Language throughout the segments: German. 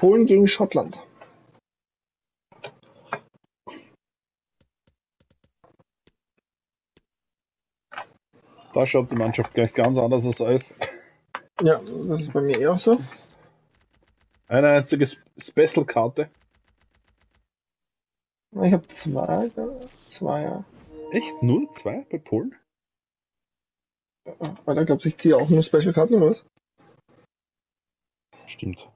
Polen gegen Schottland. Da schaut die Mannschaft gleich ganz anders aus als. Ja, das ist bei mir eher so. Eine einzige Special-Karte. Ich habe zwei, ja. Echt? 0-2 bei Polen? Ja, weil da glaubst du, ich ziehe auch nur Special-Karten oder was? Stimmt.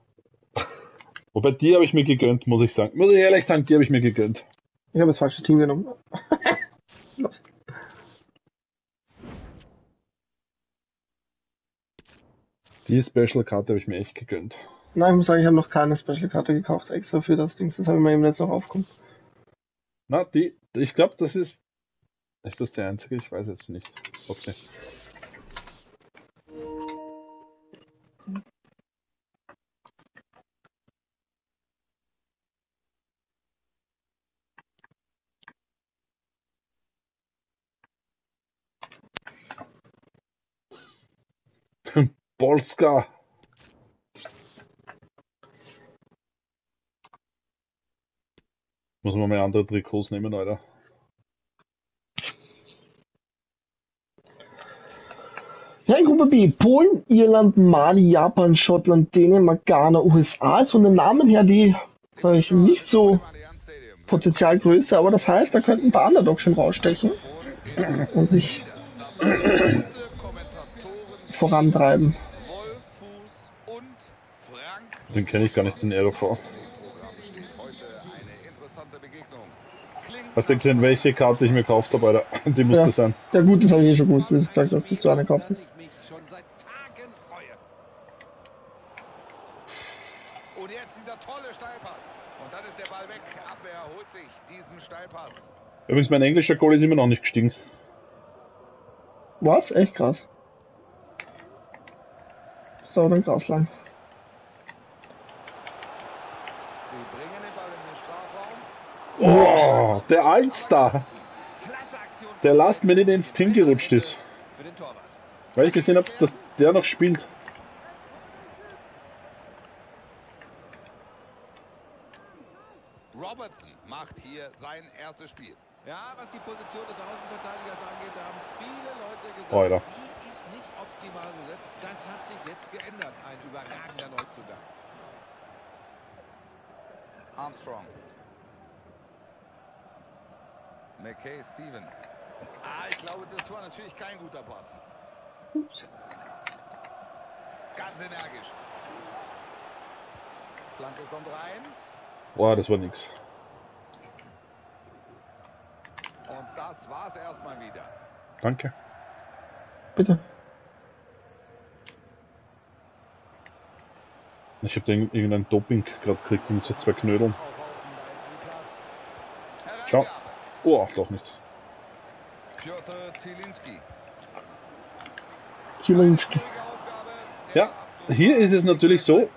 Wobei die habe ich mir gegönnt, muss ich sagen. Muss ich ehrlich sagen, die habe ich mir gegönnt. Ich habe das falsche Team genommen. Lost. Die Special-Karte habe ich mir echt gegönnt. Nein, ich muss sagen, ich habe noch keine Special-Karte gekauft, extra für das Ding. Das habe ich mir eben jetzt noch aufgekommen. Na, ich glaube, das ist... Ist das der einzige? Ich weiß jetzt nicht. Okay. Polska. Muss man mal andere Trikots nehmen, Leute. Ja, in Gruppe B. Polen, Irland, Mali, Japan, Schottland, Dänemark, Ghana, USA. Ist von den Namen her die, glaube ich, nicht so potenziell größte. Aber das heißt, da könnten ein paar Underdogs schon rausstechen und sich vorantreiben. Den kenne ich gar nicht, den RV. Hast du gesehen, welche Karte ich mir gekauft habe, Alter? Die musste sein. Ja gut, das habe ich eh schon gewusst, wie du gesagt hast, dass du eine gekauft hast. Und jetzt dieser tolle Steilpass. Und dann ist der Ball weg. Abwehr holt sich diesen Steilpass. Übrigens, mein englischer Goal ist immer noch nicht gestiegen. Was? Echt krass. Das dauert dann krass lang. Oh, der Allstar, der Last Minute ins Team gerutscht ist, weil ich gesehen habe, dass der noch spielt. Robertson macht hier sein erstes Spiel. Ja, was die Position des Außenverteidigers angeht, da haben viele Leute gesagt, Alter, die ist nicht optimal besetzt. Das hat sich jetzt geändert. Ein überragender Neuzugang. Armstrong. McKay, Steven. Ah, ich glaube, das war natürlich kein guter Pass. Ups. Ganz energisch. Flanke kommt rein. Boah, das war nix. Und das war's erstmal wieder. Danke. Bitte. Ich habe irgendein Doping gerade gekriegt und so zwei Knödeln. Ciao. Oh, doch nicht. Piotr Zieliński. Ja, hier ist es natürlich so,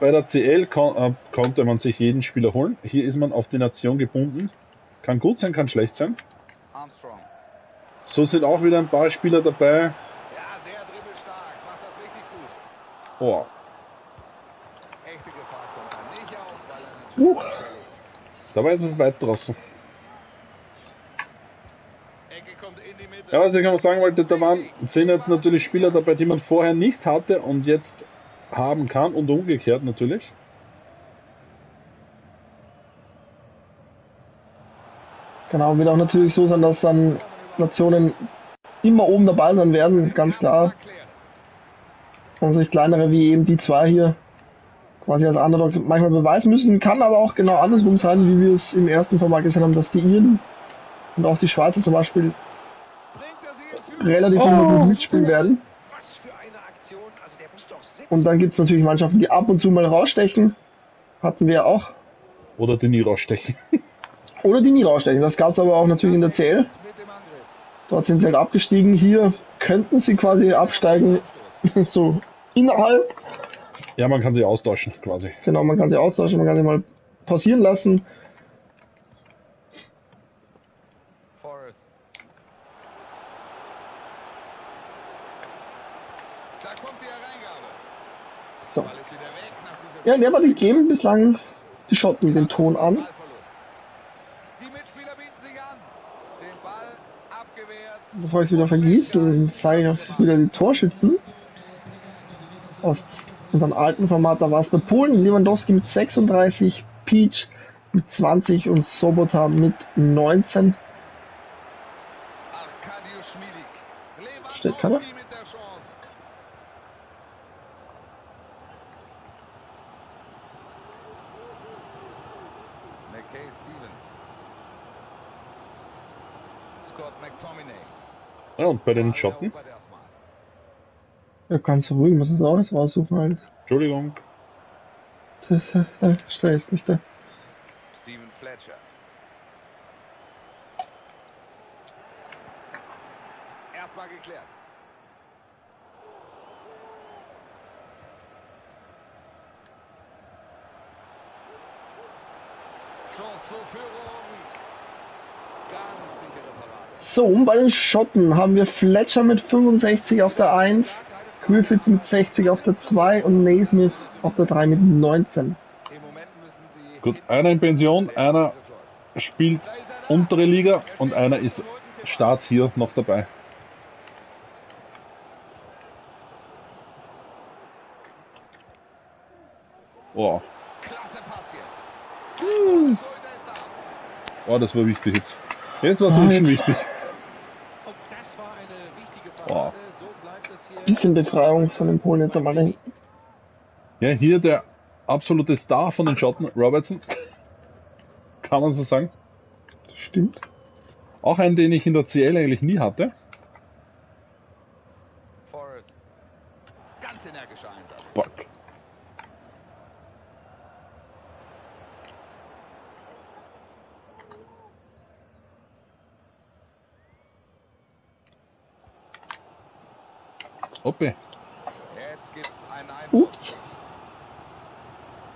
bei der CL konnte man sich jeden Spieler holen. Hier ist man auf die Nation gebunden. Kann gut sein, kann schlecht sein. So sind auch wieder ein paar Spieler dabei. Oh. Da war jetzt noch weit draußen. Ja, was ich noch sagen wollte, da sind jetzt natürlich Spieler dabei, die man vorher nicht hatte und jetzt haben kann und umgekehrt natürlich. Genau, wird auch natürlich so sein, dass dann Nationen immer oben dabei sein werden, ganz klar. Und sich kleinere wie eben die zwei hier quasi als Underdog manchmal beweisen müssen, kann aber auch genau andersrum sein, wie wir es im ersten Format gesehen haben, dass die Iren und auch die Schweizer zum Beispiel relativ gut mitspielen werden. Und dann gibt es natürlich Mannschaften, die ab und zu mal rausstechen. Hatten wir auch. Oder die nie rausstechen. Oder die nie rausstechen. Das gab es aber auch natürlich in der CL. Dort sind sie halt abgestiegen. Hier könnten sie quasi absteigen. So innerhalb. Ja, man kann sie austauschen quasi. Genau, man kann sie austauschen. Man kann sie mal pausieren lassen. So. Ja, in der war die geben bislang die Schotten den Ton an. Bevor ich es wieder vergieße, zeige ich euch wieder die Torschützen. Aus unserem alten Format, da war es der Polen, Lewandowski mit 36, Peach mit 20 und Sobota mit 19. Steht keiner? Ja, und bei den Schotten? Ja, ganz ruhig, muss das auch alles raussuchen, alles. Entschuldigung. Das stresst mich da. Steven Fletcher. Erstmal geklärt. Chance zur Führung. Ganz sichere Parade. So, und bei den Schotten haben wir Fletcher mit 65 auf der 1, Griffiths mit 60 auf der 2 und Naismith auf der 3 mit 19. Gut, einer in Pension, einer spielt untere Liga und einer ist Start hier noch dabei. Oh. Oh, das war wichtig jetzt. Jetzt war es schon wichtig. Oh. Bisschen Befreiung von den Polen jetzt einmal dahin. Ja, hier der absolute Star von den Schotten, Robertson. Kann man so sagen. Das stimmt. Auch einen, den ich in der CL eigentlich nie hatte. Ganz energischer Einsatz. Fuck. Oppe. Jetzt gibt's einen Einwurf. Ups.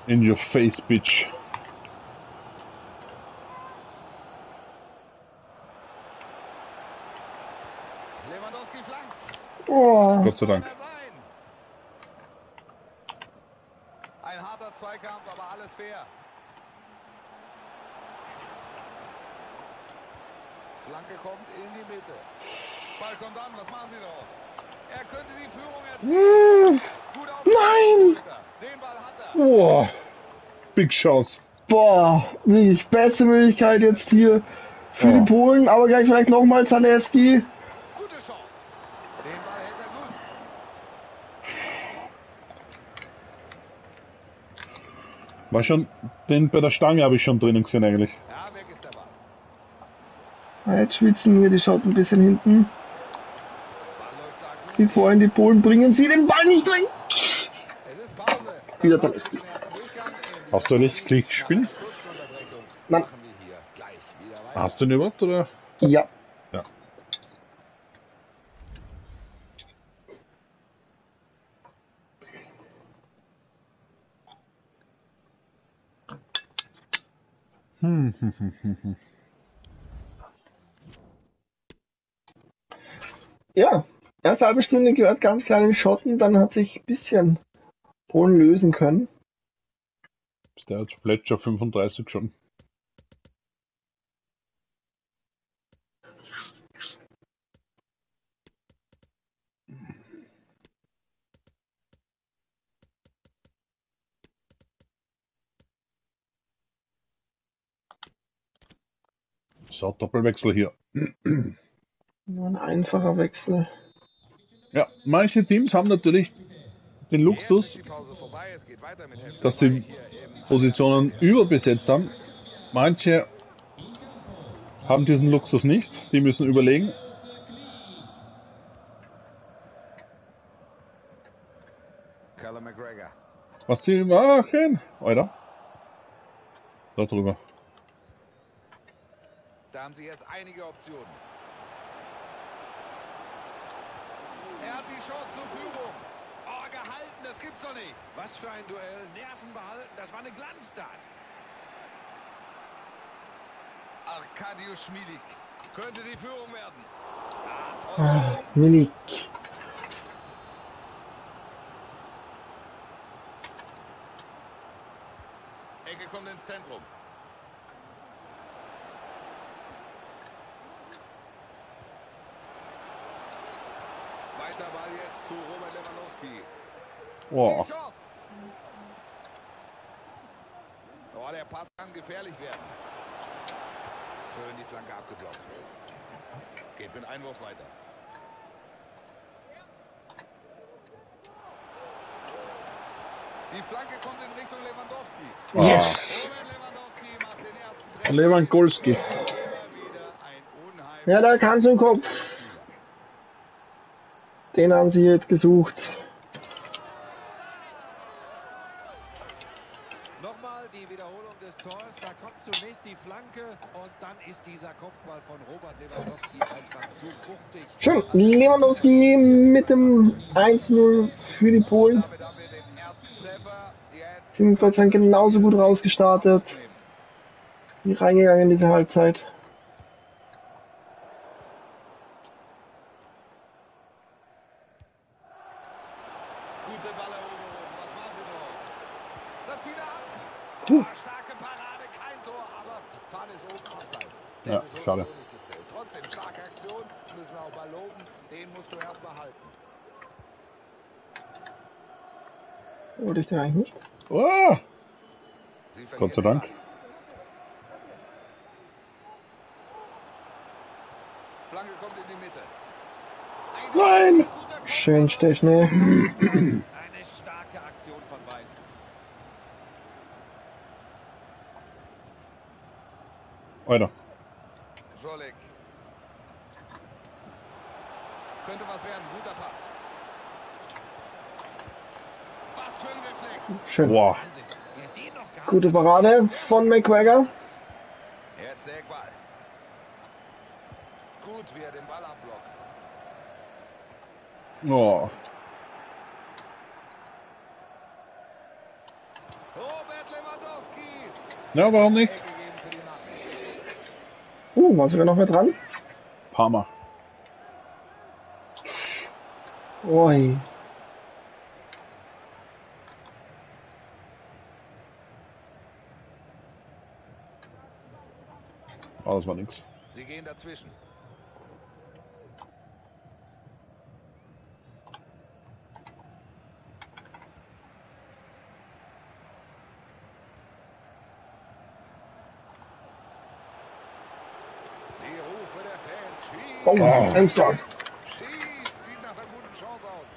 In your face, bitch. Lewandowski flankt. Oh. Gott sei Dank. Ein harter Zweikampf, aber alles fair. Flanke kommt in die Mitte. Ball kommt an, was machen Sie daraus? Er könnte die Führung erzielen. Nein! Den Ball hat er. Boah. Big Chance. Boah. Nicht beste Möglichkeit jetzt hier für die Polen. Aber gleich vielleicht nochmal Zaleski. Gute Chance. Den Ball hält er gut. War schon, den bei der Stange habe ich schon drinnen gesehen eigentlich. Ja, weg ist der Ball. Jetzt schwitzen hier die Schotten ein bisschen hinten. Wie vorhin die Polen bringen sie den Ball nicht weg. Wieder Zaleski. Hast du nicht Klick gespielt? Nein. Hast du ihn überhaupt, oder? Ja. Ja. Ja. Erste halbe Stunde gehört ganz klar den Schotten, dann hat sich ein bisschen Polen lösen können. Der hat Fletcher 35 schon. So, Doppelwechsel hier. Nur ein einfacher Wechsel. Ja, manche Teams haben natürlich den Luxus, dass sie Positionen überbesetzt haben. Manche haben diesen Luxus nicht, die müssen überlegen. Was sie machen, oder? Da drüber. Da haben sie jetzt einige Optionen. Er hat die Chance zur Führung. Oh, gehalten, das gibt's doch nicht. Was für ein Duell. Nerven behalten, das war eine Glanztat. Arkadiusz Milik könnte die Führung werden. Ah, Milik. Ecke kommt ins Zentrum. Weiter Ball jetzt zu Robert Lewandowski. Wow. Oh, der Pass kann gefährlich werden. Schön die Flanke abgeblockt. Geht mit Einwurf weiter. Die Flanke kommt in Richtung Lewandowski. Wow. Yes. Lewandowski. Ja, da kann's im Kopf. Den haben sie jetzt gesucht. Nochmal die Wiederholung des Tors. Da kommt zunächst die Flanke und dann ist dieser Kopfball von Robert Lewandowski einfach zu wuchtig. Schön, Lewandowski mit dem 1-0 für die Polen. Sind Deutschland genauso gut rausgestartet wie reingegangen in diese Halbzeit. Gute Balleroberung, was machen Sie draus? Da zieht er ab. Starke Parade, kein Tor, aber Fahne ist oben abseits. Ja, schade. Trotzdem starke Aktion, müssen wir auch mal loben. Den musst du erstmal halten. Wollte ich den eigentlich nicht? Oh! Gott sei Dank. Flanke kommt in die Mitte. Nein! Schön Stechner. Eine starke Aktion von beiden. Weiter. Jolik. Könnte was werden, guter Pass. Schön. Wow. Gute Parade von McGregor. Jetzt der Eckball. Gut, wie er den Ball abblockt. Oh. Robert Lewandowski. Na, warum nicht? War sogar noch mehr dran? Palmer. Oi. Oh, das war nix. Sie gehen dazwischen. Die Rufe der Fans. Schieß! Oh, wow. Ein Star. Schieß! Sieht nach einer guten Chance aus.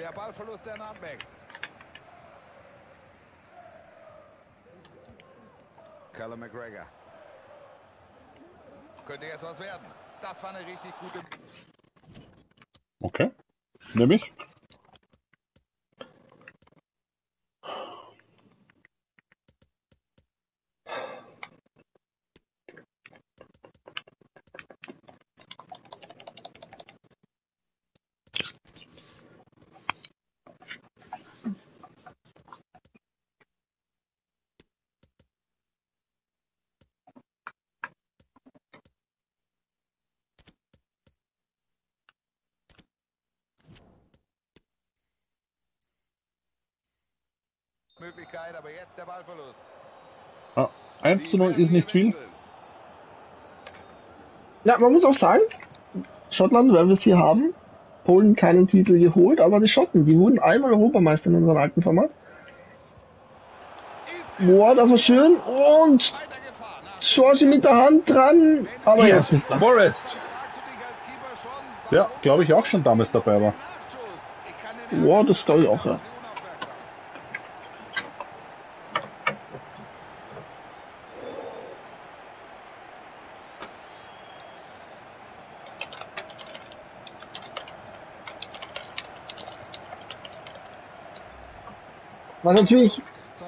Der Ballverlust der Nordbacks. Callum McGregor. Könnte jetzt was werden. Das war eine richtig gute... Okay. Nehme ich. Möglichkeit, aber jetzt der Ballverlust. Ah, 1:0 ist nicht viel. Ja, man muss auch sagen, Schottland werden wir es hier haben. Polen keinen Titel geholt, aber die Schotten, die wurden einmal Europameister in unserem alten Format. Boah, das war schön. Und Georgie mit der Hand dran. Aber ja, jetzt nicht. Boris. Ja, glaube ich auch schon damals dabei war. Boah, das glaube ich auch, ja. Was natürlich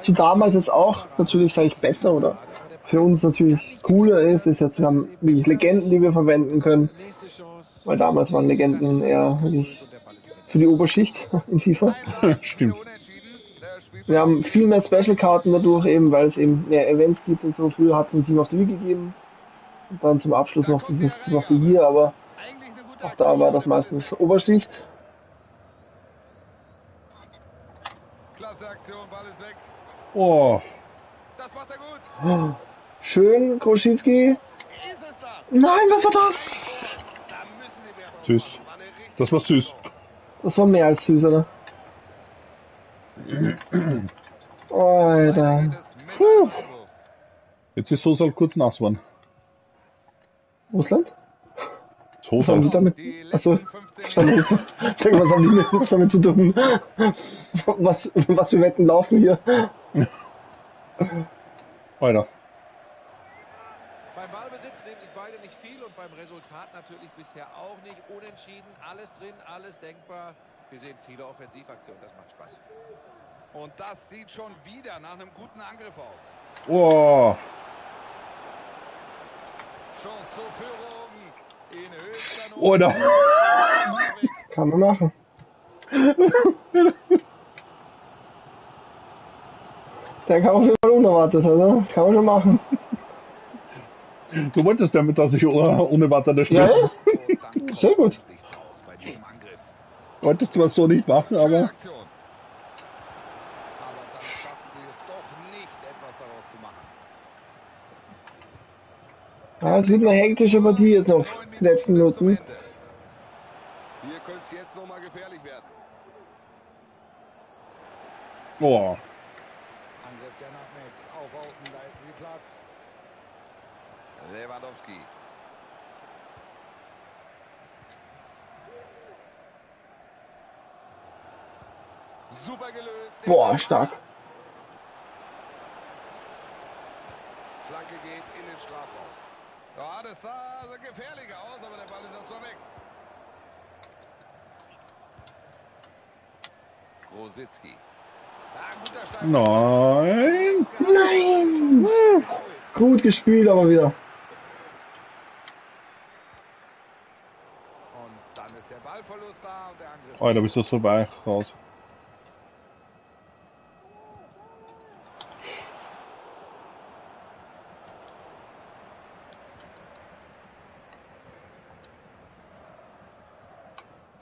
zu damals jetzt auch, natürlich sage ich besser oder für uns natürlich cooler ist, ist jetzt, wir haben wirklich Legenden, die wir verwenden können, weil damals waren Legenden eher wirklich für die Oberschicht in FIFA. Stimmt. Wir haben viel mehr Special-Karten dadurch eben, weil es eben mehr Events gibt und so. Früher hat es ein Team of the Year gegeben und dann zum Abschluss noch dieses Team of the Year, aber auch da war das meistens Oberschicht. Klasse Aktion, Ball ist weg. Oh. Das macht er gut. Oh. Schön, Kroschinski. Nein, was war das? Süß. Das war süß. Das war mehr als süß, oder? Oh, Alter. Puh. Jetzt ist Sosal kurz nass geworden. Russland? Sosal? Achso, verstanden. Denke, was haben die jetzt damit zu tun? Was für Wetten laufen hier? Alter. Beim Ballbesitz nehmen sich beide nicht viel und beim Resultat natürlich bisher auch nicht. Unentschieden, alles drin, alles denkbar. Wir sehen viele Offensivaktionen, das macht Spaß. Und das sieht schon wieder nach einem guten Angriff aus. Oh. Chance zur Führung in höchster Not. Oder? Kann man machen. Der kann man schon mal unerwartet, oder? Kann man schon machen. Du wolltest damit, dass ich unerwartet spiele. Ja? Sehr gut. Wolltest du das so nicht machen, aber... Ja, es wird eine hektische Partie jetzt noch, die letzten Minuten. Hier könnte es jetzt nochmal gefährlich werden. Boah. Angriff der Nachmax, auf Außen, leiten sie Platz. Lewandowski. Super gelöst. Boah, stark. Flanke geht in den Strafraum. Ja, das sah also gefährlicher aus, aber der Ball ist erstmal weg. Grositzki. Nein! Nein! Gut gespielt, aber wieder. Und dann ist der Ballverlust da und der Angriff. Oh, da bist du so weit raus.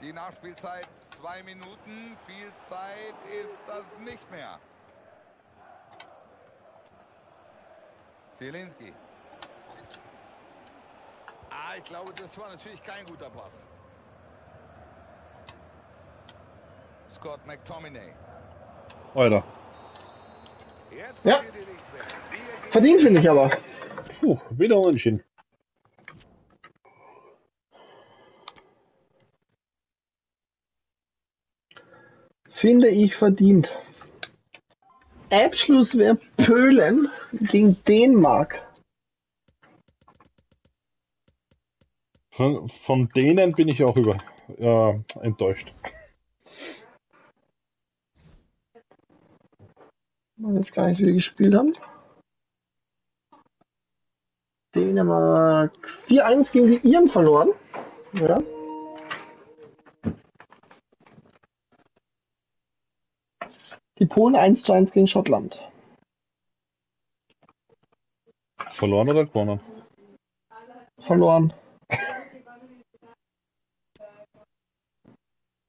Die Nachspielzeit 2 Minuten, viel Zeit ist das nicht mehr. Zielinski. Ah, ich glaube, das war natürlich kein guter Pass. Scott McTominay. Alter. Jetzt ja. Verdient, finde ich aber. Puh, wieder unentschieden. Finde ich verdient. Abschluss wäre Polen gegen Dänemark. Von Dänen bin ich auch enttäuscht. Man weiß gar nicht, wie wir gespielt haben. Dänemark 4-1 gegen die Iren verloren. Ja. Die Polen 1:1 gegen Schottland. Verloren oder gewonnen? Verloren.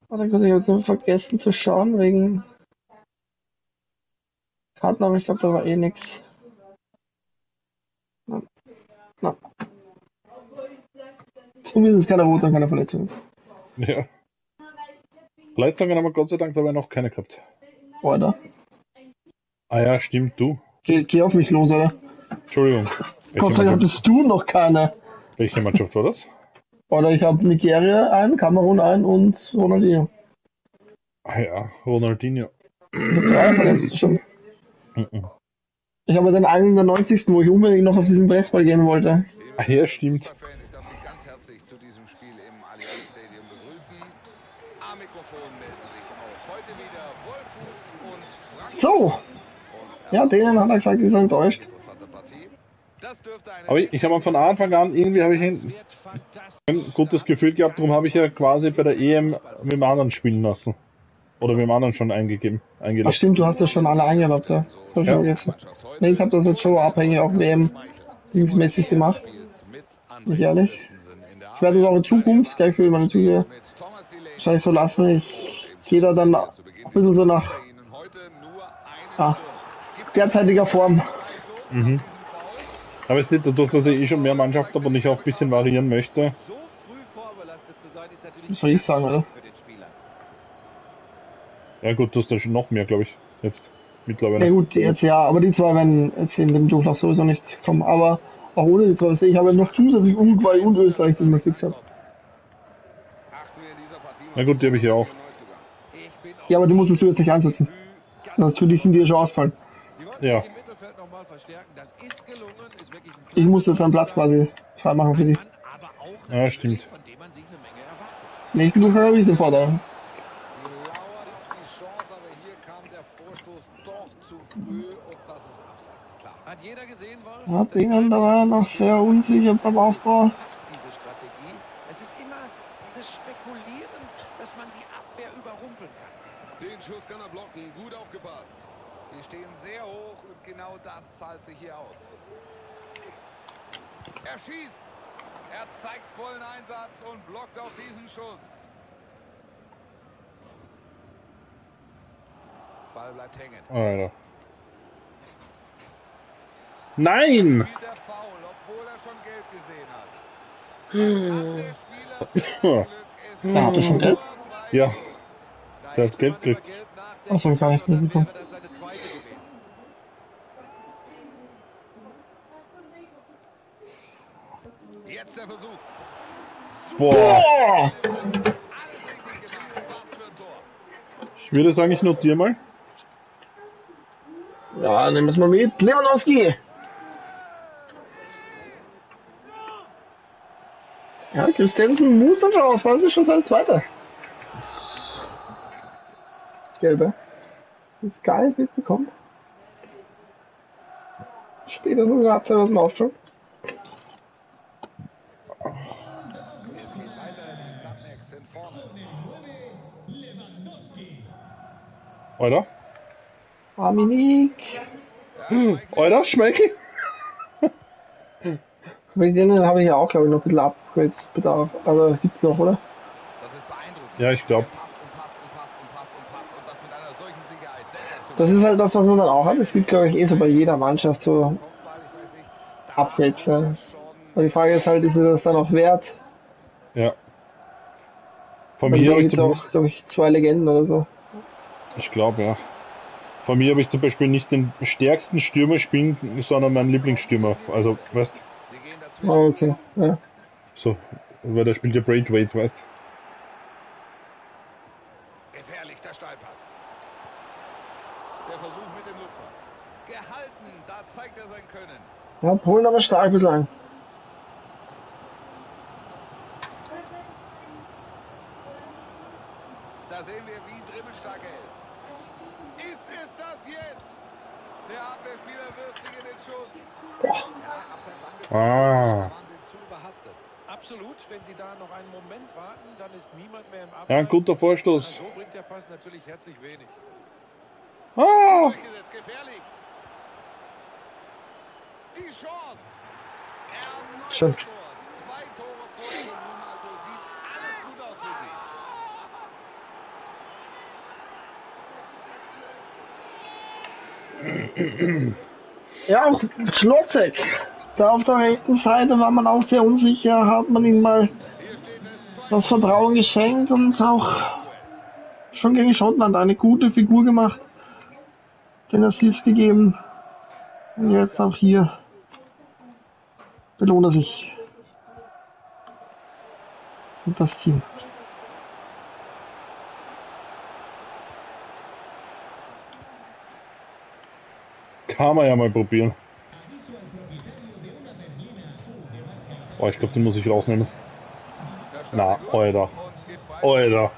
Warte kurz, ich habe es vergessen zu schauen wegen Karten, aber ich glaube, da war eh nichts. Nein. Zumindest keine Rote und keine Verletzung. Ja. Verletzungen haben wir Gott sei Dank dabei noch keine gehabt. Oder? Ah ja, stimmt, du. Geh auf mich los, oder? Entschuldigung. Gott sei Dank hattest du noch keine. Welche Mannschaft war das? Oder ich habe Nigeria ein, Kamerun ein und Ronaldinho. Ah ja, Ronaldinho. Schon. Ich habe den einen in der 90. wo ich unbedingt noch auf diesen Pressball gehen wollte. Ah ja, stimmt. Ich darf Sie ganz herzlich zu diesem Spiel im Allianz Stadium begrüßen. Am Mikrofon melden sich auch heute wieder Wolfuß. So, ja, denen hat er gesagt, die sind enttäuscht. Aber ich habe von Anfang an irgendwie ein gutes Gefühl gehabt, darum habe ich ja quasi bei der EM mit dem anderen spielen lassen. Oder mit dem anderen schon eingeladen. Ach stimmt, du hast das schon alle eingeloggt, ja. Das habe ich vergessen. Nee, ich habe das jetzt schon abhängig auch WM-dienstmäßig gemacht. Nicht ehrlich. Ich werde es auch in Zukunft, gleich für meine Züge wahrscheinlich so lassen. Ich gehe da dann ein bisschen so nach Ja, derzeitiger Form. Mhm. Aber es liegt dadurch, dass ich schon mehr Mannschaft habe und ich auch ein bisschen variieren möchte. Das soll ich sagen, oder? Ja gut, du hast da schon noch mehr, glaube ich, jetzt mittlerweile. Ja gut, jetzt ja, aber die zwei werden jetzt in dem Durchlauf sowieso nicht kommen. Aber auch ohne die zwei, ich habe noch zusätzlich Uruguay und Österreich, die ich mal fix habe. Na gut, die habe ich ja auch. Ja, aber die musstest du jetzt nicht einsetzen. Sonst für die sind die ja schon ausfallen. Ja. Ich muss jetzt einen Platz quasi frei machen für die. Ja, stimmt. Nächsten Durchgang habe ich den Vorteil. Hat England war noch sehr unsicher beim Aufbau. Es ist immer dieses Spekulieren, dass man die Abwehr überrumpeln kann. Den Schuss kann er blocken, gut aufgepasst. Sie stehen sehr hoch und genau das zahlt sich hier aus. Er schießt. Er zeigt vollen Einsatz und blockt auch diesen Schuss. Ball bleibt hängen. Alter. Nein! Da hat er schon Geld? Ja. Der hat Geld gekriegt. Das habe ich gar nicht mitbekommen. Jetzt der Versuch. Boah! Ich würde sagen, ich notiere mal. Ja, nehmen wir es mal mit. Lewandowski! Ja, Christensen muss dann schon aufpassen, das ist schon sein Zweiter. Gelbe. Jetzt gar nichts mitbekommen. Spätestens in der Halbzeit aus dem Aufschwung. Oder? Arminik. Oder? Schmecki? Mit denen habe ich ja auch, glaube ich, noch ein bisschen Upgrades-Bedarf. Aber gibt's noch, oder? Das ist beeindruckend. Ja, ich glaube. Das ist halt das, was man dann auch hat. Es gibt, glaube ich, eh so bei jeder Mannschaft so Upgrades. Ja. Und die Frage ist halt, ist es das dann auch wert? Ja. Von mir habe ich jetzt auch, glaube ich, zwei Legenden oder so. Ich glaube, ja. Von mir habe ich zum Beispiel nicht den stärksten Stürmer spielen, sondern meinen Lieblingsstürmer. Also, weißt du? Oh, okay, ja. So, weil da spielt ja Braithwaite, weißt du? Gefährlicher Steilpass. Der Versuch mit dem Lupfer. Gehalten, da zeigt er sein Können. Ja, Polen aber stark bislang. Da sehen wir, wie dribbelstark er ist. Ist es das jetzt? Der Abwehrspieler wirft sich in den Schuss. Ja, abseits angezogen. Da waren sie zu überhastet. Absolut, wenn sie da noch einen Moment warten, dann ist niemand mehr im Abseits. Ja, ein guter Vorstoß. So bringt der Pass natürlich herzlich wenig. Ah! Gefährlich. Die Chance. Schön. Zwei Tore vor dem Mann, also sieht alles gut aus für sie. Ja, auch Schlotzek. Da auf der rechten Seite war man auch sehr unsicher, hat man ihm mal das Vertrauen geschenkt und auch schon gegen Schottland eine gute Figur gemacht, den Assist gegeben und jetzt auch hier belohnt er sich und das Team. Kann man ja mal probieren. Oh, ich glaube, den muss ich rausnehmen. Na, Alter. Alter.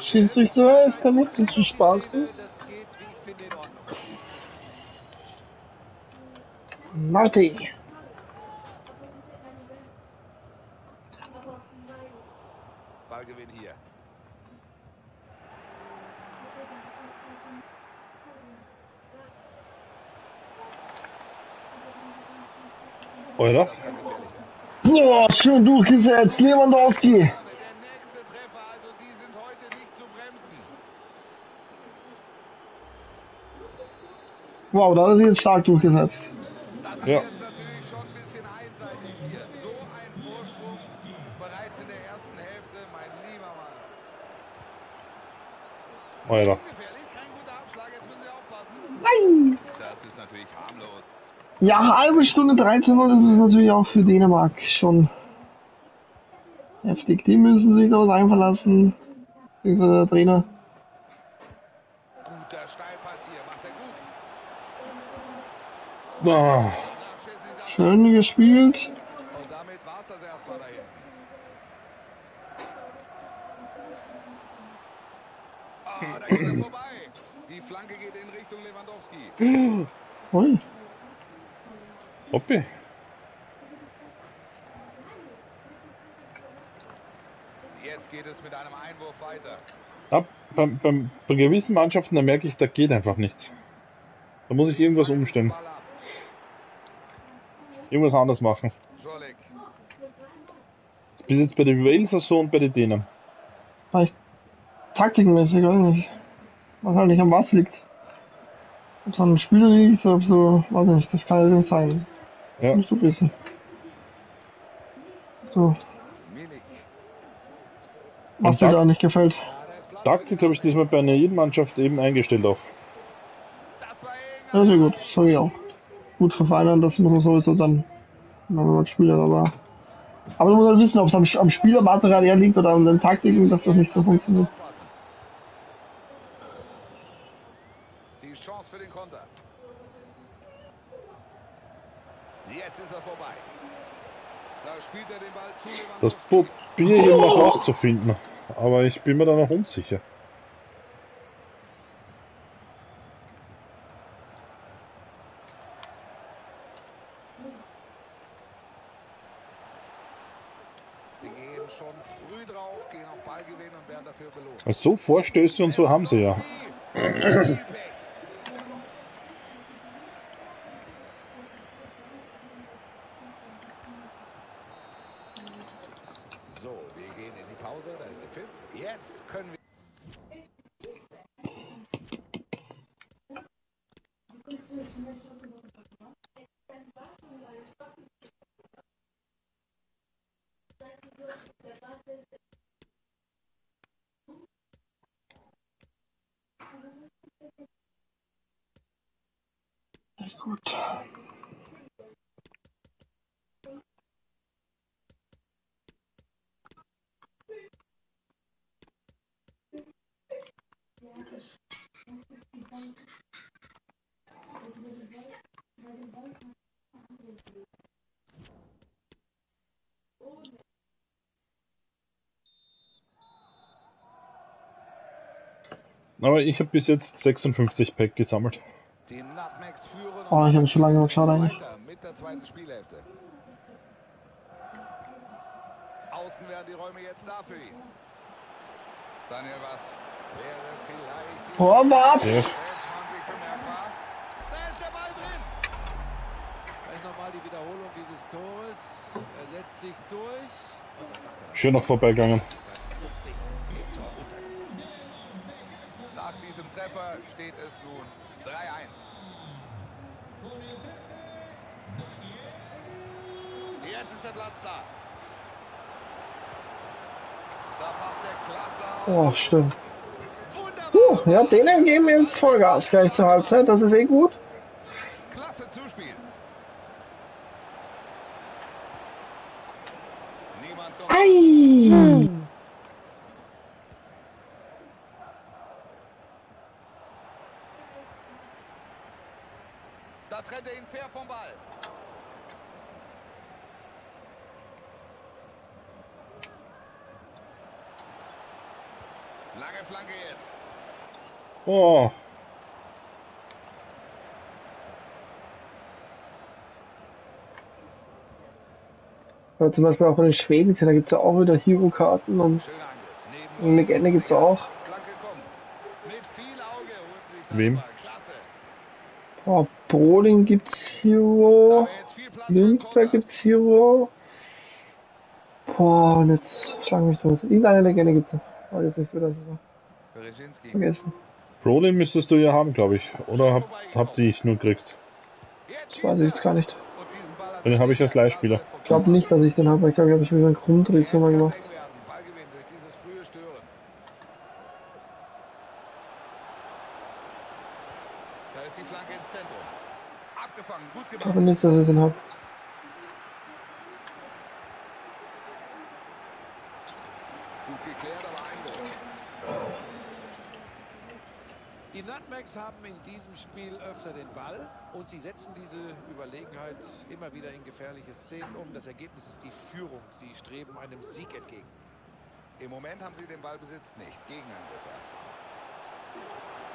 Schiedsrichter ist da nicht zu spaßen. Marty. Ballgewinn hier. Oder? Boah, schön durchgesetzt, Lewandowski! Der nächste Treffer, also die sind heute nicht zu bremsen. Wow, da hat er sich jetzt stark durchgesetzt. Ja. Oh ja. Nein! Das ist natürlich harmlos. Ja, halbe Stunde 13:00, das ist natürlich auch für Dänemark schon heftig. Die müssen sich da was einfallen lassen. Der Trainer. Guter Steilpass hier, macht er gut. Oh. Schön gespielt. Und damit war's das erstmal dahin. Ah, da geht er vorbei. Die Flanke geht in Richtung Lewandowski. Oi. Hoppe. Jetzt geht es mit einem Einwurf weiter. Ja, bei gewissen Mannschaften, da merke ich, da geht einfach nichts. Da muss ich irgendwas umstellen. Irgendwas anders machen. Bis jetzt bei den Walesers so und bei den Dänen. Vielleicht taktikmäßig, weiß nicht. Was halt nicht am was liegt. Ob es an den Spieler liegt, ob so, weiß nicht, das kann ja nicht sein. Ja. Musst du wissen. So. Was dir da nicht gefällt. Taktik habe ich diesmal bei einer jeden Mannschaft eben eingestellt auch. Ja, sehr gut, das habe ich auch. Gut verfeinern, das muss man sowieso dann, wenn man Spieler da war. Aber du musst halt wissen, ob es am Spielermaterial eher liegt oder an den Taktiken, dass das nicht so funktioniert. Die Chance für den Konter. Jetzt ist er vorbei. Da spielt er den Ball zu Lewandowski. Das probiere ich noch rauszufinden. Aber ich bin mir da noch unsicher. Sie gehen schon früh drauf, gehen auf Ballgewinn und werden dafür belohnt. Also so Vorstöße und so haben sie ja. So, wir gehen in die Pause, da ist der Pfiff. Jetzt können wir... Gut. Aber ich habe bis jetzt 56 Pack gesammelt. Oh, ich habe schon lange geschaut eigentlich. Mit der zweiten Spielhälfte. Außen werden die Räume jetzt da für ihn. Daniel, was? Vorwärts! Ja. Da ist der Ball drin. Gleich nochmal die Wiederholung dieses Tores. Er setzt sich durch. Schön noch vorbeigegangen. Nach diesem Treffer steht es nun 3:1. Jetzt ist der Platz da. Da passt der Klasse auf. Oh, stimmt. Ja, denen geben wir jetzt Vollgas gleich zur Halbzeit, das ist eh gut. Klasse Zuspiel. Ei! Da trennt er ihn fair vom Ball. Lange Flanke jetzt. Oh. Aber zum Beispiel auch bei den Schweden, da gibt es ja auch wieder Hero-Karten und eine Legende gibt es auch. Wem? Oh, Broding gibt's Hero, Lindberg gibt's Hero. Boah, und jetzt schlag mich durch. Irgendeine Legende gibt's noch. Oh, jetzt nicht so, dass ich noch vergessen. Brolin müsstest du ja haben, glaube ich. Oder hab die ich nur gekriegt? Das weiß ich jetzt gar nicht. Den habe ich als Leihspieler. Ich glaube nicht, dass ich den habe. Ich glaube, ich habe mir einen Grundriss nochmal gemacht. Ich glaube nicht, dass ich den habe. Die Nutmegs haben in diesem Spiel öfter den Ball und sie setzen diese Überlegenheit immer wieder in gefährliche Szenen um. Das Ergebnis ist die Führung. Sie streben einem Sieg entgegen. Im Moment haben sie den Ballbesitz nicht. Gegenangriff erstmal.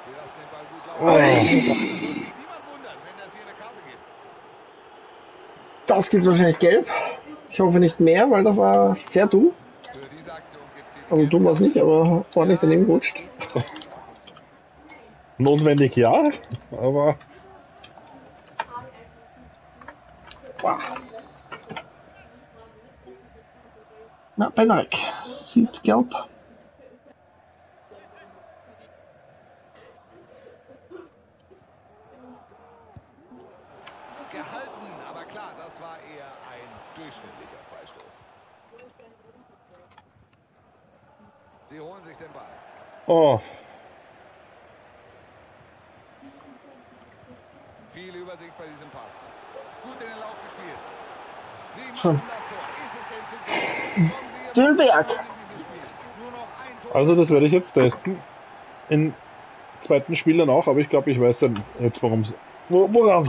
Sie lassen den Ball gut laufen. Niemand wundern, wenn das hier eine Karte gibt. Das gibt wahrscheinlich gelb. Ich hoffe nicht mehr, weil das war sehr dumm. Also dumm war es nicht, aber ordentlich daneben gerutscht. Notwendig ja, aber wow. Na, Penalty. Sieht gelb. Gehalten, aber klar, das war eher ein durchschnittlicher Freistoß. Sie holen sich den Ball. Oh. Viel Übersicht bei diesem Pass. Gut in den Lauf gespielt. Sie machen das Tor. Ist es denn zu? Also das werde ich jetzt testen. Im zweiten Spiel dann auch, aber ich glaube, ich weiß dann jetzt, woran es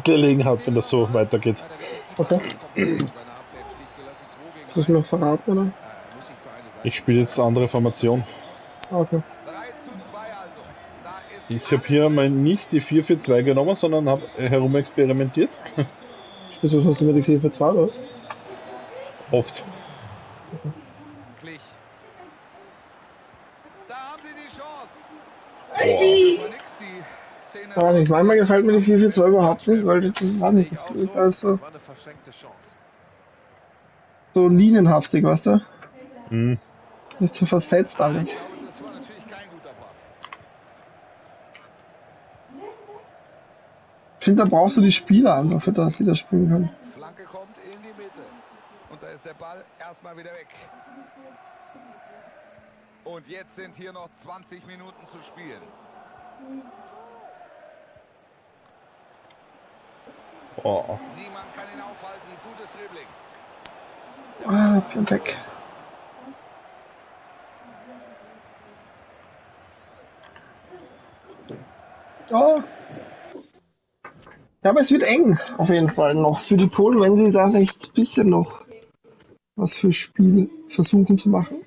gelegen hat, wenn das so weitergeht. Okay. Soll ich noch verraten, oder? Ich spiele jetzt eine andere Formation. Okay. Ich habe hier mal nicht die 4-4-2 genommen, sondern habe herumexperimentiert. Wieso hast du immer die 4-4-2 raus? Oft. Okay. Da haben sie die Chance. Oh. Oh. Ich meine, mir gefällt mir die 4-4-2 überhaupt nicht, weil das war nicht so. So linienhaftig, weißt du? Mhm. Nicht so versetzt alles. Ich finde, da brauchst du die Spieler an, dafür, dass sie das spielen können. Flanke kommt in die Mitte. Und da ist der Ball erstmal wieder weg. Und jetzt sind hier noch 20 Minuten zu spielen. Oh. Niemand kann ihn aufhalten. Gutes Dribbling. Ah, perfekt. Oh. Ja, aber es wird eng, auf jeden Fall noch für die Polen, wenn sie da vielleicht ein bisschen noch was für Spiel versuchen zu machen.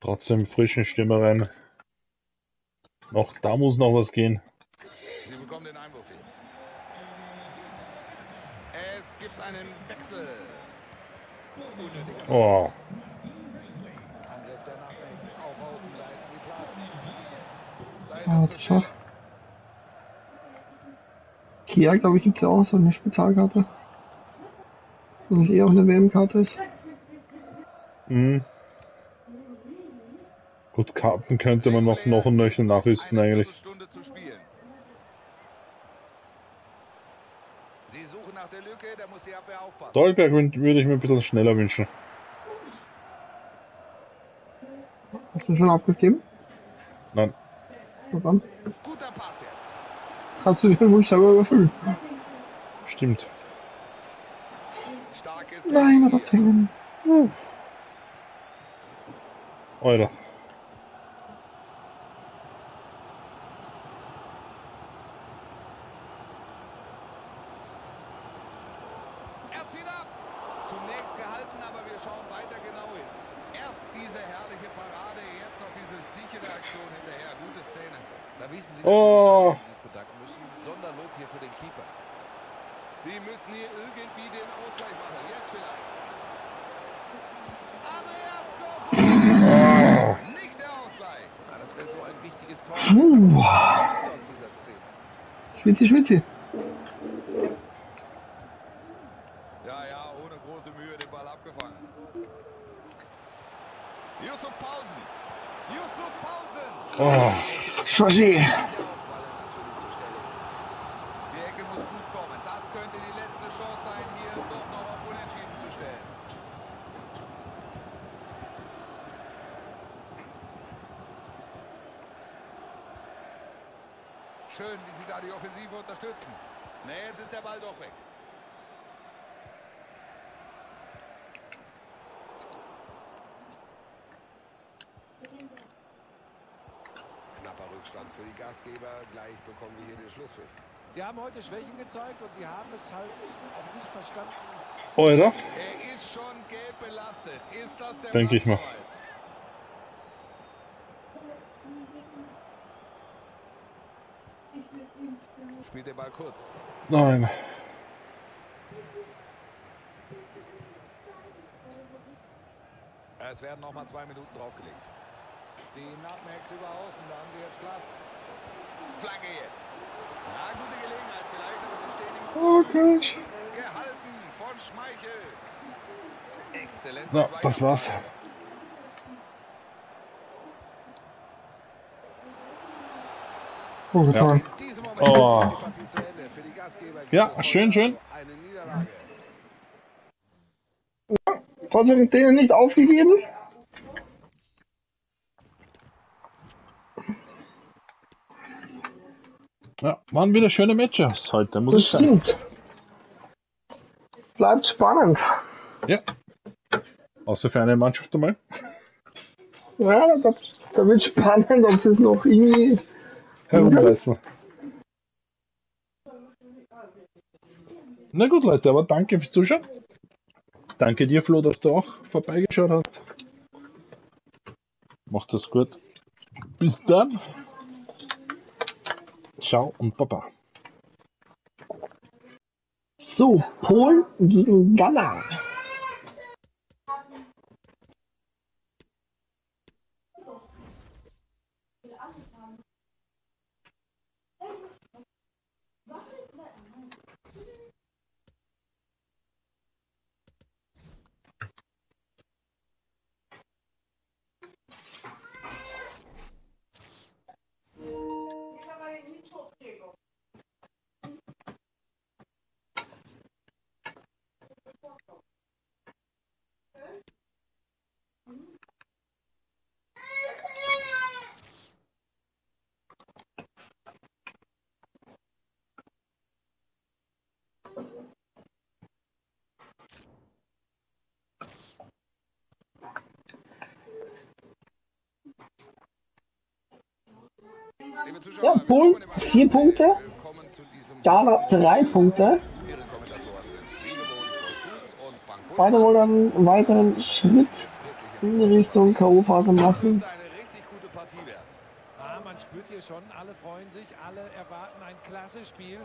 Trotzdem frischen Stürmer rein. Noch, da muss noch was gehen. Sie bekommen den Einwurf jetzt. Es gibt einen Wechsel. Oh. Angriff der Nachwechsel auf Außen, bleiben Sie Platz. Kia, glaube ich, gibt es ja auch so eine Spezialkarte. Dass es eher auch eine WM-Karte ist. Mhm. Gut, Karten könnte man noch und nöcher nachrüsten eigentlich. Dolberg würde ich mir ein bisschen schneller wünschen. Hast du ihn schon aufgegeben? Nein. Warum? Guter Pass jetzt. Kannst du den Wunsch selber überfüllen? Stimmt. Stark ist. Nein, er darf hängen. Alter. Oh! Sie müssen hier irgendwie den Ausgleich machen. Jetzt vielleicht. Aber erst kommt nicht der Ausgleich. Das Schwitzi. Ja, ohne große Mühe den Ball abgefangen. Yussuf Poulsen. Oh, Schossi. Schön, wie sie da die Offensive unterstützen. Ne, jetzt ist der Ball doch weg. Knapper Rückstand für die Gastgeber. Gleich bekommen wir hier den Schlusspfiff. Sie haben heute Schwächen gezeigt und sie haben es halt auch nicht verstanden. Oh, ist er? Er ist schon gelb belastet. Ist das der Denk ich mal. Spielt den Ball kurz. Nein. Es werden nochmal 2 Minuten draufgelegt. Die Nutmegs über außen, da haben sie jetzt Platz. Flagge jetzt. Na, gute Gelegenheit vielleicht, aber sie stehen im Kölsch. Gehalten von Schmeichel. Exzellent. Na, das war's. Oh, getan. Ja. Oh. Ja, schön. Ja, trotzdem den nicht aufgegeben. Ja, waren wieder schöne Matches heute, muss ich sagen. Das stimmt. Bleibt spannend. Ja. Außer für eine Mannschaft einmal. Ja, da wird spannend, ob es noch irgendwie herumreißen. Na gut, Leute, aber danke fürs Zuschauen. Danke dir, Flo, dass du auch vorbeigeschaut hast. Macht das gut. Bis dann. Ciao und Baba. So, Polen gegen Ghana. Ja, Polen 4 Punkte, Ghana 3 Punkte. Beide wollen einen weiteren Schritt in Richtung K.O.-Phase machen. Man spürt hier schon, alle freuen sich, alle erwarten ein klasse Spiel.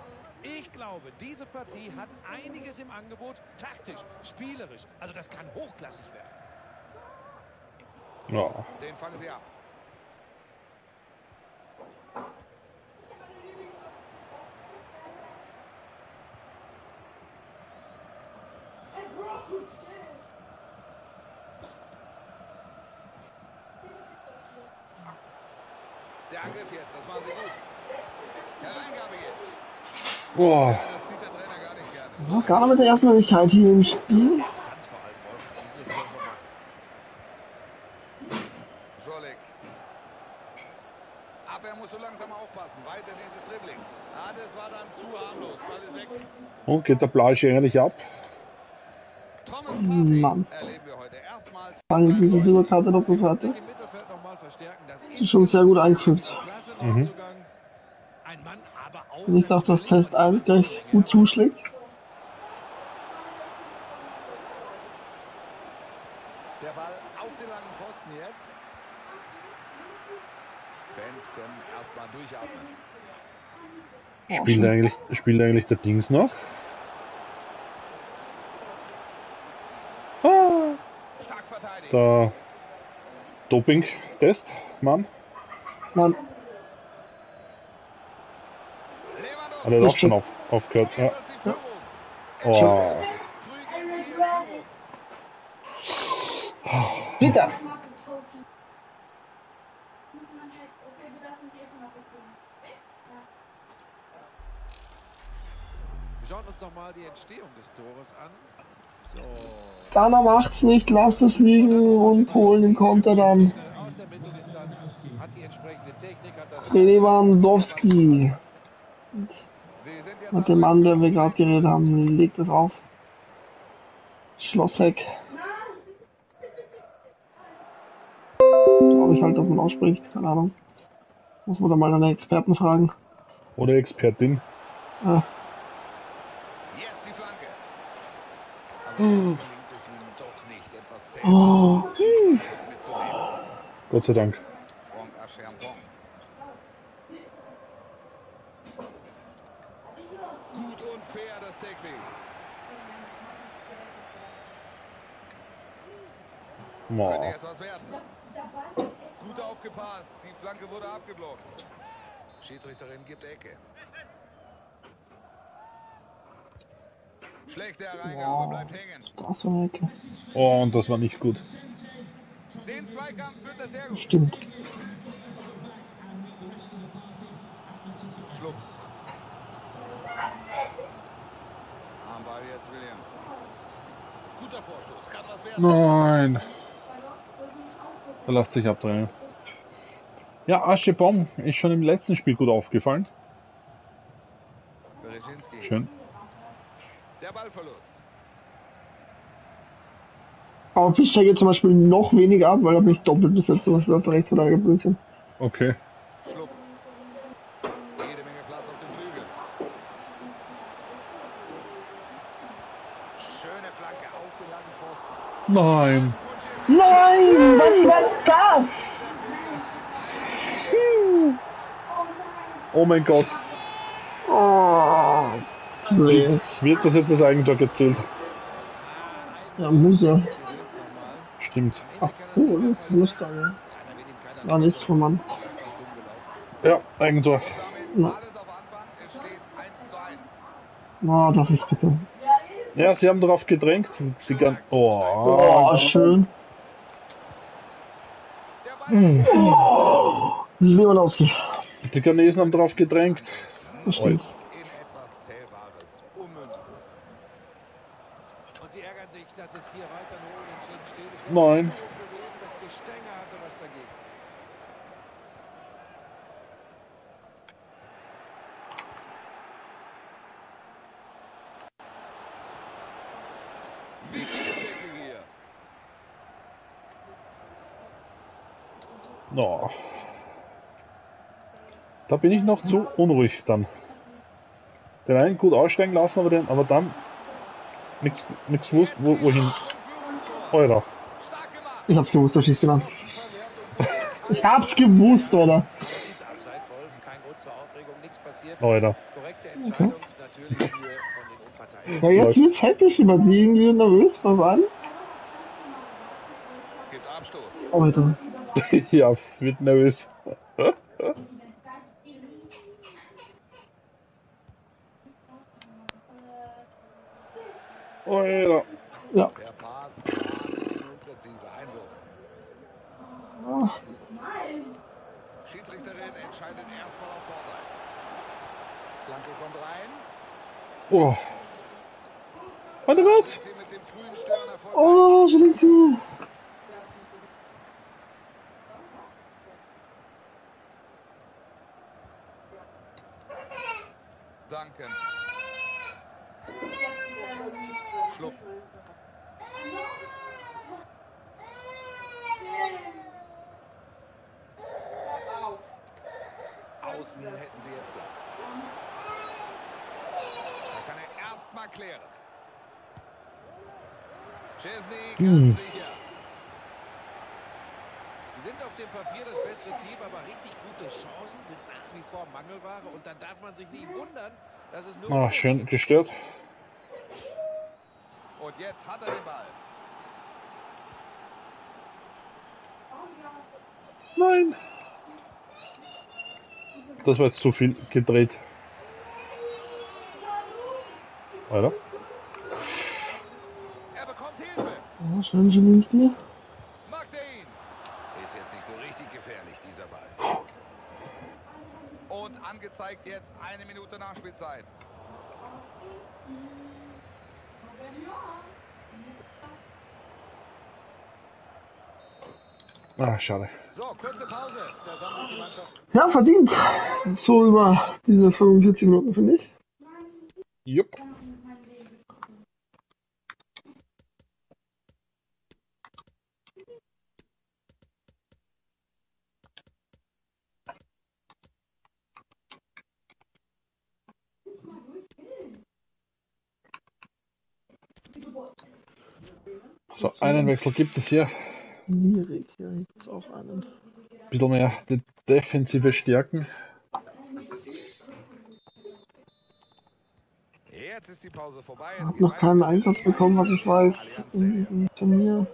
Ich glaube, diese Partie hat einiges im Angebot, taktisch, spielerisch. Also das kann hochklassig werden. Ja. Den fangen sie ab. Der Angriff jetzt, das machen sie gut. Hereingabe jetzt. Boah. Das sieht der Trainer gar nicht gerne. So, Ghana mit der ersten Möglichkeit hier im Spiel. Jolik. Abwehr muss so langsam aufpassen. Weiter dieses Dribbling. Ah, das war dann zu harmlos. Ball ist weg. Und geht der Plage ehrlich ab. Thomas Mann. Erleben wir heute erstmals. Danke, diese Silberkarte noch zur Seite. Ist schon sehr gut eingefügt. Ich dachte, dass Test 1 gleich gut zuschlägt. Der Ball auf den langen Pfosten jetzt. Fans können erstmal durchatmen. Spielt eigentlich der Dings noch? Ah, stark verteidigt. Der Doping-Test, Mann. Mann. Hat er doch schon aufgehört. Ja. Ja. Oh. Bitter. Wir schauen uns nochmal die Entstehung des Tores an. So. Ghana macht's nicht, lasst es liegen und Polen den Konter dann. Lewandowski. Mit dem Mann, der wir gerade geredet haben, legt das auf. Schlosseck. Glaube ich halt, dass man ausspricht, keine Ahnung. Muss man da mal einen Experten fragen. Oder Expertin. Ja. Oh. Gott sei Dank. Gut und fair das Tackling. Könnte jetzt was werden. Gut aufgepasst. Die Flanke wurde abgeblockt. Schiedsrichterin gibt Ecke. Schlechte Reingabe, bleibt hängen. Das war Ecke. Oh, und das war nicht gut. Den Zweikampf wird das sehr gut. Stimmt. Schlucks. Armball jetzt Williams. Guter Vorstoß, kann was werden. Nein. Lass dich abdrehen. Ja, Aschebom ist schon im letzten Spiel gut aufgefallen. Schön. Der Ballverlust. Aber Fischer geht zum Beispiel noch weniger ab, weil er mich doppelt besetzt, zum Beispiel auf der rechts oder geblödsinn. Okay. Schluck. Jede Menge Platz auf dem Flügel. Schöne Flanke auf den langen Pfosten. Nein. Nein, was war das? Oh mein Gott. Oh. Wird das jetzt das Eigentor gezählt? Ja, muss ja. Stimmt. Ach so, das muss da ja. Dann ist schon Mann. Ja, Eigentor. Na, oh, das ist bitter. Ja, sie haben darauf gedrängt. Die ganzen... oh, schön. Oh, Lewandowski. Die Ghanesen haben darauf gedrängt. Das stimmt. Dass es hier weiter nur unentschieden steht. Es war gewesen, das Gestänge hatte was dagegen. Wichtiges Ecken hier. No. Da bin ich noch zu unruhig dann. Den einen gut aussteigen lassen, aber dann nichts gewusst, wohin. Alter. Ich hab's gewusst, da schießt jemand. Ich hab's gewusst, oder? Alter. Okay. Ja, jetzt wird's hektisch immer, die irgendwie nervös waren. Alter. Ja, wird nervös. Oh ja. Ja. Der Pass ist ein unpräziser Einwurf. Schiedsrichterin entscheidet erstmal auf Vorteil. Flanke kommt rein. Oh. Warte was? Oh, schon hinzu. Danke. Schluck. Außen hätten sie jetzt Platz. Da kann er erstmal klären. Chesney ganz sicher. Sie sind auf dem Papier das bessere Team, aber richtig gute Chancen sind nach wie vor Mangelware. Und dann darf man sich nicht wundern, dass es nur... Oh, schön gestört. Und jetzt hat er den Ball. Nein. Das war jetzt zu viel gedreht. Alter. Er bekommt Hilfe. Oh, schön, Zieliński. Mag den. Ist jetzt nicht so richtig gefährlich, dieser Ball. Und angezeigt jetzt 1 Minute Nachspielzeit. Ah, schade. So, kurze Pause. Das haben die Mannschaft. Ja, verdient. So über diese 45 Minuten, finde ich. Jupp. So, einen Wechsel gibt es hier. Mirik, ja, hier gibt es auch einen. Ein bisschen mehr die defensive Stärken. Jetzt ist die Pause vorbei. Ich habe noch keinen Einsatz bekommen, was ich weiß, in diesem Turnier.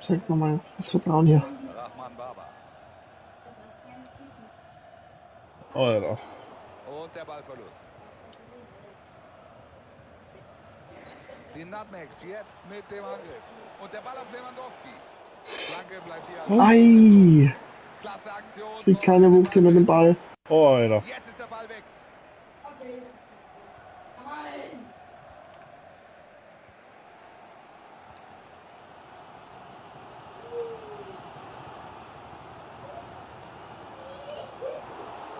Schenkt mir mal jetzt das Vertrauen hier. Oh ja. Und der Ballverlust. Die Nutmegs jetzt mit dem Angriff. Und der Ball auf Lewandowski. Flanke bleibt hier. Ei! Klasse Aktion. Kriegt keine Wucht hinter dem Ball. Oh, Alter. Jetzt ist der Ball weg. Okay.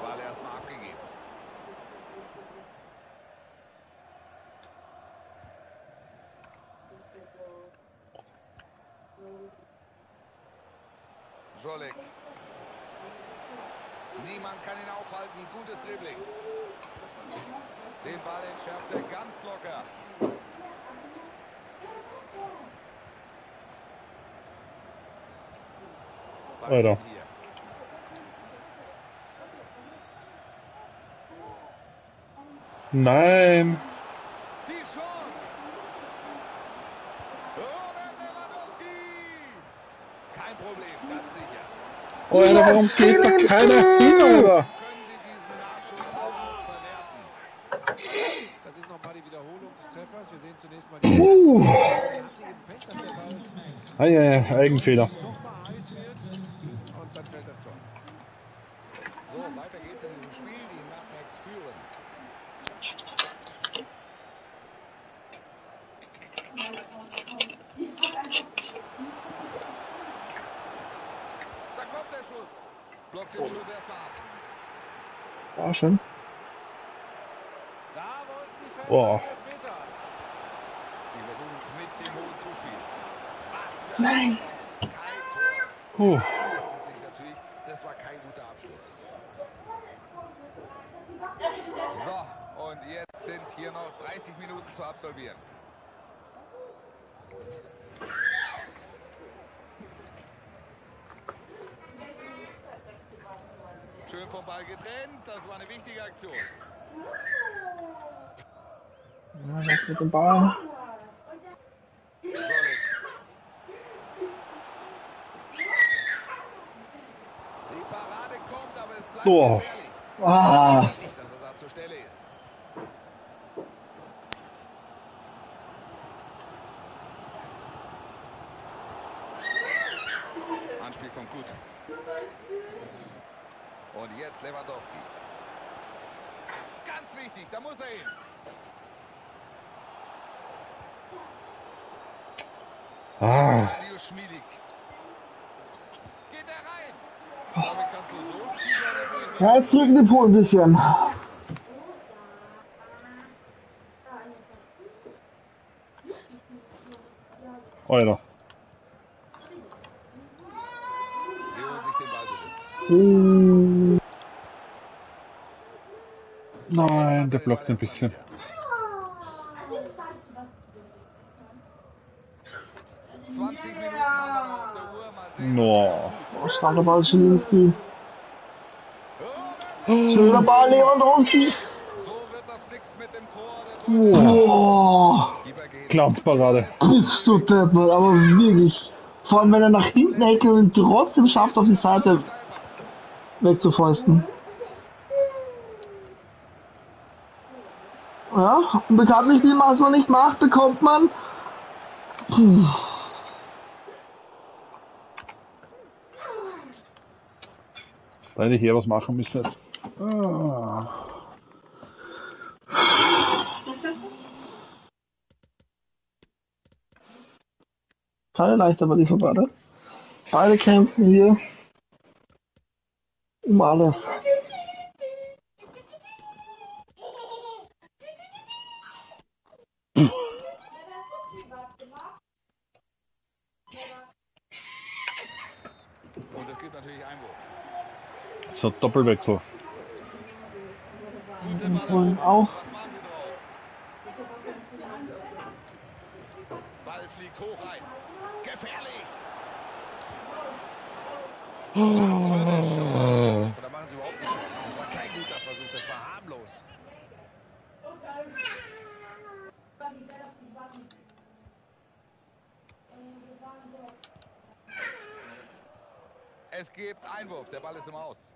Ball erstmal abgegeben. Jolek. Niemand kann ihn aufhalten. Gutes Dribbling. Den Ball entschärft er ganz locker. Alter. Nein. Die Chance. Robert Lewandowski. Kein Problem, ganz sicher. Oh, ja, warum geht da keiner hinüber? Können Sie diesen Nachschuss auch verwerten? Das ist nochmal die Wiederholung des Treffers. Wir sehen zunächst mal die Ah ja, ja, Eigenfehler. Und dann fällt das Tor. So, weiter geht's in diesem Spiel. Die Nutmegs führen. Block den Schuss erstmal ab. War schon. Da wollten die Fans. Boah. Sie versuchen es mit dem hohen Zuspiel. Was für ein Nein. Tor. Das war kein guter Abschluss. So, und jetzt sind hier noch 30 Minuten zu absolvieren. Schön vom Ball getrennt, das war eine wichtige Aktion. Ja, das mit dem Ball. Die Parade kommt, aber es bleibt gefährlich. Nicht, dass er da zur Stelle ist. Anspiel kommt gut. Und jetzt Lewandowski. Ganz wichtig, da muss er hin. Arkadiusz Milik. Geht er rein. Damit kannst du so. Ja, jetzt rücken den Po ein bisschen. Alter. Wir holen sich den Ballbesitz. Nein, der blockt ein bisschen. No. Oh, starker Ball, Zieliński. Schöner Ball, Lewandowski. So wird das nix mit dem Tor. Glanzparade. Bist du deppert, aber wirklich. Vor allem, wenn er nach hinten hält und trotzdem schafft, auf die Seite wegzufäusten. Ja, und bekanntlich, die was man nicht macht, bekommt man. Puh. Da hätte ich eher was machen müssen jetzt. Ah. Keine leichte Manöver. Beide kämpfen hier um alles. Und es gibt natürlich Einwurf. So, Doppelwechsel. Und wollen auch. Ball fliegt hoch ein. Gefährlich. Oh. Da machen sie überhaupt nichts. Das war kein guter Versuch, das war harmlos. Es gibt Einwurf, der Ball ist im Aus.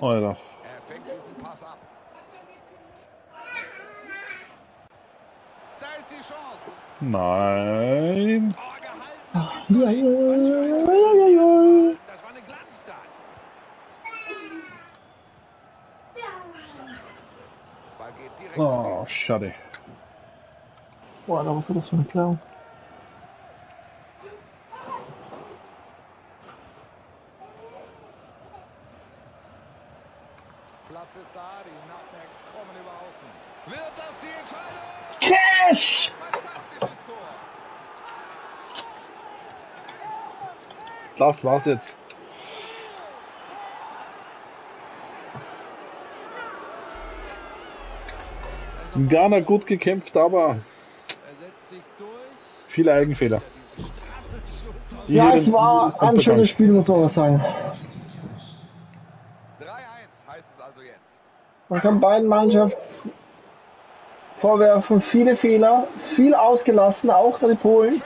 Alter. Er fängt diesen Pass ab. Da ist die Chance. Nein. Oh, gehalten. Das war eine Glanztat. Ball geht direkt. Oh, schade. Boah, da muss er das für eine Klaue. Cash! Das war's jetzt. Ghana gut gekämpft, aber viele Eigenfehler. Ja, es war ein schönes Spiel, muss man sagen. Man kann beiden Mannschaften vorwerfen, viele Fehler, viel ausgelassen, auch die Polen.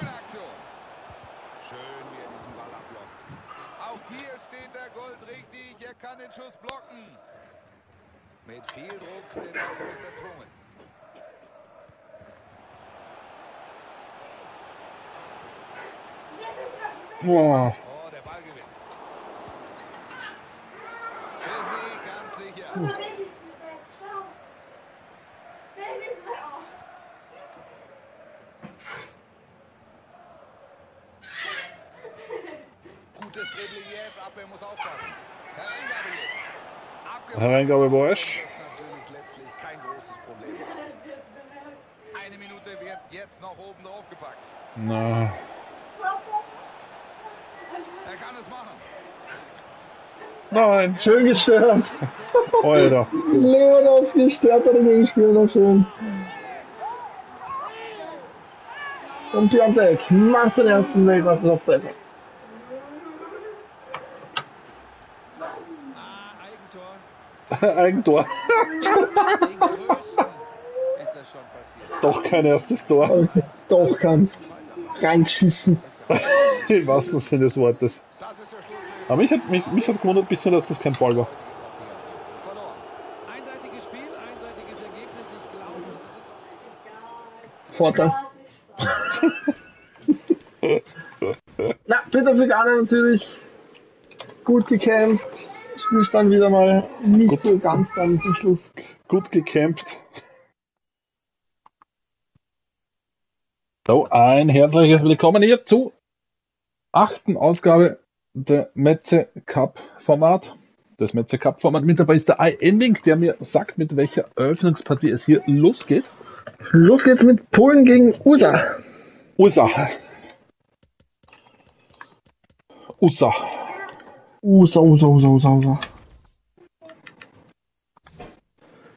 Auch hier steht der Gold richtig, er kann den Schuss blocken. Mit viel Druck den Abschluss erzwungen. Boah. Oh, der Ball gewinnt. Chesney ganz sicher. Hereingabe Boesch. Das ist natürlich letztlich kein großes Problem. Eine Minute wird jetzt noch oben drauf gepackt. Na. Er kann es machen. Nein, schön gestört. Alter. Lewandowski gestört hat den Gegenspieler noch schön. Und Piątek macht den ersten Weltmeisterschaftstreffer. Eigentor. Doch kein erstes Tor. Okay, doch ganz reingeschissen. Im wahrsten Sinne des Wortes. Aber mich hat gewundert ein bisschen, dass das kein Ball war. Einseitiges Spiel, einseitiges Ergebnis, ich glaube. Vorteil. Na, bitte für Ghana natürlich. Gut gekämpft. Ist dann wieder mal nicht gut, so ganz dann zum Schluss. Gut gekämpft. So, ein herzliches Willkommen hier zur 8. Ausgabe der Metze Cup Format. Das Metze Cup Format mit dabei ist der iEnding, der mir sagt, mit welcher Eröffnungspartie es hier losgeht. Los geht's mit Polen gegen USA. Usa.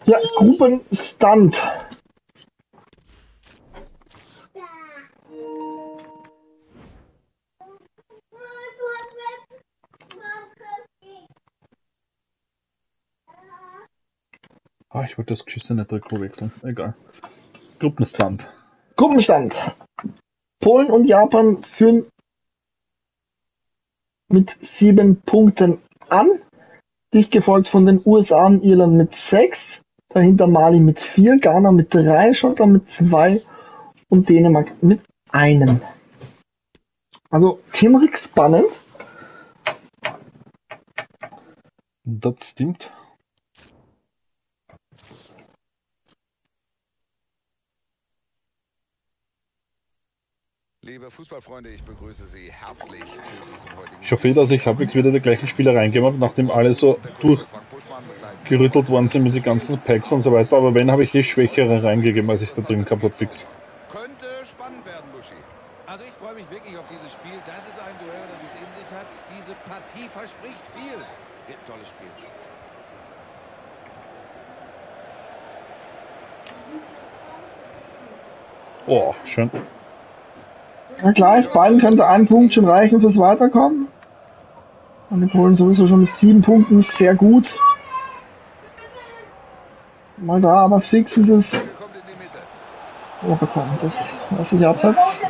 Ja, Gruppenstand. Ah, ich wollte das Geschüsse nicht wechseln. Egal. Gruppenstand. Gruppenstand. Polen und Japan führen mit 7 Punkten an. Dicht gefolgt von den USA und Irland mit 6. Dahinter Mali mit 4, Ghana mit 3, Schottland mit 2 und Dänemark mit 1. Also ziemlich spannend. Das stimmt. Liebe Fußballfreunde, ich begrüße Sie herzlich zu diesem heutigen... Ich hoffe, dass ich halbwegs wieder die gleichen Spieler reingegeben habe, nachdem alle so durchgerüttelt worden sind mit den ganzen Packs und so weiter. Aber wenn, habe ich die schwächere reingegeben, als ich da drin gehabt habe, fix. Könnte spannend werden, Buschi. Also ich freue mich wirklich auf dieses Spiel. Das ist ein Duell, das es in sich hat. Diese Partie verspricht viel. Wird ein tolles Spiel. Oh, schön. Na klar, ist Bayern könnte ein Punkt schon reichen fürs Weiterkommen. Und die Polen sowieso schon mit 7 Punkten, ist sehr gut. Mal da, aber fix ist es. Oh, was war das? Was ist die Absatz?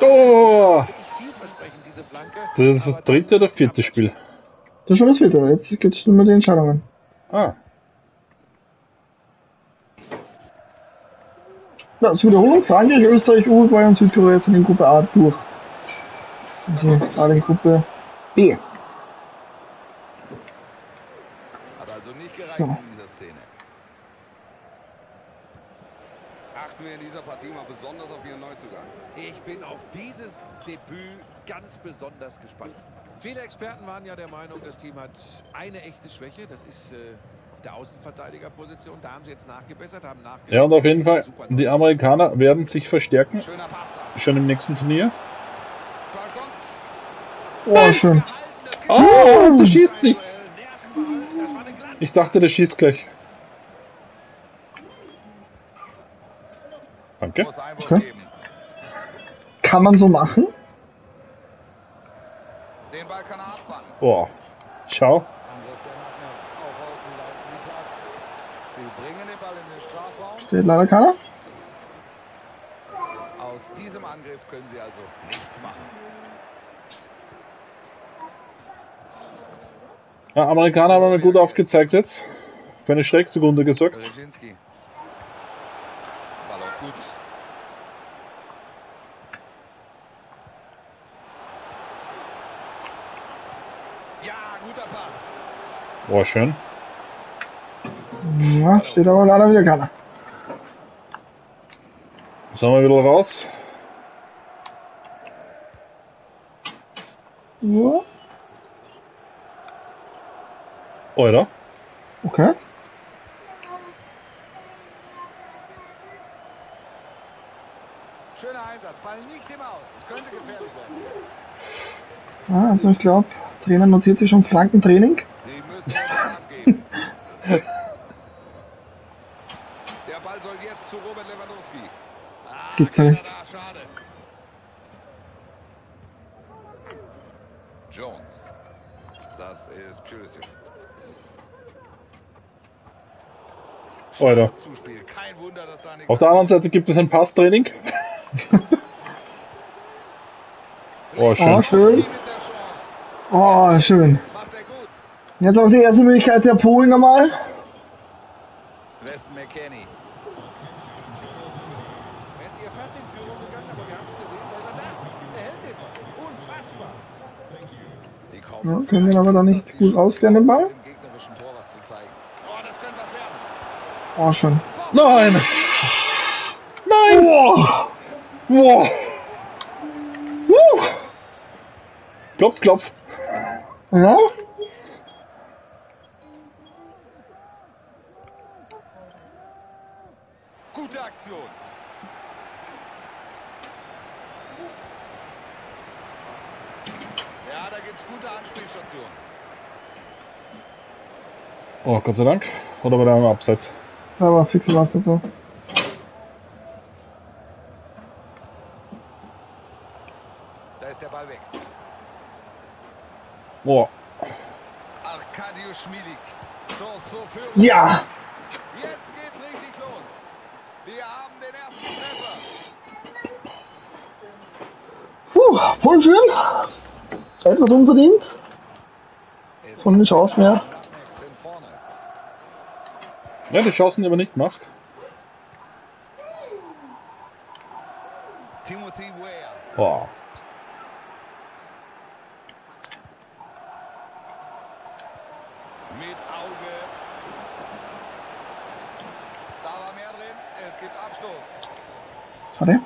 Oh! Das ist das dritte oder vierte Spiel? Das ist schon das vierte, jetzt gibt es nur mehr die Entscheidungen. Ah. Ja, zur Wiederholung, Frankreich, Österreich, Uruguay und Südkorea sind in Gruppe A durch. Und die gerade in Gruppe B. Hat also nicht gereicht so. In dieser Szene. Achten wir in dieser Partie mal besonders auf Ihren Neuzugang. Ich bin auf dieses Debüt ganz besonders gespannt. Viele Experten waren ja der Meinung, das Team hat eine echte Schwäche, das ist... der Außenverteidigerposition, da haben sie jetzt nachgebessert, haben nachgebessert. Ja, und auf jeden Fall, die Amerikaner werden sich verstärken, schon im nächsten Turnier. Oh, schön. Oh, der schießt nicht. Ich dachte, der schießt gleich. Danke. Okay. Kann man so machen? Oh, ciao. Steht leider keiner. Aus diesem Angriff können sie also nichts machen. Ja, Amerikaner haben wir gut aufgezeigt jetzt. Für eine Schrecksekunde gesorgt. Ja, guter Pass. Boah, schön. Ja, steht aber leider wieder keiner. Sollen wir wieder raus? Ja. Oder? Okay. Schöner Einsatz, Ball nicht im Aus. Es könnte gefährlich sein. Ah, also ich glaube, Trainer notiert sich schon Flankentraining. Sie müssen abgeben. Der Ball soll jetzt zu Robert Lewandowski. Ah, gibt's ja nicht. Schade. Jones. Das ist Pulisic. Alter. Kein Wunder, dass da nichts. Auf der anderen Seite gibt es ein Passtraining. Oh, schön. Oh, schön. Oh, schön. Jetzt auf die erste Möglichkeit der Polen nochmal. Weston McKennie. Wären Sie ja fast in Führung gegangen, aber wir haben es gesehen, weil er das erhält den Ball. Unfassbar. Die kommen. Ja, können wir aber da nicht gut auskehren, den Ball. Oh, das könnte was werden. Oh, schon. Nein! Nein! Wow! Wow! Wow! Klopf, klopf. Ja? Oh, Gott sei Dank. Oder war der im Abseits? Da war fix im Abseits. So. Da ist der Ball weg. Boah. Arkadiusz Milik. Chance zur Führung. Ja! Jetzt geht's richtig los. Wir haben den ersten Treffer. voll schön. Etwas unverdient. Und eine Chance mehr. Ja, die Chancen, die man nicht macht. Boah. Mit Auge. Da war mehr drin. Es gibt Abstoß. Sorry.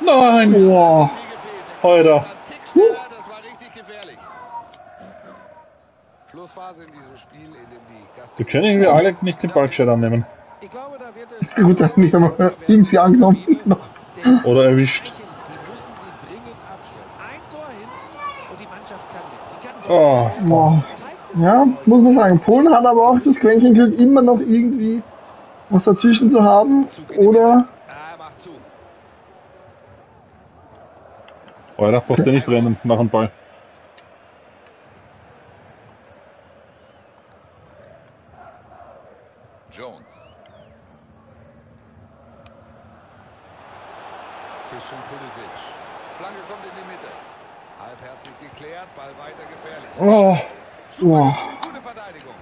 Nein! Boah! Alter! Das war richtig gefährlich. Schlussphase in diesem Spiel, in dem die Gast. Wir können irgendwie alle nicht den Ballschirm annehmen. Ich glaube, da wird es gut, dass nicht einmal irgendwie angenommen. Oder erwischt. Die müssen sie dringend abstellen. Ein Tor hinten und die Mannschaft kann mit. Boah. Ja, muss man sagen. Polen hat aber auch das Quäntchen Glück, immer noch irgendwie was dazwischen zu haben. Oder. Oh, da passt der nicht rennen nach dem Ball. Jones. Christian Pulisic. Flanke kommt in die Mitte. Halbherzig geklärt, Ball weiter gefährlich. Oh. Gute Verteidigung.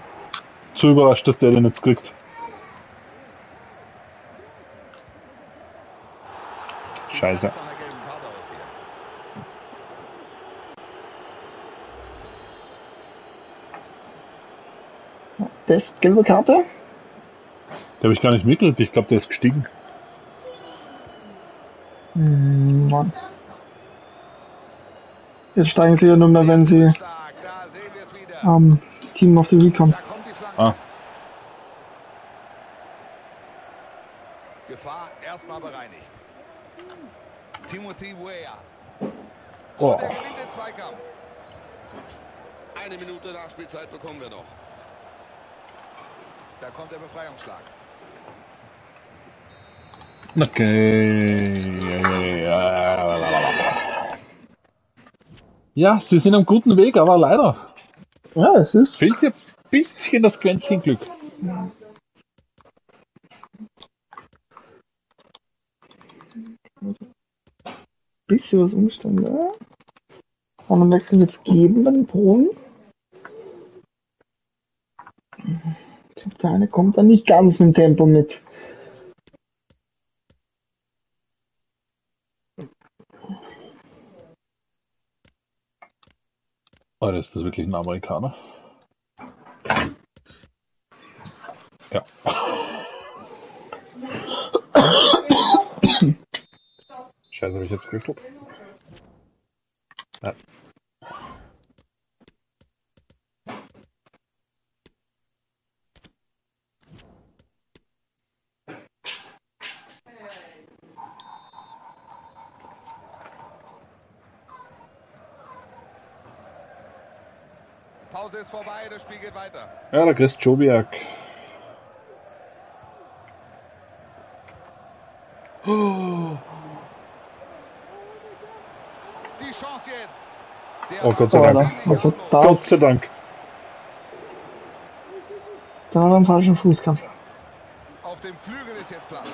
Zu überrascht, dass der den jetzt kriegt. Scheiße. Das gelbe Karte? Der habe ich gar nicht mittelt, ich glaube der ist gestiegen. Mann. Jetzt steigen sie ja nur mehr, wenn sie am Team of the Week kommen. Ah. Gefahr erstmal bereinigt. Timothy Weah. Oh. Der gewinnt den Zweikampf. Eine Minute Nachspielzeit bekommen wir noch. Da kommt der Befreiungsschlag. Okay. Ja, sie sind am guten Weg, aber leider. Ja, es ist. Fehlt hier ein bisschen das Quäntchen Glück. Ja. Bisschen was Umstände. Und dann wechseln jetzt geben bei den Polen. Der eine kommt dann nicht ganz mit dem Tempo mit. Oh, ist das wirklich ein Amerikaner? Ja. Scheiße, habe ich jetzt gewechselt? Ja. Pause ist vorbei, das Spiel geht weiter. Ja, da kriegst du Jobiak. Die Chance jetzt. Der Gott sei Dank. Also, Gott sei Dank. Da war ein falscher Fußkampf. Auf dem Flügel ist jetzt Platz.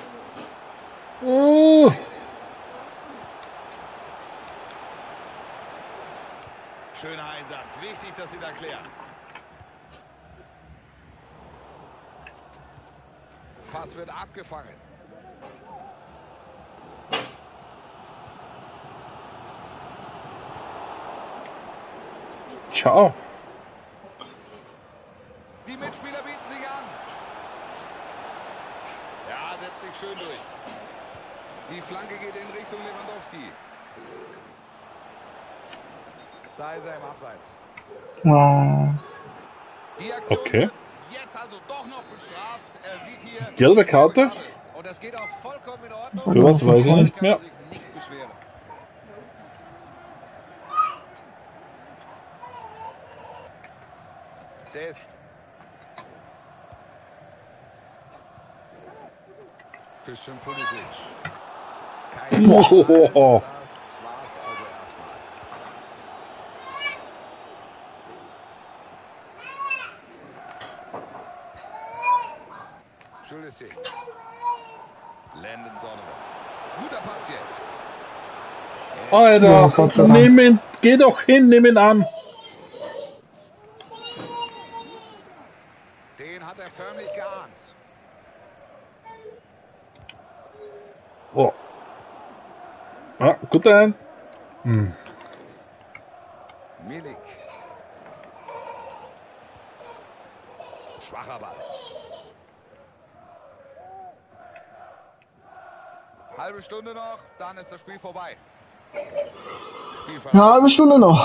Schöner Einsatz. Wichtig, dass Sie da klären. Pass wird abgefangen. Ciao. Die Mitspieler bieten sich an. Ja, setzt sich schön durch. Die Flanke geht in Richtung Lewandowski. Da ist er im Abseits. Die Aktion okay. Jetzt also doch noch bestraft. Er sieht hier gelbe Karte. Und das geht auch vollkommen in Ordnung. Ja, das weiß ich nicht mehr. Test. Christian Pulisic. Kein Das war's also erstmal. Pulisic. Landon Donovan. Guter Pass jetzt. Alter, ja, nimm ihn, geh doch hin, nimm ihn an. Den hat er förmlich geahnt. Oh. Ah, gut rein. Hm. Milik. Schwacher Ball. Halbe Stunde noch, dann ist das Spiel vorbei. Eine halbe Stunde noch.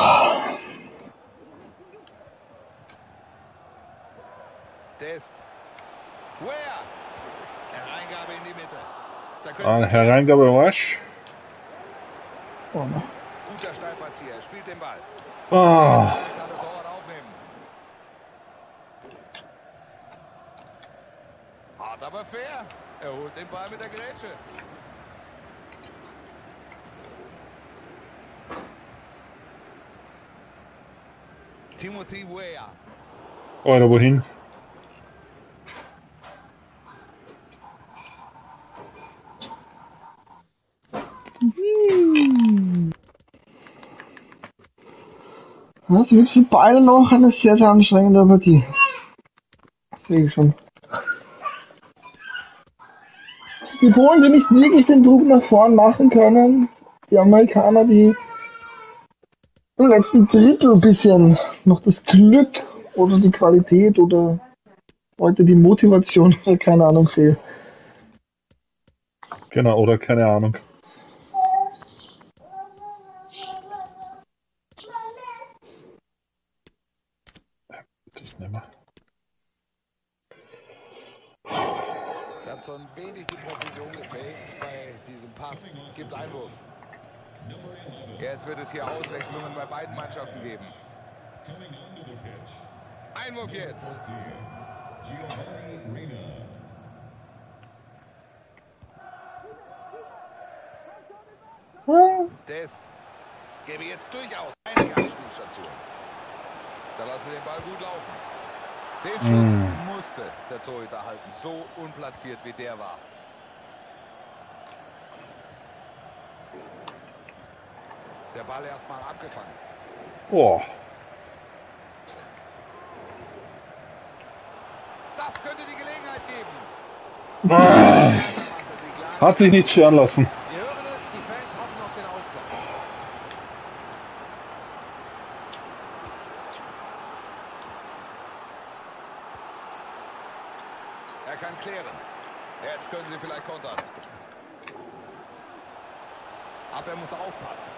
Test. Where? Hereingabe in die Mitte. Hereingabe Rush. Oh, ne. Guter Steilpass hier. Er spielt den Ball. Oh. Hart aber fair. Er holt den Ball mit der Grätsche. Timothy Weah. Oder wohin? Das ist wirklich beide noch eine sehr, sehr anstrengende Partie. Das sehe ich schon. Die Polen, die nicht wirklich den Druck nach vorn machen können, die Amerikaner, die im letzten Drittel ein bisschen noch das Glück oder die Qualität oder heute die Motivation oder keine Ahnung fehlt. Genau, oder keine Ahnung. So ein wenig die Präzision gefällt bei diesem Pass, gibt Einwurf. Jetzt wird es hier Auswechslungen bei beiden Mannschaften geben. Einwurf jetzt. Test. Gebe jetzt durchaus eine Anspielstation. Da lassen wir den Ball gut laufen. Den Schuss musste der Torhüter halten, so unplatziert wie der war. Der Ball erstmal abgefangen. Oh. Das könnte die Gelegenheit geben. Ah. Hat sich nicht scheren lassen. Wir hören es, die Fans hoffen auf den Ausgleich. Jetzt können sie vielleicht kontern. Aber er muss aufpassen.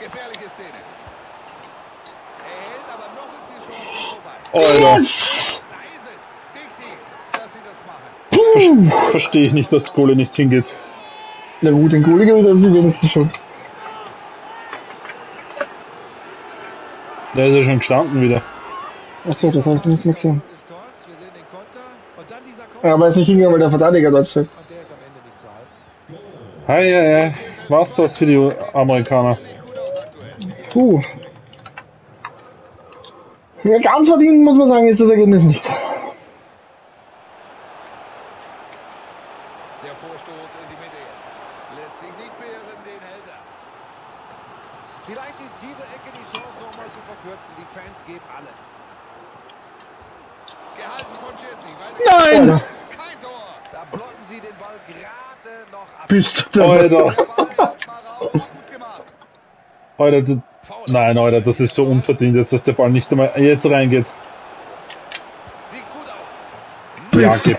Gefährliche Szene. Er hält, aber noch ist die Chance vorbei. Oh, Alter. Da ist es. Wichtig, dass sie das machen. Verstehe ich nicht, dass Kohle nicht hingeht. Na gut, den Kohle gewinnt er wenigstens schon. Da ist er schon gestanden wieder. Achso, das habe ich nicht mehr gesehen. Ja, weiß nicht hingegangen, weil der Verteidiger dort steht. Hey, war's das für die Amerikaner? Puh. Ja, ganz verdient, muss man sagen, ist das Ergebnis nicht. Der Vorstoß in die Mitte jetzt. Lässt sich nicht beirren, den hält er. Vielleicht ist diese Ecke die Chance, nochmal zu verkürzen. Die Fans geben alles. Gehalten von Jesse. Nein! Alter. Da blocken sie den Ball gerade noch ab. Bist du Alter. Alter, du... Nein, Alter, das ist so unverdient jetzt, dass der Ball nicht einmal jetzt reingeht. Ja, bitte.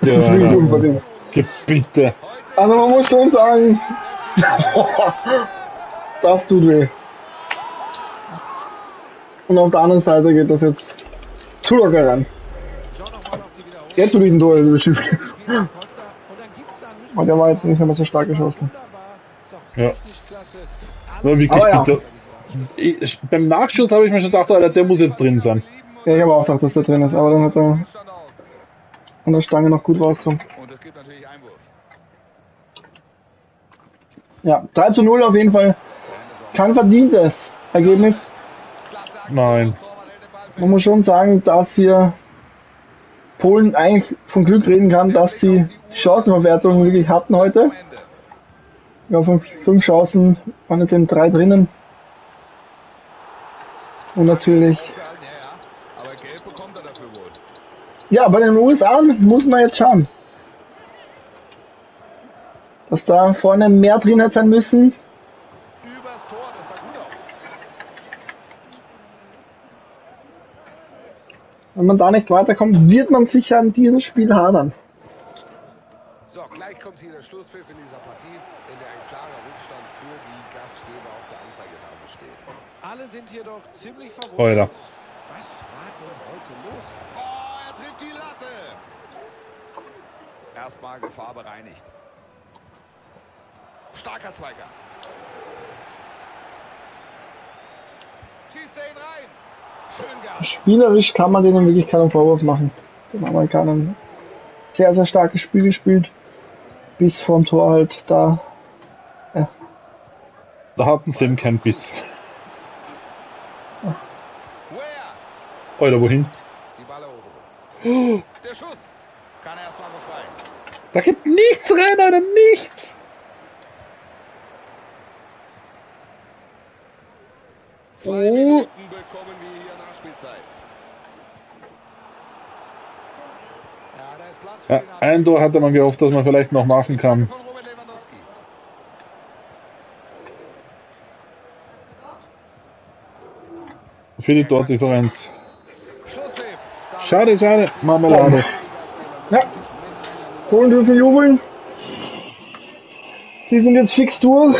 Das ist wirklich unverdient. Bitte. Also man muss schon sagen, das tut weh. Und auf der anderen Seite geht das jetzt zu locker ran. Jetzt zu diesem Tor, das Schiff. Und der war jetzt nicht einmal so stark geschossen. Ja. Aber bitte. Ich, beim Nachschuss habe ich mir schon gedacht, Alter, der muss jetzt drin sein. Ja, ich habe auch gedacht, dass der drin ist, aber dann hat er an der Stange noch gut rausgezogen. Und es gibt natürlich Einwurf. Ja, 3:0 auf jeden Fall. Kein verdientes Ergebnis. Nein. Man muss schon sagen, dass hier Polen eigentlich von Glück reden kann, dass sie die Chancenverwertung wirklich hatten heute. Ja, von 5 Chancen waren jetzt eben 3 drinnen. Und natürlich... Ja, bei den USA muss man jetzt schauen, dass da vorne mehr drin hat sein müssen. Wenn man da nicht weiterkommt, wird man sicher an diesem Spiel hadern. So, gleich kommt hier der Schlusspfiff in dieser Partie, in der ein klarer Rückstand für die Gastgeber auf der Anzeigetafel steht. Alle sind hier doch ziemlich verwundert. Alter. Was war denn heute los? Oh, er trifft die Latte! Erstmal Gefahr bereinigt. Starker Zweiger. Schießt er ihn rein! Spielerisch kann man denen wirklich keinen Vorwurf machen. Den Amerikanern sehr, sehr starkes Spiel gespielt. Bis vorm Tor halt da. Ja. Da hatten sie eben kein Biss. Ja. Oder wohin? Die Balleroberung. Der Schuss kann erstmal befreien. Da gibt nichts rein, Alter, nichts! Oh. 2 Minuten bekommen wir hier nach Spielzeit. Ja, da ist Platz für den Abwehr. Ein Tor hatte man gehofft, dass man vielleicht noch machen kann. Von Robert Lewandowski. Für die Tordifferenz. Schade, schade. Marmelade. Ja. Polen dürfen jubeln. Sie sind jetzt fix durch.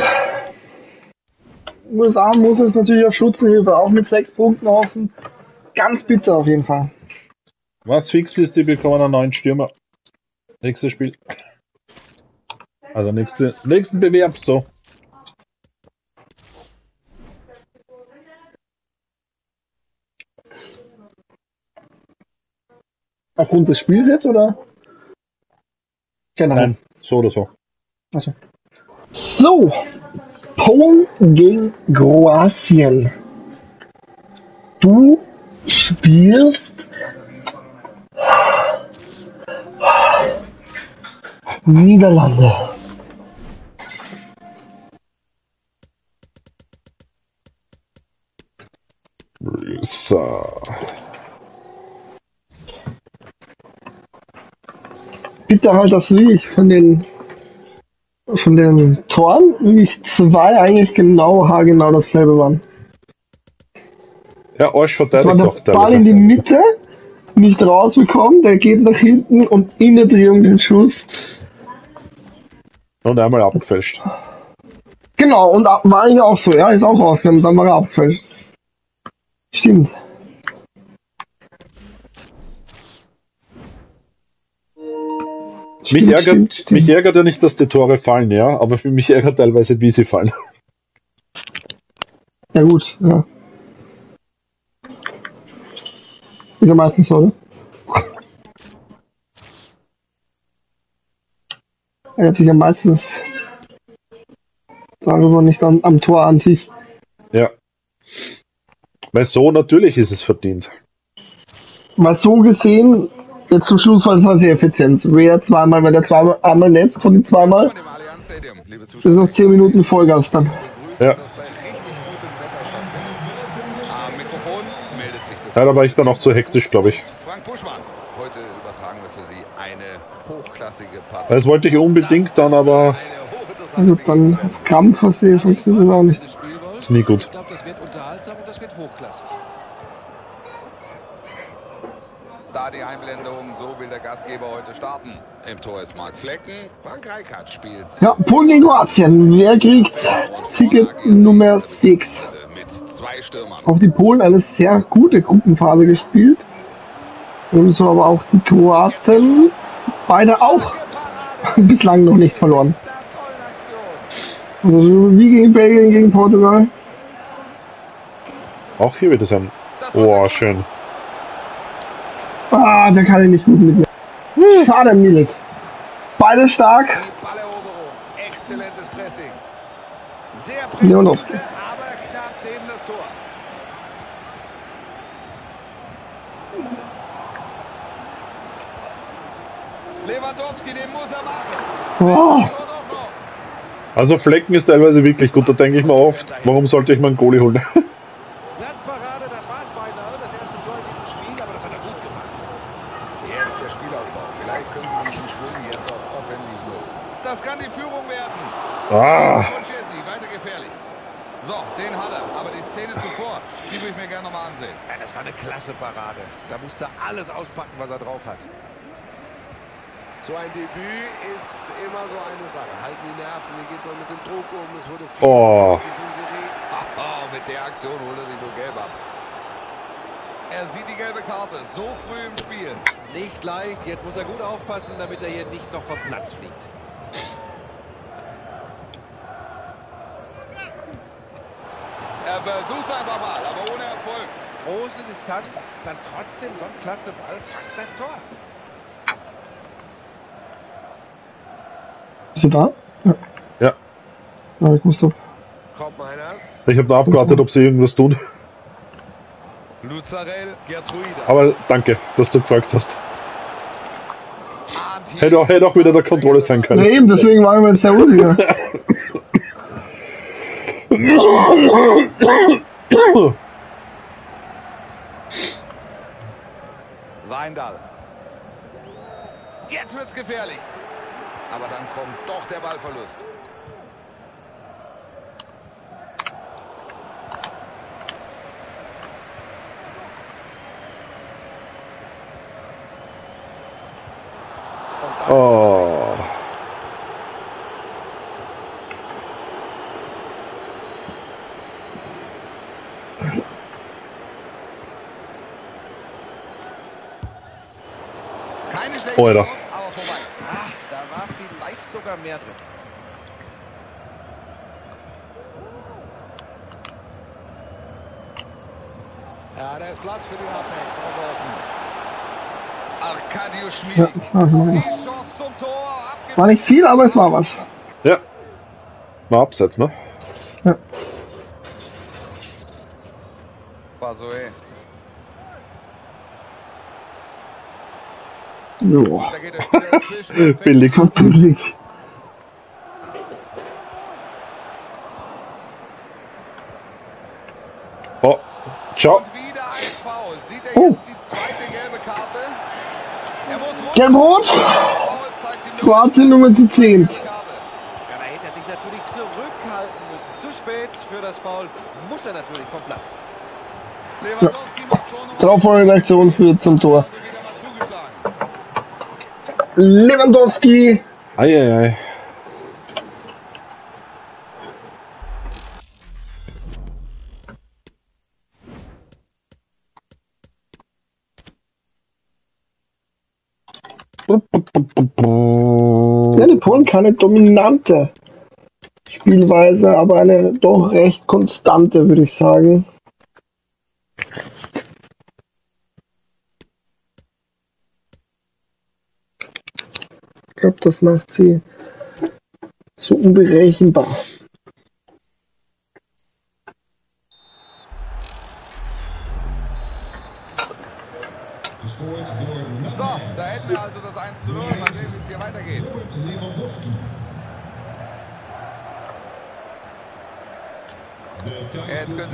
USA muss es natürlich auf Schützenhilfe, auch mit 6 Punkten hoffen. Ganz bitter auf jeden Fall. Was fix ist, die bekommen einen neuen Stürmer. Nächstes Spiel. Also nächsten Bewerb, so. Aufgrund des Spiels jetzt, oder? Genau. Nein, so oder so. Achso. So! Polen gegen Kroatien. Du spielst Niederlande. So. Bitte halt das Licht von den Toren nicht 2 eigentlich haargenau dasselbe waren. Ja, Arsch verteidigt doch. Der Ball in die Mitte, nicht rausbekommen, der geht nach hinten und in der Drehung den Schuss. Und einmal abgefälscht. Genau, und war ja auch so, ja, ist auch rausgekommen, dann war er abgefälscht. Stimmt. Mich ärgert ja nicht, dass die Tore fallen, ja, aber für mich ärgert teilweise, wie sie fallen. Ja gut, ja. Ist ja meistens so, oder? Ärgert sich ja meistens darüber nicht am Tor an sich. Ja. Weil so natürlich ist es verdient. Mal so gesehen... Jetzt zum Schluss war es halt die Effizienz. Wer zweimal, wenn der zweimal einmal netzt von den zweimal, das ist noch 10 Minuten Vollgas dann. Ja. Ja, da war ich dann auch zu hektisch, glaube ich. Frank Buschmann, heute übertragen wir für Sie eine hochklassige Partie. Das wollte ich unbedingt dann, aber... Gut, dann auf Krampf verstehe ich das auch nicht. Ist nie gut. Ich glaube, das wird unterhaltsam und das wird hochklassig. Da die Einblendung, so will der Gastgeber heute starten. Im Tor ist Mark Flecken. Frankreich hat spielt. Ja, Polen gegen Kroatien. Wer kriegt Ticket Nummer 6? Mit 2 Stürmern. Auch die Polen eine sehr gute Gruppenphase gespielt. Ebenso aber auch die Kroaten. Beide auch bislang noch nicht verloren. Also wie gegen Belgien, gegen Portugal. Auch hier wird es ein... Oh, schön. Ah, der kann ihn nicht gut mitnehmen. Schade, Milik. Beide stark. Exzellentes Pressing. Sehr präzise, Leonowski. Aber knapp neben das Tor. Lewandowski, den muss er machen. Wow. Also Flecken ist teilweise wirklich gut, da denke ich mir oft, warum sollte ich mal einen Goalie holen? Platzparade, das war's beinahe, das erste Tor in diesem Spiel, aber das hat er gut gemacht. Jetzt der Spielaufbau, vielleicht können sie diesen Schwung jetzt auch offensiv nutzen. Das kann die Führung werden. Und Jesse, weiter gefährlich. So, den hat er, aber die Szene zuvor, die würde ich mir gerne nochmal ansehen. Ja, das war eine klasse Parade, da musste alles auspacken, was er drauf hat. So ein Debüt ist immer so eine Sache. Halten die Nerven, hier geht man mit dem Druck um. Es wurde viel. Mit der Aktion holt er sich nur gelb ab. Er sieht die gelbe Karte so früh im Spiel. Nicht leicht, jetzt muss er gut aufpassen, damit er hier nicht noch vom Platz fliegt. Er versucht einfach mal, aber ohne Erfolg. Große Distanz, dann trotzdem so ein klasse Ball, fast das Tor. Bist du da? Ja. Ja. Ja, ich muss da. Ich habe da abgewartet, ob sie irgendwas tun. Lutsharel Geertruida. Aber danke, dass du gefragt hast. Hätte auch wieder der Kontrolle sein können. Ja, eben, deswegen waren wir jetzt sehr unsicher. Weindal. Jetzt wird's gefährlich. Aber dann kommt doch der Ballverlust. Oh. Keine schlechte Chance, aber vorbei. Ach, da war vielleicht sogar mehr drin. Ja, da ist Platz für den Abwehr. Arkadiusz Milik. Die Chance zum Tor. War nicht viel, aber es war was. Ja. War Abseits, ne? Ja. War so, ey. Joa. Billig. Billig. Oh. Ciao. Oh. Gelb-Rot! Kroatien Nummer zu 10. Ja, da hätte er sich natürlich zurückhalten müssen. Zu spät für das Foul muss er natürlich vom Platz. Ja. Draufholreaktion führt zum Tor. Lewandowski! Eieiei. Ja, die Polen keine dominante Spielweise, aber eine doch recht konstante, würde ich sagen. Ich glaube, das macht sie so unberechenbar. So, da hätten wir also das 1:0. Mal sehen, wie es hier weitergeht.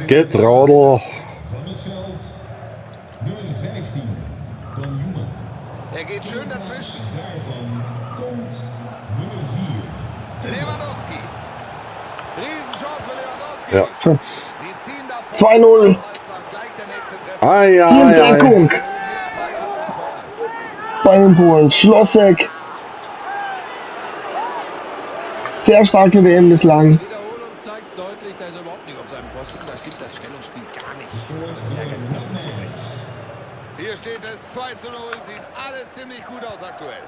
Getraudel. Er geht schön dazwischen. Davon kommt Nummer 4. Lewandowski. Riesenchance für Lewandowski. Ja. 2:0. Ah, ja, die Entdeckung. Ja. Bayern Polen, Schlossek. Sehr starke WM bislang. Die Wiederholung zeigt es deutlich, da ist er überhaupt nicht auf seinem Posten. Da stimmt das Stellungsspiel gar nicht. Das ärgert ihn zurecht. Hier steht es 2:0, sieht alles ziemlich gut aus aktuell.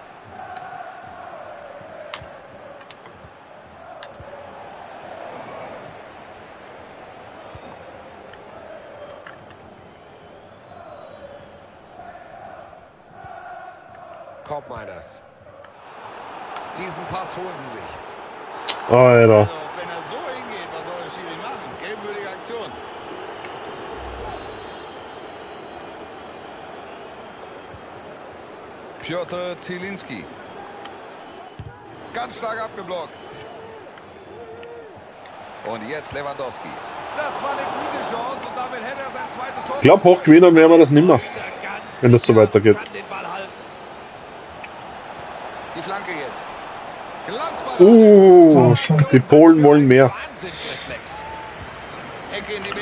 Diesen Pass holen sie sich. Alter. Also, wenn er so hingeht, was soll der Schiri machen? Gelbwürdige Aktion. Piotr Zieliński. Ganz stark abgeblockt. Und jetzt Lewandowski. Das war eine gute Chance und damit hätte er sein zweites Tor. Ich glaube, hochgewinnen, dann werden wir das nimmer, wenn das so weitergeht. Die Flanke jetzt. Die Polen wollen mehr. Ecke in die Mitte.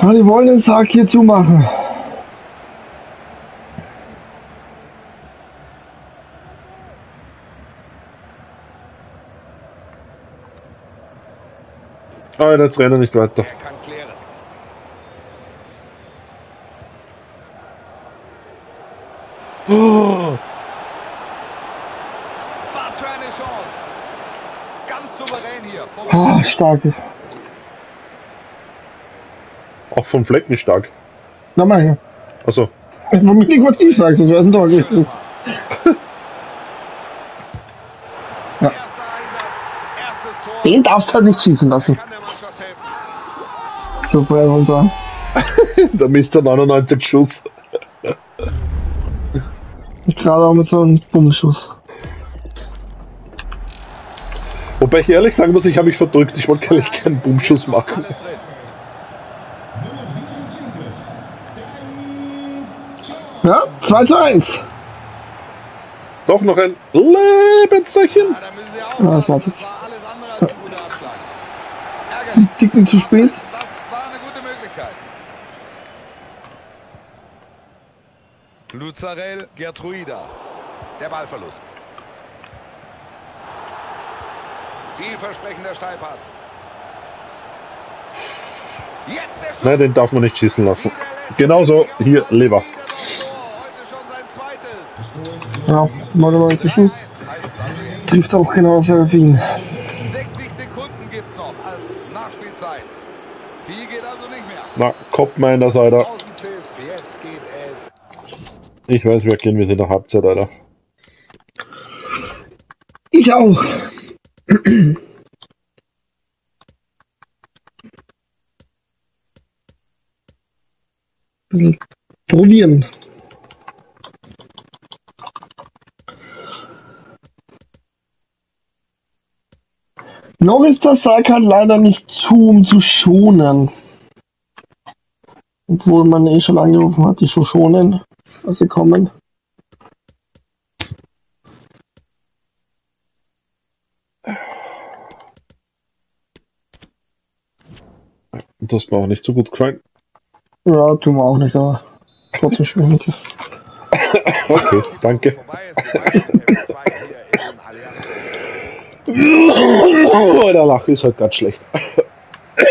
Ah, die wollen den Sack hier zumachen. Ah, jetzt rennt er nicht weiter. Oh. Was für eine Chance. Ganz souverän hier. Ah, stark. Auch vom Flecken stark. Na, mal her. Achso. Von mir nicht was ich sage, sonst wäre es ein Tor gewesen. Ja. Den darfst du halt nicht schießen lassen. Super, und da. Da misst er 99 Schuss. Gerade auch mit so einem Bummelschuss. Wobei ich ehrlich sagen muss, ich habe mich verdrückt. Ich wollte eigentlich keinen Bummschuss machen. Ja, 2:1. Doch noch ein Lebenszeichen. Ja, das war's jetzt. Ein Ticken zu spät. Das war eine gute Möglichkeit. Lutsharel Geertruida. Der Ballverlust. Vielversprechender Steilpass. Nein, den darf man nicht schießen lassen. Genauso hier Lever. Ja, 99 Schuss. Trifft auch genauso auf ihn. 60 Sekunden gibt es noch als Nachspielzeit. Viel geht also nicht mehr. Na, kommt mal in das, Alter. Jetzt geht es. Ich weiß, wir gehen mit in der Halbzeit, Alter. Ich auch. Bisschen probieren. Noch ist der Sack halt leider nicht zu, um zu schonen. Obwohl man eh schon angerufen hat, die schon schonen, dass sie kommen. Das war auch nicht so gut gefallen. Ja, tun wir auch nicht, aber trotzdem schwierig mit dir. Okay, danke. Der Lach ist halt ganz schlecht. Klasse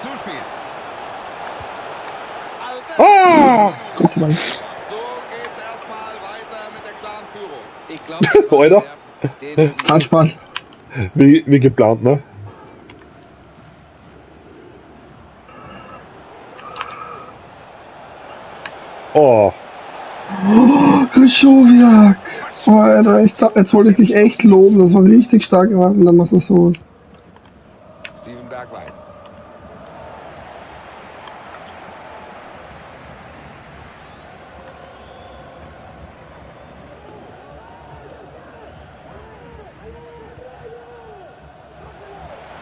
Zuspiel. Ah! Gott sei Dank. So geht's erstmal weiter mit der klaren Führung. Ich glaube, Zahnspann. Wie geplant, ne? Oh. Schuhwerk! Oh, Alter, jetzt wollte ich dich echt loben, das war richtig stark gemacht und dann machst du es so. Steven Bergwijn.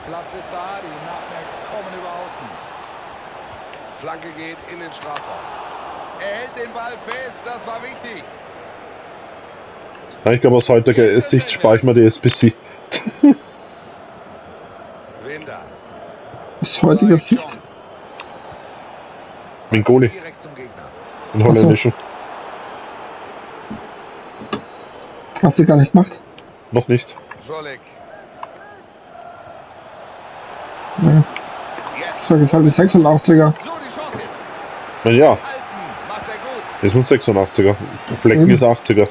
Platz ist da, die Nutmegs kommen über außen. Flanke geht in den Strafraum. Er hält den Ball fest, das war wichtig. Ich glaube, aus heutiger Sicht spare ich mir die SBC. Aus heutiger Sicht? Mein Goalie. Ein holländischen. So. Hast du gar nicht gemacht? Noch nicht. Ja. Ich sage jetzt halt die 86er. Na ja. Das ist ein 86er. Flecken ist 80er.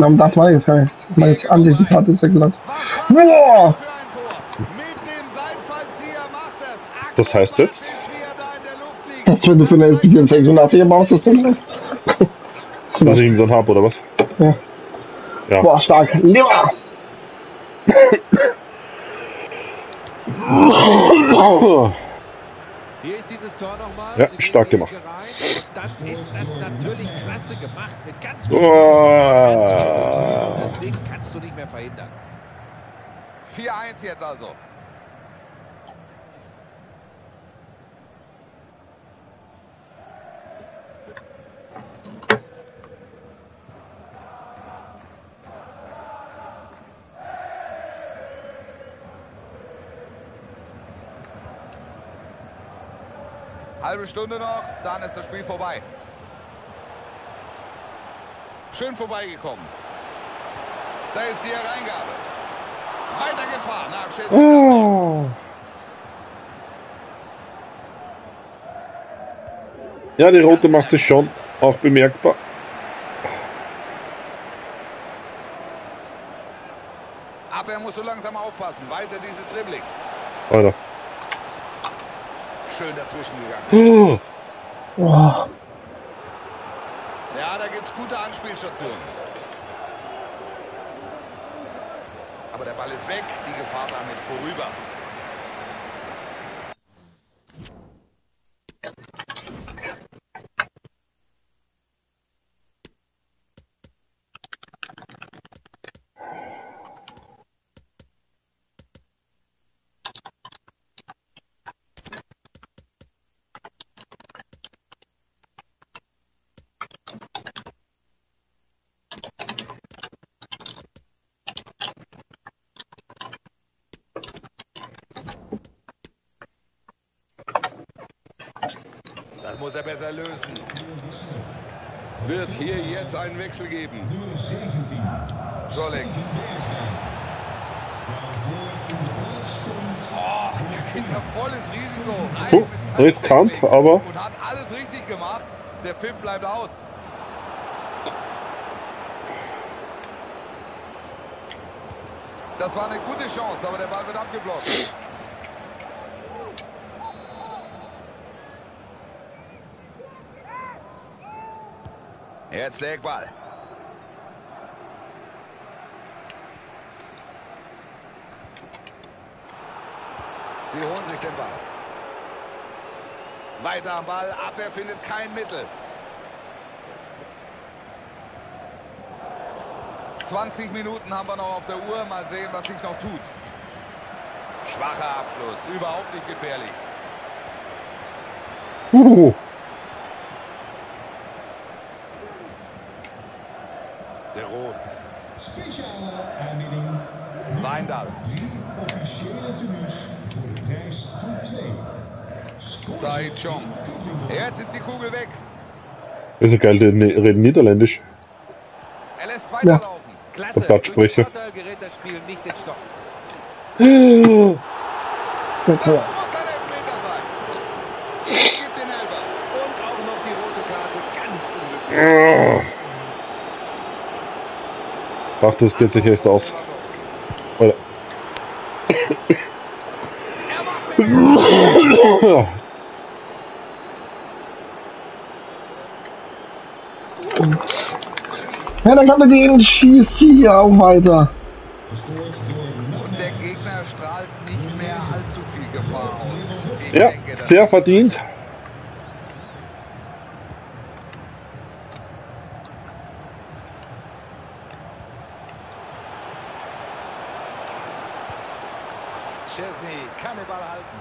Na, das war jetzt gar nicht. Meine Ansicht, die Karte ist 86. Boah! Das heißt jetzt? Dass wenn du für eine SBC 86er brauchst, das drin ist. Was ich ihn dann hab, oder was? Ja. Ja. Boah, stark. Leber! Hier ist dieses Tor nochmal. Ja, stark gemacht. dann ist das natürlich klasse gemacht. Mit ganz viel das Ding kannst du nicht mehr verhindern. 4-1 jetzt also. Halbe Stunde noch, dann ist das Spiel vorbei. Schön vorbeigekommen. Da ist die Hereingabe. Weitergefahren. Ja, die Rote macht sich schon auch bemerkbar. Abwehr muss so langsam aufpassen. Weiter dieses Dribbling. Alter. Schön dazwischen gegangen. Wow. Ja, da gibt es gute Anspielstationen. Aber der Ball ist weg, die Gefahr damit vorüber. Muss er besser lösen. Wird hier jetzt einen Wechsel geben. Scholling. Oh, da geht er volles Risiko. Riskant, aber... Und hat alles richtig gemacht. Der Pfiff bleibt aus. Das war eine gute Chance, aber der Ball wird abgeblockt. Jetzt der Eckball. Sie holen sich den Ball. Weiter am Ball. Abwehr findet kein Mittel. 20 Minuten haben wir noch auf der Uhr. Mal sehen, was sich noch tut. Schwacher Abschluss. Überhaupt nicht gefährlich. Weindal. Jetzt ist die Kugel weg. Das ist ja geil, die reden Niederländisch. Er lässt weiterlaufen. Klasse. Durch die Mutter gerät das Spiel nicht in Stock. Das muss ein Elfmeter sein. Es gibt den Elfer. Und auch noch die rote Karte. Ganz unglücklich. Ich dachte, das geht sich echt aus. Alter. Ja, dann kann man den Schießziel hier auch weiter. Und der Gegner strahlt nicht mehr allzu viel Gefahr aus. Ja, denke, sehr verdient. Kann den Ball halten.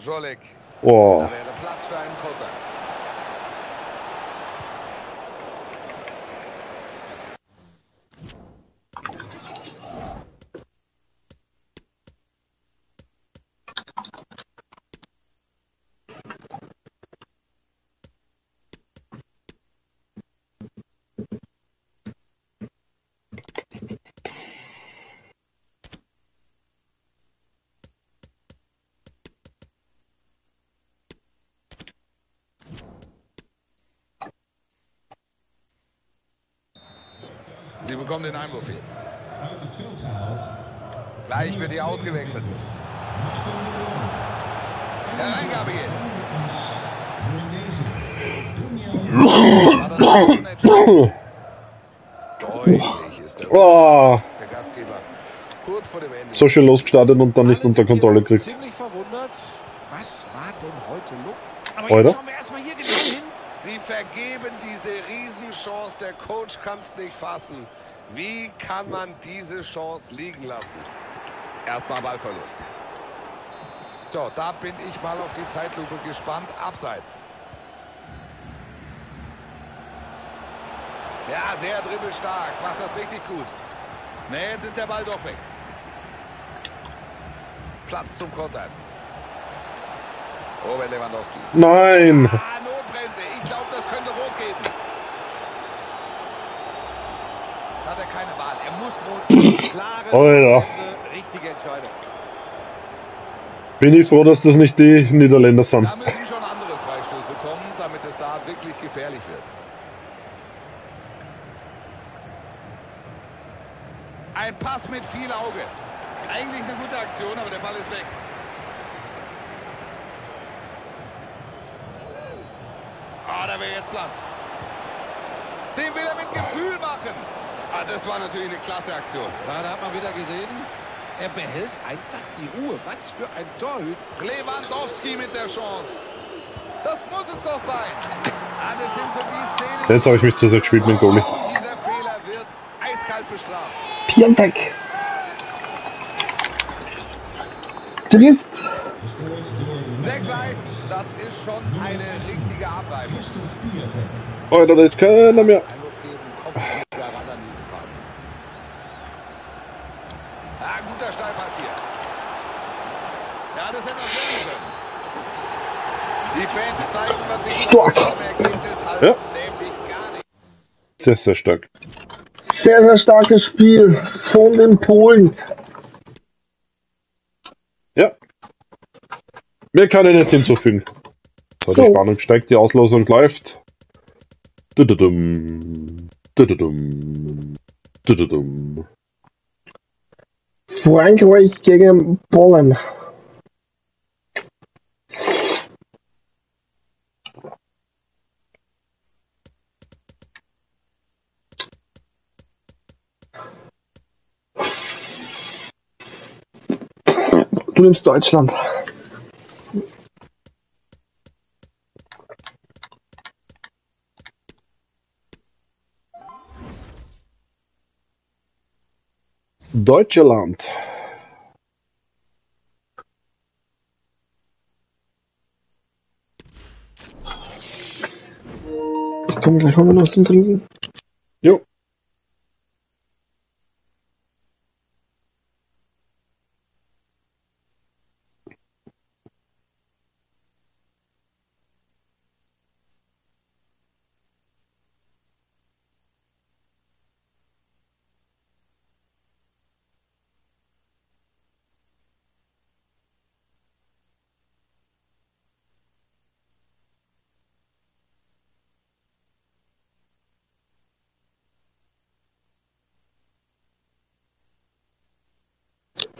Jolik. Oh. Da wäre Platz für einen Konter. Sie bekommen den Einwurf jetzt. Gleich wird hier ausgewechselt. Hereingabe jetzt. Deutlich ist der Gastgeber. so schön losgestartet und dann nicht unter Kontrolle kriegt. Was war denn heute los? Aber jetzt schauen wir erstmal hier genau hin. Sie vergeben diese Riesenchance. Der Coach kann es nicht fassen. Wie kann man diese Chance liegen lassen? Erstmal Ballverlust. So, da bin ich mal auf die Zeitlupe gespannt. Abseits. Ja, sehr dribbelstark. Macht das richtig gut. Ne, jetzt ist der Ball doch weg. Platz zum Kontern. Robert Lewandowski. Nein! Ah, Notbremse. Ich glaube, das könnte rot geben. Hat er keine Wahl. Er muss rot. Klare, oh ja. Richtige Entscheidung. Bin ich froh, dass das nicht die Niederländer sind. Da müssen schon andere Freistöße kommen, damit es da wirklich gefährlich wird. Ein Pass mit viel Auge. Eigentlich eine gute Aktion, aber der Ball ist weg. Ah, da wäre jetzt Platz. Den will er mit Gefühl machen. Ah, das war natürlich eine klasse Aktion. Ja, da hat man wieder gesehen. Er behält einfach die Ruhe. Was für ein Torhüter. Lewandowski mit der Chance. Das muss es doch sein. Alles sind so die Szenen. Jetzt habe ich mich zu sehr gespielt mit dem Goalie. Dieser Fehler wird eiskalt bestraft. Piontek. Trifft. 6-1. Das ist schon eine richtige Abreibung. Alter, das ist keiner mehr. Ah, guter Steilpass hier. Ja, das hätte man sehen können. Die Fans zeigen, was sie stark haben. Ergebnis halten, ja. Nämlich gar nicht. Sehr, sehr stark. Sehr, sehr starkes Spiel von den Polen. Ja. Mehr kann ich nicht hinzufügen. So, die Spannung steigt, die Auslosung läuft. Frankreich gegen Polen. Du nimmst Deutschland. Deutschland. Komm, gleich haben wir noch zum Trinken. Jo.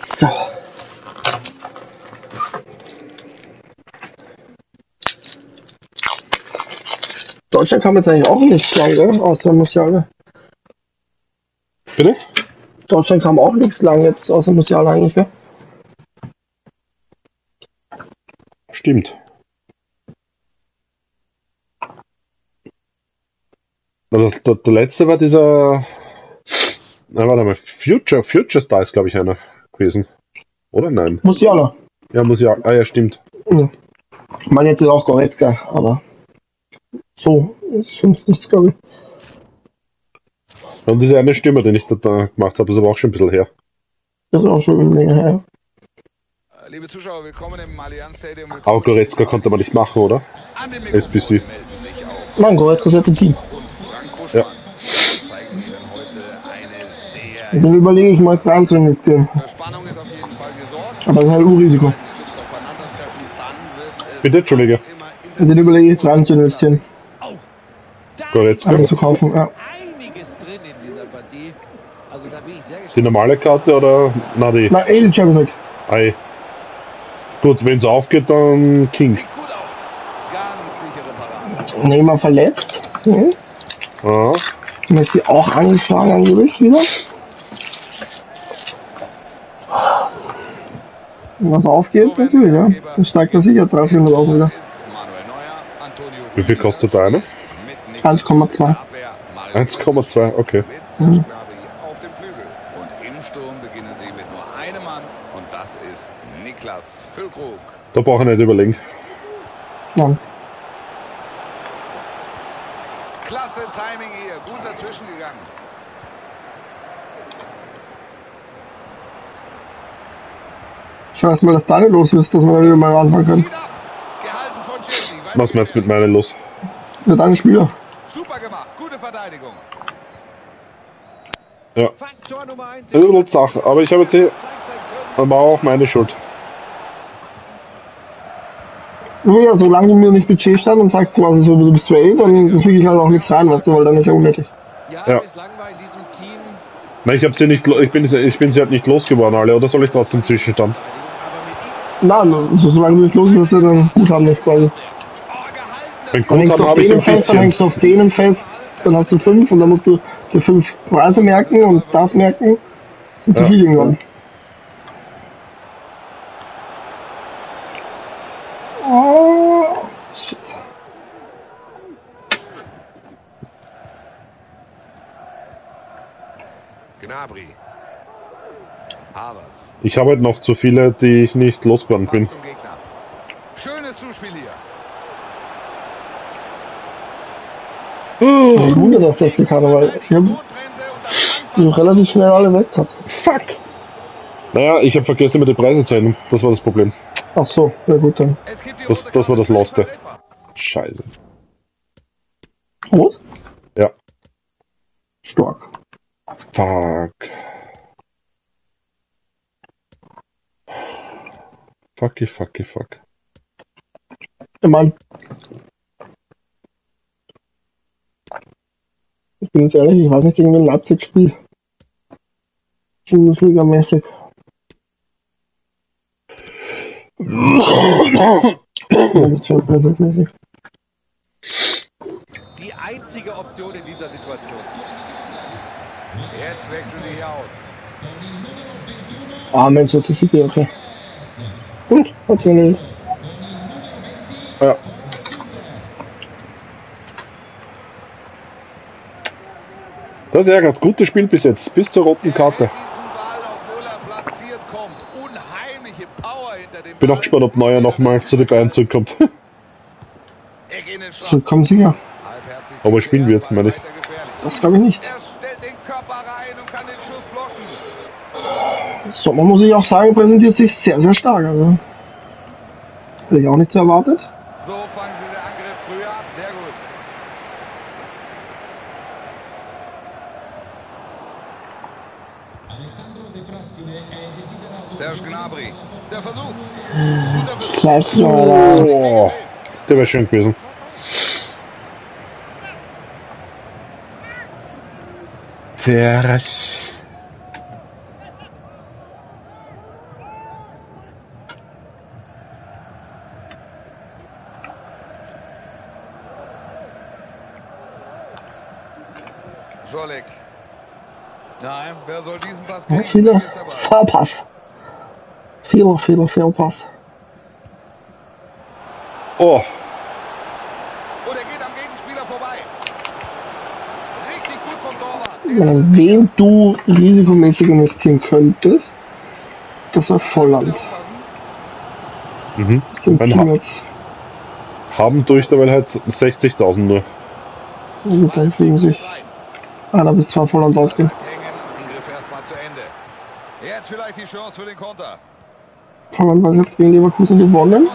So. Deutschland kam jetzt eigentlich auch nichts, glaube ich, außer Musiala. Bitte? Deutschland kam auch nichts lang jetzt, außer Musiala eigentlich, gell? Stimmt. Der letzte war dieser... Na, warte mal, Future Star ist, glaube ich, einer gewesen. Oder nein? Musiala. Ja, Musiala. Ah ja, stimmt. Ja. Ich meine, jetzt ist auch Goretzka, aber so ist sonst nichts, glaube ich. Und diese eine Stimme, den ich da gemacht habe, ist aber auch schon ein bisschen her. Das ist auch schon ein bisschen länger her. Liebe Zuschauer, willkommen im Allianz Stadium. Aber Goretzka konnte man nicht machen, oder? SBC. Nein, Goretzka ist jetzt im Team. Ja. Und dann überlege ich mal zu anzunehmen. Aber das ist halt Risiko. Bitte, Entschuldige. Und dann überlege ich zu anzunehmen. Goretzka zu kaufen, ja. Die normale Karte oder? Na, die. Na, die Champions League. Ei. Gut, wenn es aufgeht, dann King. Neymar verletzt. Hm. Ja. Messi auch angeschlagen angeblich wieder. Wenn was aufgeht, natürlich, ja. Dann steigt er sicher 300.000 wieder. Wie viel kostet eine? 1,2. 1,2, okay. Mhm. Da brauche ich nicht überlegen. Nein. Klasse Timing hier, gut dazwischen gegangen. Ich weiß mal, dass deine los ist, dass wir da wieder mal anfangen können. Was meinst du mit meiner los? Ja, deine Spieler. Super gemacht, gute Verteidigung. Ja. Sache, aber ich habe jetzt hier. Dann war auch meine Schuld. Ja, solange du mir nicht Budget stand und sagst, du, also, so, du bist Trail, dann kriege ich halt auch nichts rein, weißt du, weil dann ist ja unnötig. Ja. Nein, ich, bin sie halt nicht losgeworden, alle, oder soll ich trotzdem Zwischenstand? Nein, also, solange du nicht los bist, dass wir dann gut haben, nicht quasi. Wenn gut dann hängst du auf denen fest, dann hängst du auf denen fest, dann hast du 5 und dann musst du dir 5 Preise merken und das merken, und zu viel irgendwann. Oh, shit. Gnabry. Ich habe halt noch zu viele, die ich nicht losgeworden bin. Schönes Zuspiel hier. Ich wundere, dass das die Karte war. Ich habe noch relativ schnell alle weg gehabt. Fuck! Naja, ich habe vergessen, mir die Preise zu ändern. Das war das Problem. Ach so, na gut dann. Das war das Loste. Scheiße. Rot? Ja. Stark. Fuck. Fucky, fucky, fuck. Ja, Mann. Ich bin jetzt ehrlich, ich weiß nicht, gegen wen Leipzig spielt. Bundesliga-mäßig. Die einzige Option in dieser Situation. Jetzt wechseln sie hier aus. Ah, Mensch, das ist die okay. Gut, was will ich? Ja. Das ist ja ganz gutes Spiel bis jetzt, bis zur roten Karte. Ich bin auch gespannt, ob Neuer nochmal zu den Bayern zurückkommt. Zurückkommen sie ja. Aber er spielen wird, meine ich. Das glaube ich nicht. So, man muss ich auch sagen, präsentiert sich sehr, sehr stark. Also. Hätte ich auch nicht so erwartet. So fangen sie den Angriff früher ab, sehr gut. Serge Gnabry. Der Versuch. Klasse. Oh, der wäre schön gewesen. Der. Jolek. Nein, wer soll diesen Pass kriegen? Viele Vorpass. Fehlpass. Oh. Und er geht am Gegenspieler vorbei. Richtig gut vom Torwart. Ja, wen du risikomäßig investieren könntest, das war Volland. Mhm. Das sind Peanuts. Haben durch dabei halt 60.000 nur. Und dann fliegen sich einer bis zwei Vollands ausgehen. Angriff erstmal zu Ende. Jetzt vielleicht die Chance für den Konter. Polen war jetzt gegen Leverkusen gewonnen.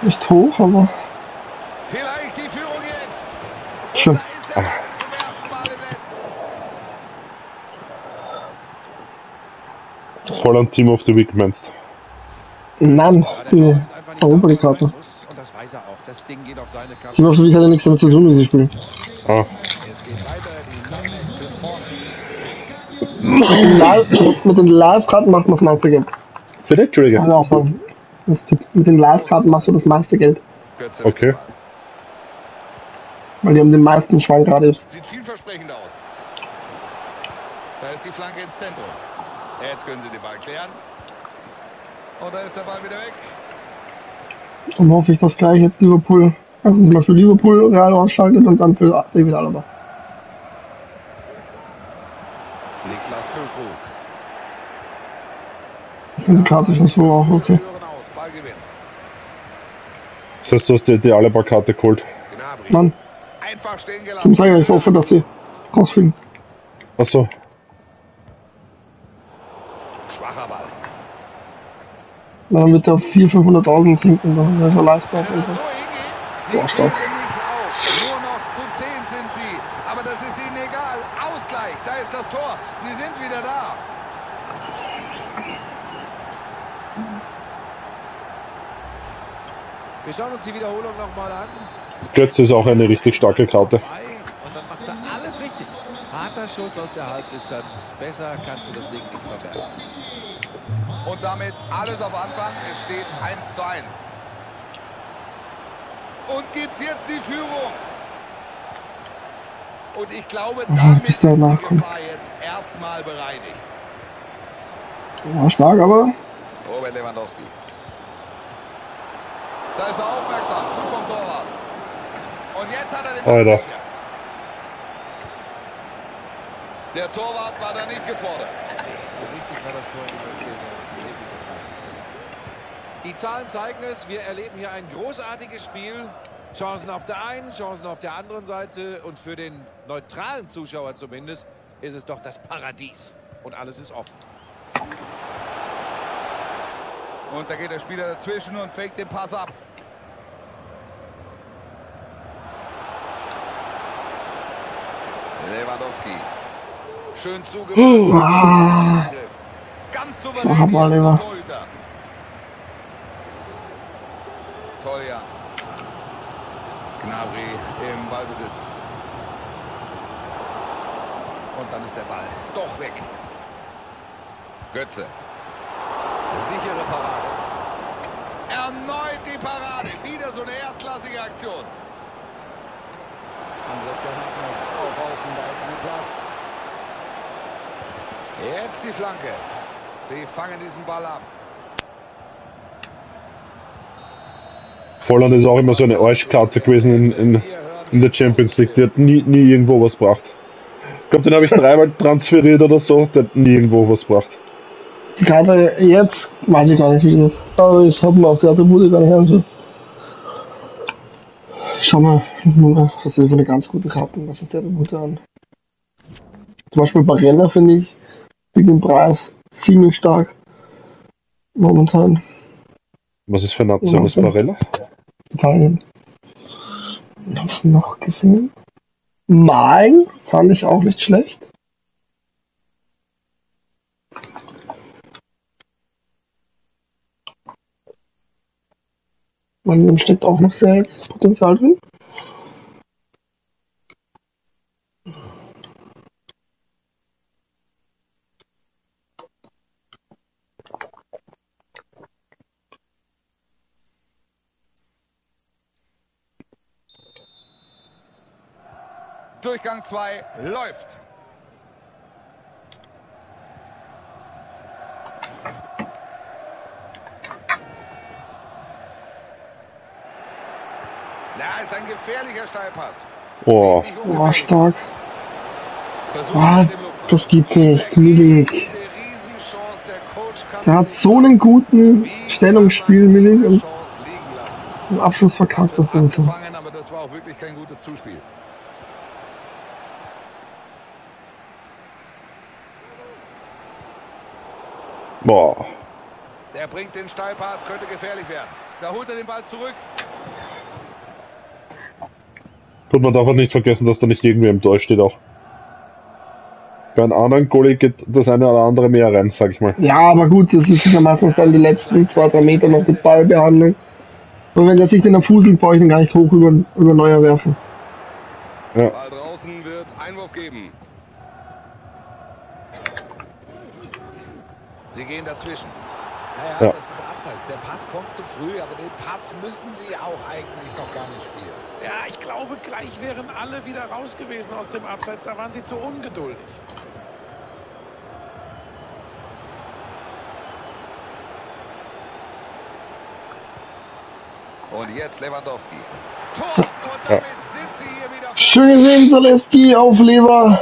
Nicht hoch, aber. Vielleicht die Führung jetzt. Schön. Ah. Polen Team of the Week meinst. Nein, die Europa-Karte. Team of the Week hat ja nichts damit zu tun, wie sie spielen. Ah. Mit den Live-Karten macht man es nachzugeben. Bitte? Entschuldige. Also auch sagen, mit den Live-Karten machst du das meiste Geld. Okay. Weil die haben den meisten Schwein gerade. Sieht vielversprechend aus. Da ist die Flanke ins Zentrum. Jetzt können sie den Ball klären. Und da ist der Ball wieder weg. Dann hoffe ich, dass gleich jetzt Liverpool, erstens mal für Liverpool Real ausschaltet und dann für David Alaba. Niklas Füllkrug. Ich finde die Karte schon so auch okay. Das heißt, du hast die Alaba-Karte geholt. Mann. Ich sage ja, ich hoffe, dass sie rausfinden. Achso. Schwacher Ball. Dann wird er auf 400.000 sinken, dann wäre es leistbar. Boah, stark. Nur noch zu 10 sind sie, aber das ist ihnen egal. Ausgleich, da ist das Tor. Sie sind wieder da. Wir schauen uns die Wiederholung nochmal an. Götze ist auch eine richtig starke Karte. Und dann macht er alles richtig. Harter Schuss aus der Halbdistanz. Besser kannst du das Ding nicht verwerfen. Und damit alles auf Anfang. Es steht 1:1. Und gibt's jetzt die Führung. Und ich glaube, damit ist die Gefahr jetzt erstmal bereinigt. Ja, stark, aber. Robert Lewandowski. Da ist er aufmerksam. Gut vom Torwart. Und jetzt hat er den. Alter. Der Torwart war da nicht gefordert. So richtig war das Tor in der Szene. Die Zahlen zeigen es, wir erleben hier ein großartiges Spiel. Chancen auf der einen, Chancen auf der anderen Seite. Und für den neutralen Zuschauer zumindest ist es doch das Paradies. Und alles ist offen. Und da geht der Spieler dazwischen und fängt den Pass ab. Lewandowski. Schön zugemacht. Ganz souverän. Tolja. Gnabry im Ballbesitz. Und dann ist der Ball doch weg. Götze. Sichere Parade. Erneut die Parade. Wieder so eine erstklassige Aktion. Angriff der Hackmax auf Außen, da hätten sie Platz. Jetzt die Flanke. Sie fangen diesen Ball ab. Polen ist auch immer so eine Arschkarte gewesen in der Champions League. Die hat nie irgendwo was gebracht. Ich glaube, den habe ich dreimal transferiert oder so. Der hat nie irgendwo was gebracht. Die Karte jetzt weiß ich gar nicht, wie das ist. Aber ich habe mir auch gerade Bude gar nicht her. Schau mal, was sind für eine ganz gute Karte. Was ist der Bude an? Zum Beispiel Barella finde ich wegen dem Preis ziemlich stark momentan. Was ist für eine Nation ist Barella? Italien. Hab's noch gesehen. Malen fand ich auch nicht schlecht. Man steckt auch noch sehr jetzt Potenzial drin. Durchgang 2 läuft. Da ist ein gefährlicher Steilpass. Oh, stark. Ah, das gibt's nicht. Milik. Der hat so einen guten Stellungsspiel, Milik. Und im Abschluss verkackt das dann so. Aber das war auch wirklich kein gutes Zuspiel. Boah. Der bringt den Steilpass, könnte gefährlich werden. Da holt er den Ball zurück. Gut, man darf auch nicht vergessen, dass da nicht irgendwer im Tor steht auch. Bei einem anderen Goalie geht das eine oder andere mehr rein, sag ich mal. Ja, aber gut, das ist ja meistens dann die letzten 2-3 Meter noch den Ball behandeln. Und wenn der sich den erfuselt, brauche ich den gar nicht hoch über Neuer werfen. Ja. Ball draußen wird Einwurf geben. Sie gehen dazwischen. Naja, ja. Das ist abseits. Der Pass kommt zu früh, aber den Pass müssen sie auch eigentlich noch gar nicht spielen. Ja, ich glaube, gleich wären alle wieder raus gewesen aus dem Abseits. Da waren sie zu ungeduldig. Und jetzt Lewandowski. Tor! Und damit sind sie hier wieder. Schön gesehen, Zalewski, auf Lever.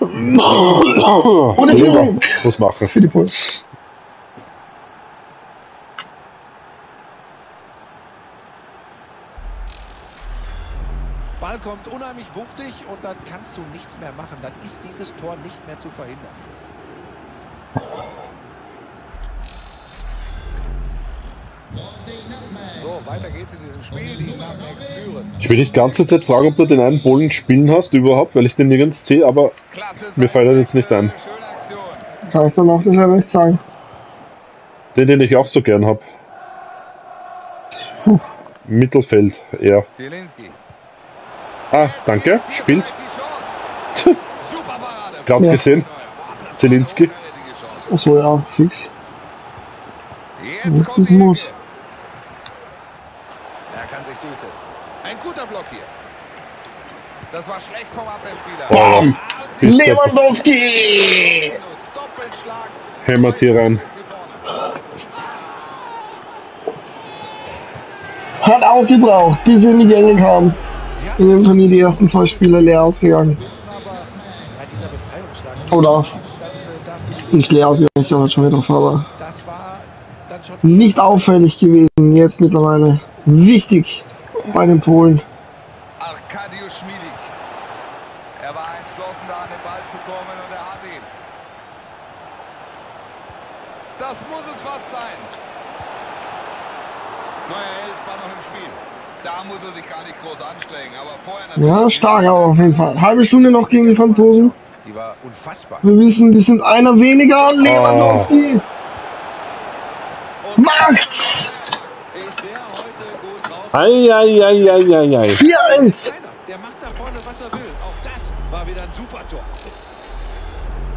Und der Führung. Muss machen für die Polen. Ball kommt unheimlich wuchtig und dann kannst du nichts mehr machen. Dann ist dieses Tor nicht mehr zu verhindern. So, weiter geht's in diesem Spiel. Ich will dich die ganze Zeit fragen, ob du den einen Polen spielen hast überhaupt, weil ich den nirgends sehe, aber mir fällt er jetzt nicht ein. Kann ich dann auch nicht ehrlich sagen. Den ich auch so gern habe. Mittelfeld, ja. Ah, danke. Spielt. Gerade gesehen. Zieliński. Achso, ja, fix. Jetzt kommt die Mut. Er kann sich durchsetzen. Ein guter Block hier. Das war schlecht vom Abwehrspieler. Oh, Lewandowski! Doppelschlag. Hämmert hier rein. Hat auch gebraucht, bis in die Gänge kam. In dem Turnier die ersten zwei Spiele leer ausgegangen. Oder nicht leer ausgegangen, ich glaube schon wieder drauf, aber nicht auffällig gewesen. Jetzt mittlerweile wichtig bei den Polen. Arkadiusz Milik. Er war entschlossen, da an den Ball zu kommen und er hat ihn. Das muss es was sein. Neuer Held war noch im Spiel. Da muss er sich gar nicht groß anstrengen, aber vorher natürlich. Ja, stark aber auf jeden Fall. Halbe Stunde noch gegen die Franzosen. Die war unfassbar. Wir wissen, die sind einer weniger. Lewandowski. Oh. Macht's! Ist der heute gut drauf? Eieieiei. 4-1. Der macht da vorne, was er will. Auch das war wieder ein super Tor.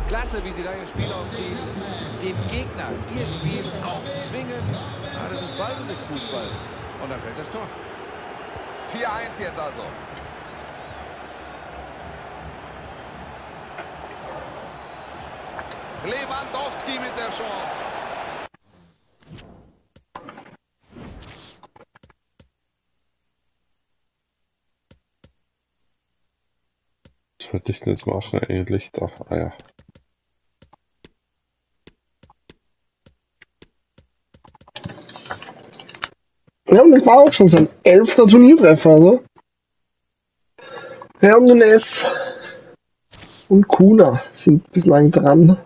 Klasse, wie sie da ihr Spiel aufziehen. Dem Gegner ihr Spiel aufzwingen. Ja, das ist Ballbesitzfußball. Und dann fällt das Tor. 4-1 jetzt also. Lewandowski mit der Chance. Was würde ich denn jetzt machen? Ähnlich da. Ah ja. Ja, und das war auch schon sein 11. Turniertreffer, also. Ja, und Nunes und Kuna sind bislang dran.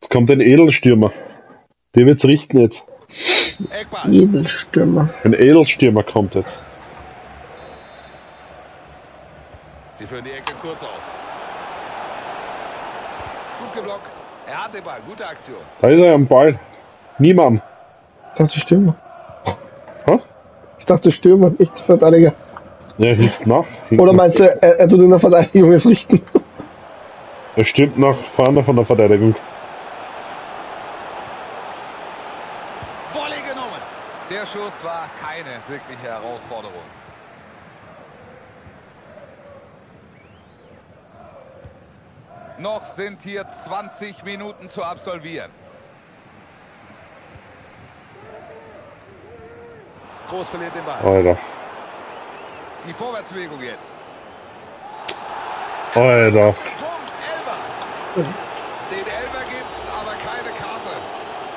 Jetzt kommt ein Edelstürmer. Der wird's richten jetzt. Edelstürmer. Ein Edelstürmer kommt jetzt. Sie führen die Ecke kurz aus. Gut geblockt. Er hat den Ball. Gute Aktion. Da ist er am Ball. Niemand. Ich dachte Stürmer. Hä? Ich dachte Stürmer, nicht Verteidiger. Ja, hilft nach. Oder meinst du, er tut in der Verteidigung es richten? Er stürmt nach vorne von der Verteidigung. Volley genommen. Der Schuss war keine wirkliche Herausforderung. Noch sind hier 20 Minuten zu absolvieren. Groß verliert den Ball. Alter. Die Vorwärtsbewegung jetzt. Alter. Punkt Elfer. Den Elfer gibt's, aber keine Karte.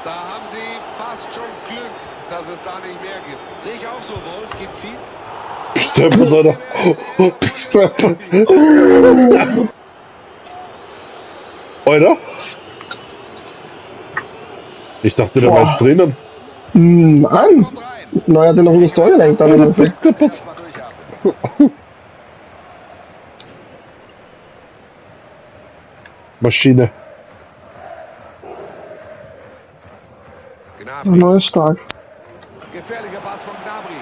Da haben sie fast schon Glück, dass es da nicht mehr gibt. Sehe ich auch so, Wolf. Gibt viel. Stöpfel, Alter. Stöpfel. Alter. Ich dachte, der war drinnen. Nein. Neuer hat ja noch in das Tor gelenkt. Dann ja, bist kaputt. Maschine. Neuer stark. Gefährlicher Pass von Gnabry.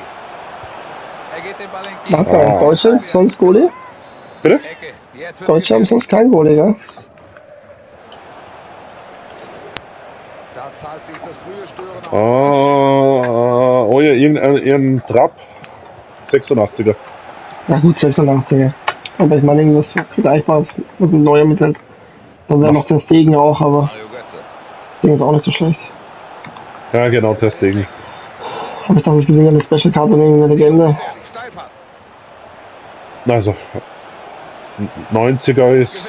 Er geht den Ball entgegen. Was war Deutschland? Sonst Goalie? Bitte? Deutschland sonst kein Goalie, ja? Da zahlt sich das frühe Stören aus. Oh ja, irgendein Trab. 86er. Na gut, 86er. Aber ich meine, irgendwas Vergleichbares, was mit Neuer mithält. Dann wäre noch der Stegen auch, aber. Mario Götze. Das Ding ist auch nicht so schlecht. Ja, genau, Ter Stegen. Aber ich dachte, es gibt eine Special Card und irgendeine Legende. Also, 90er ist...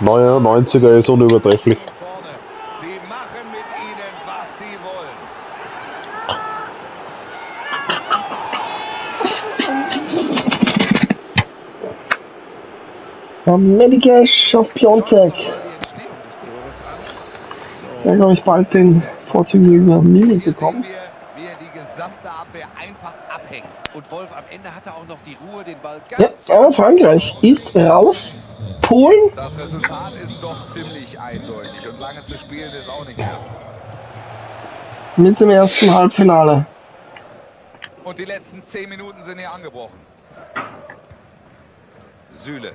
Neuer 90er ist unübertrefflich. Medikesh auf Piontek. Der, glaube ich, bald den Vorzug über Milik bekommt. Wie er die gesamte Abwehr einfach abhängt. Und Wolf am Ende hatte auch noch die Ruhe, den Ball ganz. Ja, aber Frankreich ist raus. Polen. Das Resultat ist doch ziemlich eindeutig. Und lange zu spielen ist auch nicht mehr. Mit dem ersten Halbfinale. Und die letzten 10 Minuten sind hier angebrochen. Süle.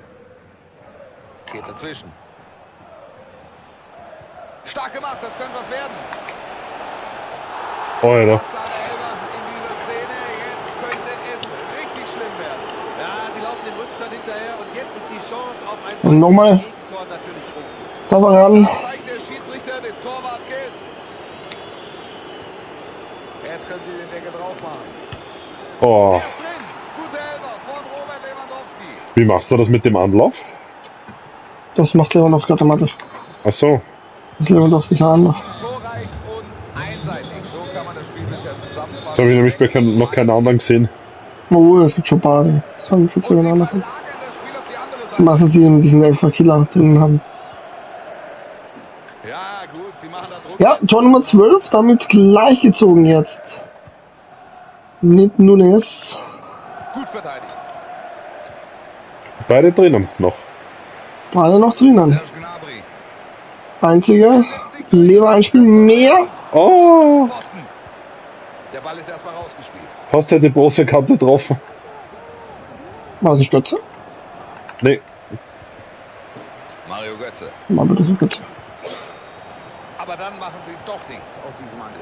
Geht dazwischen. Stark gemacht, das könnte was werden. Oh ja, doch. Jetzt könnte es richtig schlimm werden. Ja, sie laufen den Rückstand hinterher und jetzt ist die Chance auf ein Gegentor. Und nochmal. Da war ran. Zeigt der Schiedsrichter den Torwart gelb. Jetzt können sie den Deckel drauf machen. Oh. Der ist drin. Gute Elfer von Robert Lewandowski. Wie machst du das mit dem Anlauf? Das macht Lewandowski automatisch. Ach so. Das Lewandowski ist anders. Torreich und einseitig. So kann man das Spiel bisher zusammenfassen. Das habe ich nämlich noch keinen anderen gesehen. Oh, es gibt schon ein paar. Das haben wir vor 2 Jahren angefangen. Sie machen sie in diesen Elfer-Killer drin haben. Ja, gut, sie machen da Druck. Ja, Tor Nummer 12, damit gleich gezogen jetzt. Nicht Nunes. Gut verteidigt. Beide drinnen noch. Beide noch drinnen. Einziger Leber ein Spiel mehr. Oh! Der Ball ist erstmal rausgespielt. Fast hätte große Kante getroffen. War es ein Stötze? Nee. Mario Götze. Mario Götze. Aber dann machen sie doch nichts aus diesem Angriff.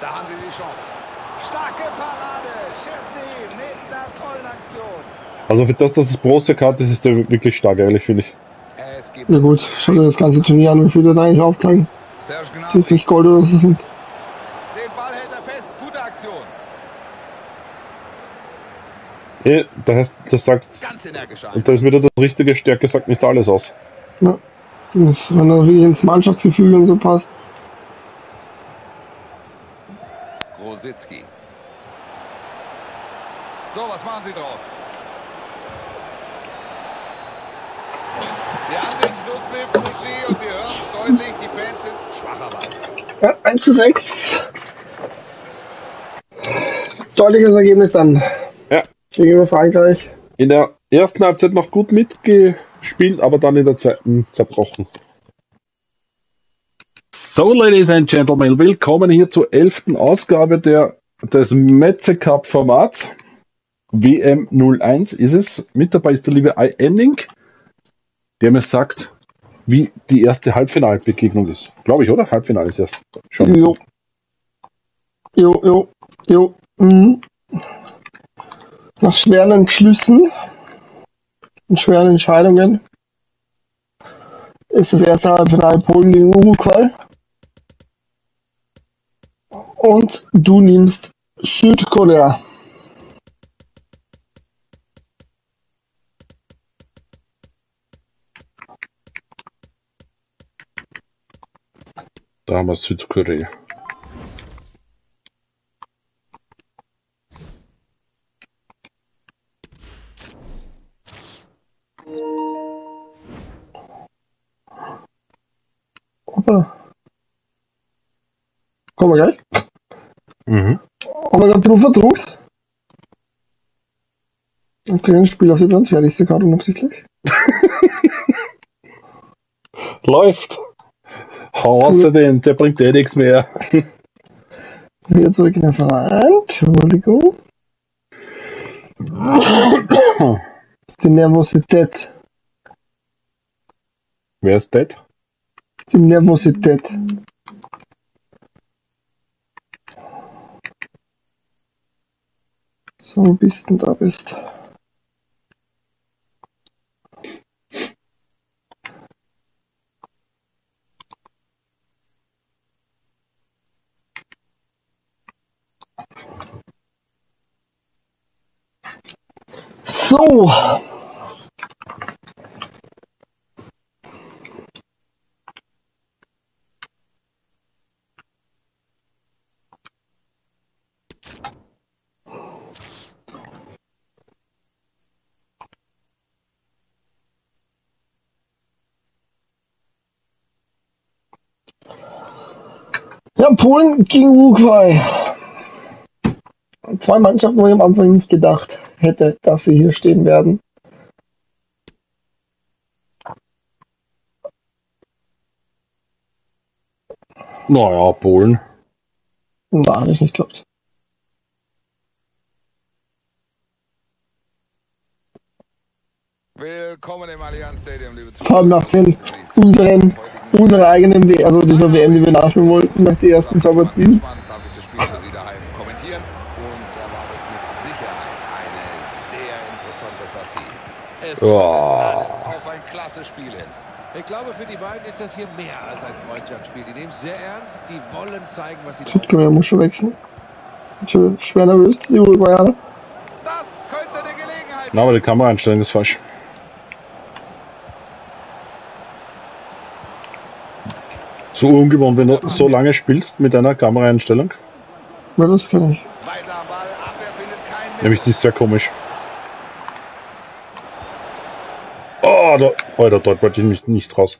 Da haben sie die Chance. Starke Parade, Chelsea mit einer tollen Aktion. Also für das, dass es große Karte ist, ist der wirklich stark, ehrlich, finde ich. Na ja gut, schau dir das ganze Turnier an, wie viele da eigentlich aufzeigen. Das ist nicht Gold oder so sind. Den Ball hält er fest, gute Aktion. Ja, das sagt, und da ist wieder das richtige Stärke, sagt nicht alles aus. Ja, das, wenn er wirklich ins Mannschaftsgefühl und so passt. Rositzki. So, was machen sie draus? Wir haben den Schlusspfiff, Boucher, und wir hören es deutlich, die Fans sind schwacher Mann. Ja, 1:6. Deutliches Ergebnis dann. Ja. Gegenüber Frankreich. In der ersten Halbzeit noch gut mitgespielt, aber dann in der zweiten zerbrochen. So, Ladies and Gentlemen, willkommen hier zur 11. Ausgabe des Metze Cup Formats. WM 01 ist es. Mit dabei ist der liebe iEnding, der mir sagt, wie die erste Halbfinalbegegnung ist. Glaube ich, oder? Halbfinale ist erst. Schon. Jo. Jo, jo, jo. Mhm. Nach schweren Entschlüssen und schweren Entscheidungen ist das erste Halbfinale Polen gegen Uruguay. Und du nimmst Südkorea. Da haben wir Südkorea. Hoppala. Kommen wir gleich? Mhm. Aber ich habe ein bisschen verdruckt. Ein kleines Spiel auf die Transferliste gerade unabsichtlich. Läuft. Hau raus den, der bringt eh nichts mehr. Wieder zurück in den Verein. Entschuldigung. Die Nervosität. Wer ist dead? Die Nervosität. So, bis du da bist. So. Ja, Polen gegen Uruguay. Zwei Mannschaften, wo ich am Anfang nicht gedacht hätte, dass sie hier stehen werden. Naja, Polen. Da habe ich nicht geglaubt. Willkommen im Allianz Stadium, liebe Zuschauer. Halb nach 10 unsere eigenen WM, also dieser WM, die wir nachspielen wollten, nach die ersten zwei Partien. Alles auf ein klasse Spiel hin. Ich glaube, für die beiden ist das hier mehr als ein Freundschaftsspiel. Die nehmen es sehr ernst, die wollen zeigen, was sie tun. Ich muss schon wechseln. Schwer nervös, die Uruguayaner. Das könnte eine Gelegenheit sein. Na, aber die Kameraeinstellung ist falsch. So ungewohnt, wenn du so lange spielst mit einer Kameraeinstellung. Ja, das kann ich. Nämlich, die ist sehr komisch. Oh, da dort wollte ich mich nicht raus.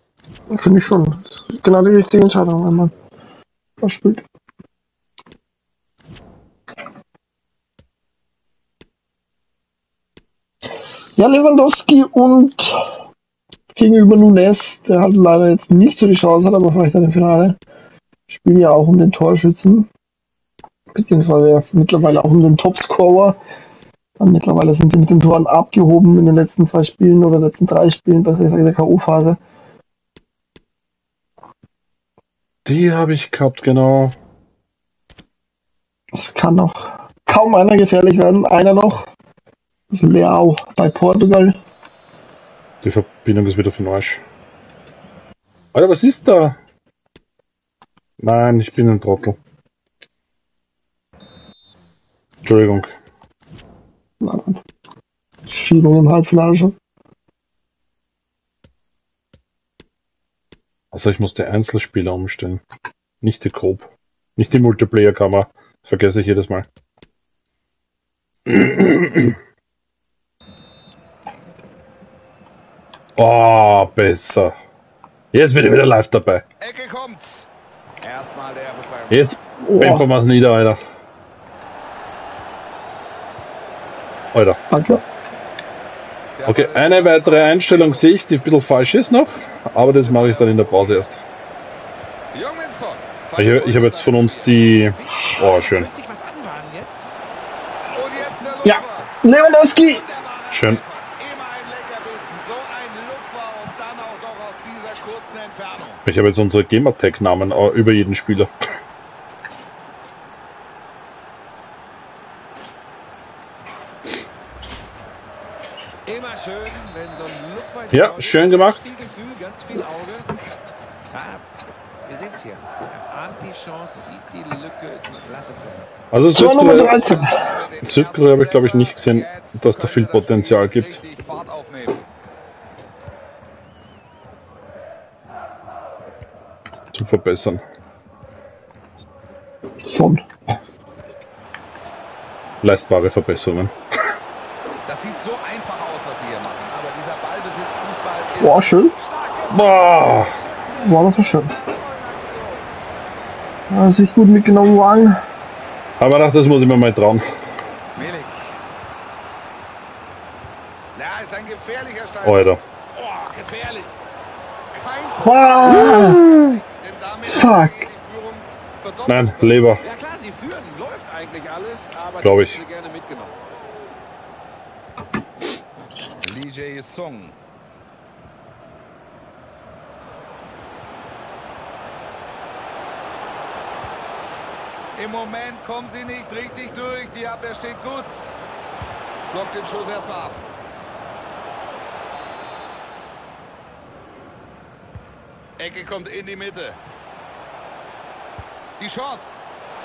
Finde ich schon. Das ist genau die richtige Entscheidung, wenn man das spielt. Ja, Lewandowski und gegenüber Nunes, der hat leider jetzt nicht so die Chance, hat aber vielleicht im Finale. Spielen ja auch um den Torschützen, beziehungsweise ja mittlerweile auch um den Topscorer. Und mittlerweile sind sie mit den Toren abgehoben in den letzten zwei Spielen oder letzten drei Spielen, besser gesagt in der K.O.-Phase. Die habe ich gehabt, genau. Es kann noch kaum einer gefährlich werden. Einer noch. Das ist Leao bei Portugal. Die Verbindung ist wieder für den Arsch. Alter, was ist da? Nein, ich bin ein Trottel. Entschuldigung. Nein. Schiebung im Halbfinale schon. Also ich muss die Einzelspieler umstellen. Nicht die Coop. Nicht die Multiplayer-Kamera. Das vergesse ich jedes Mal. Oh, besser. Jetzt bin ich wieder live dabei. Ecke kommt's. Erstmal der Rückwärts. Jetzt bimpfen wir es nieder, Alter. Alter. Danke. Okay, eine weitere Einstellung sehe ich, die ein bisschen falsch ist noch, aber das mache ich dann in der Pause erst. Ich habe jetzt von uns die... Oh, schön. Ja, Lewandowski! Schön. Ich habe jetzt unsere Gamertag-Namen über jeden Spieler. Ja, schön gemacht. Viel Gefühl, ganz viel Auge. Ah, wir sehen's hier. Er ahnt die Chance, sieht die Lücke, ist ein klasse Treffer. Also Südkorea habe ich glaube ich nicht gesehen, dass da viel Potenzial gibt. Zum Verbessern. Schon. Leistbare Verbesserungen. Das sieht so einfach aus, was sie hier machen. Boah, schön. Boah. Boah, das war schön. Da ist sich gut mitgenommen worden. Aber nach das muss ich mir mal trauen. Milik. Ja, ist ein gefährlicher Stein. Alter. Boah, gefährlich. Kein Tor. Ah. Fuck. Nein, Leber. Ja klar, sie führen. Läuft eigentlich alles, aber glaube ich. Gerne mitgenommen. DJ Song. Im Moment kommen sie nicht richtig durch. Die Abwehr steht gut. Blockt den Schuss erstmal ab. Ecke kommt in die Mitte. Die Chance.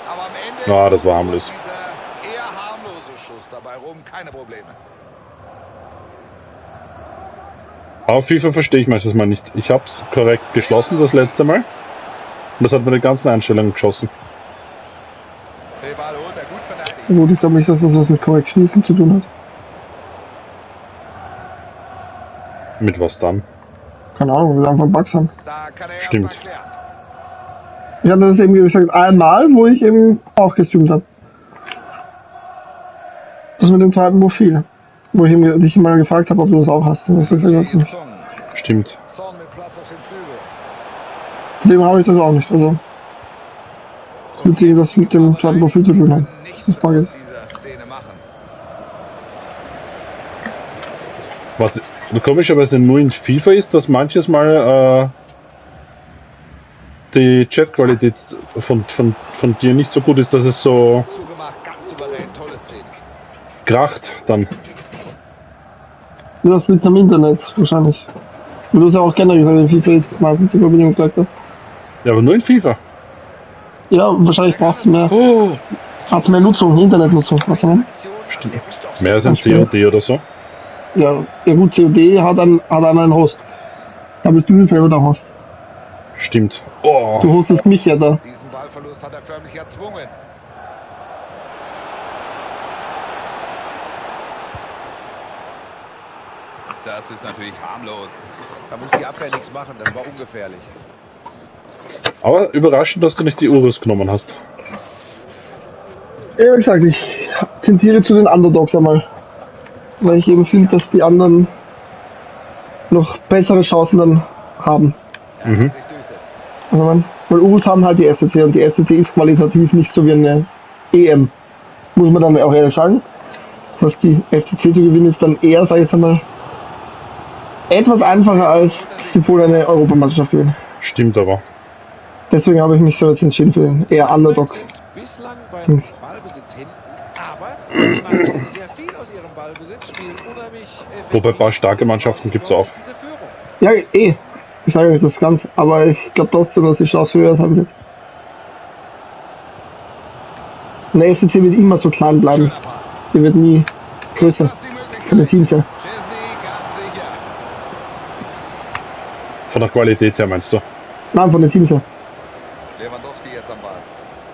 Aber am Ende. Ah, das war harmlos. Dieser eher harmlose Schuss dabei rum. Keine Probleme. Auf FIFA verstehe ich meistens mal nicht. Ich habe es korrekt geschlossen das letzte Mal. Und das hat mir die ganzen Einstellungen geschossen. Gut, ich glaube nicht, dass das was mit korrekt schließen zu tun hat. Mit was dann? Keine Ahnung, wir haben von Bugs an. Stimmt. Ich hatte das eben gesagt, einmal, wo ich eben auch gestreamt habe. Das mit dem zweiten Profil. Wo ich dich mal gefragt habe, ob du das auch hast. Und hast du gesagt, das stimmt. Zudem habe ich das auch nicht, also. Das wird irgendwas mit dem zweiten Profil zu tun haben. Das ist Bugs. Was komischerweise nur in FIFA ist, dass manches Mal die Chatqualität von dir nicht so gut ist, dass es so kracht dann. Das liegt am Internet wahrscheinlich. Und du hast ja auch generell gesagt, in FIFA ist meistens die Verbindung schlechter. Ja, aber nur in FIFA. Ja, wahrscheinlich braucht es mehr. Oh. Hat's mehr Nutzung, Internetnutzung, was du meinst? Stimmt. Mehr als ein COD oder so. Ja gut, COD hat einen Host. Da bist du selber der Host. Stimmt. Oh. Du hostest mich ja da. Diesen Ballverlust hat er förmlich erzwungen. Das ist natürlich harmlos. Da muss die Abwehr nichts machen, das war ungefährlich. Aber überraschend, dass du nicht die Urus genommen hast. Ja, wie gesagt, ich tendiere zu den Underdogs einmal. Weil ich eben finde, dass die anderen noch bessere Chancen dann haben. Mhm. Also weil Urus haben halt die FCC und die FCC ist qualitativ nicht so wie eine EM. Muss man dann auch ehrlich sagen. Das heißt, die FCC zu gewinnen ist dann eher, sag ich jetzt einmal, etwas einfacher als die Polen eine Europameisterschaft gewinnen. Stimmt aber. Deswegen habe ich mich so jetzt entschieden für den eher Underdog. Bislang beim Ballbesitz hinten, aber sie machen sehr viel aus ihrem Ballbesitz, spielen unheimlich effektiv. Wobei ein paar starke Mannschaften gibt es auch. Ja, ich sage euch das ganz, aber ich glaube trotzdem, dass die Chance höher ist halt jetzt. Und der FCC wird immer so klein bleiben. Die wird nie größer von den Teams her. Von der Qualität her meinst du? Nein, von den Teams her. Lewandowski jetzt am Ball.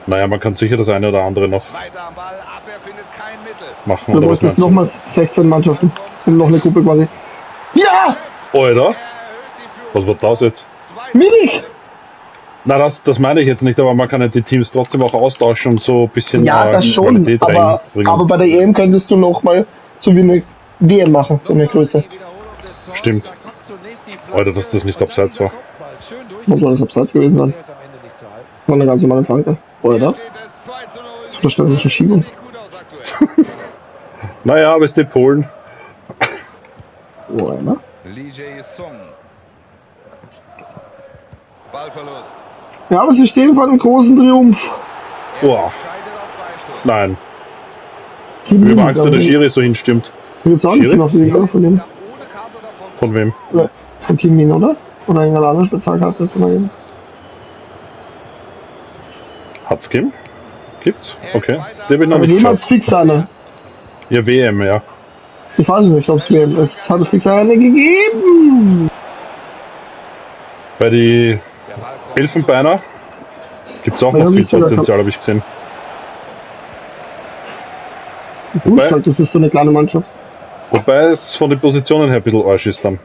Naja, man kann sicher das eine oder andere noch weiter am Ball, Abwehr findet kein Mittel. Machen. Du bräuchtest nochmals 16 Mannschaften und noch eine Gruppe quasi. Ja! Oder? Was wird das jetzt? Milik! Na, das meine ich jetzt nicht, aber man kann ja die Teams trotzdem auch austauschen und so ein bisschen. Ja, das schon, aber bei der EM könntest du nochmal so wie eine WM machen, so eine Größe. Stimmt. Alter, dass das nicht abseits war. Muss man das abseits gewesen sein? War eine ganz normale Flanke, oder? Das ist wahrscheinlich eine Schiebung. Naja, aber es ist die Polen. Oder? Ja, aber sie stehen vor einem großen Triumph. Boah. Nein. Wie magst du, dass der Schiri so hinstimmt? Gibt's auch nichts auf die Liga von dem. Von wem? Ja, von Kim Min, oder? Oder irgendein anderes Spezialkarte jetzt mal geben. Hat's gegeben? Gibt's? Okay. Der bin noch nicht jemals fix eine. Ja, WM, ja. Ich weiß nicht, ob es WM ist. Es hat fix eine gegeben. Bei die Elfenbeiner gibt es auch noch viel Potenzial, habe ich gesehen. Wobei, das ist so eine kleine Mannschaft. Wobei es von den Positionen her ein bisschen Arsch ist dann.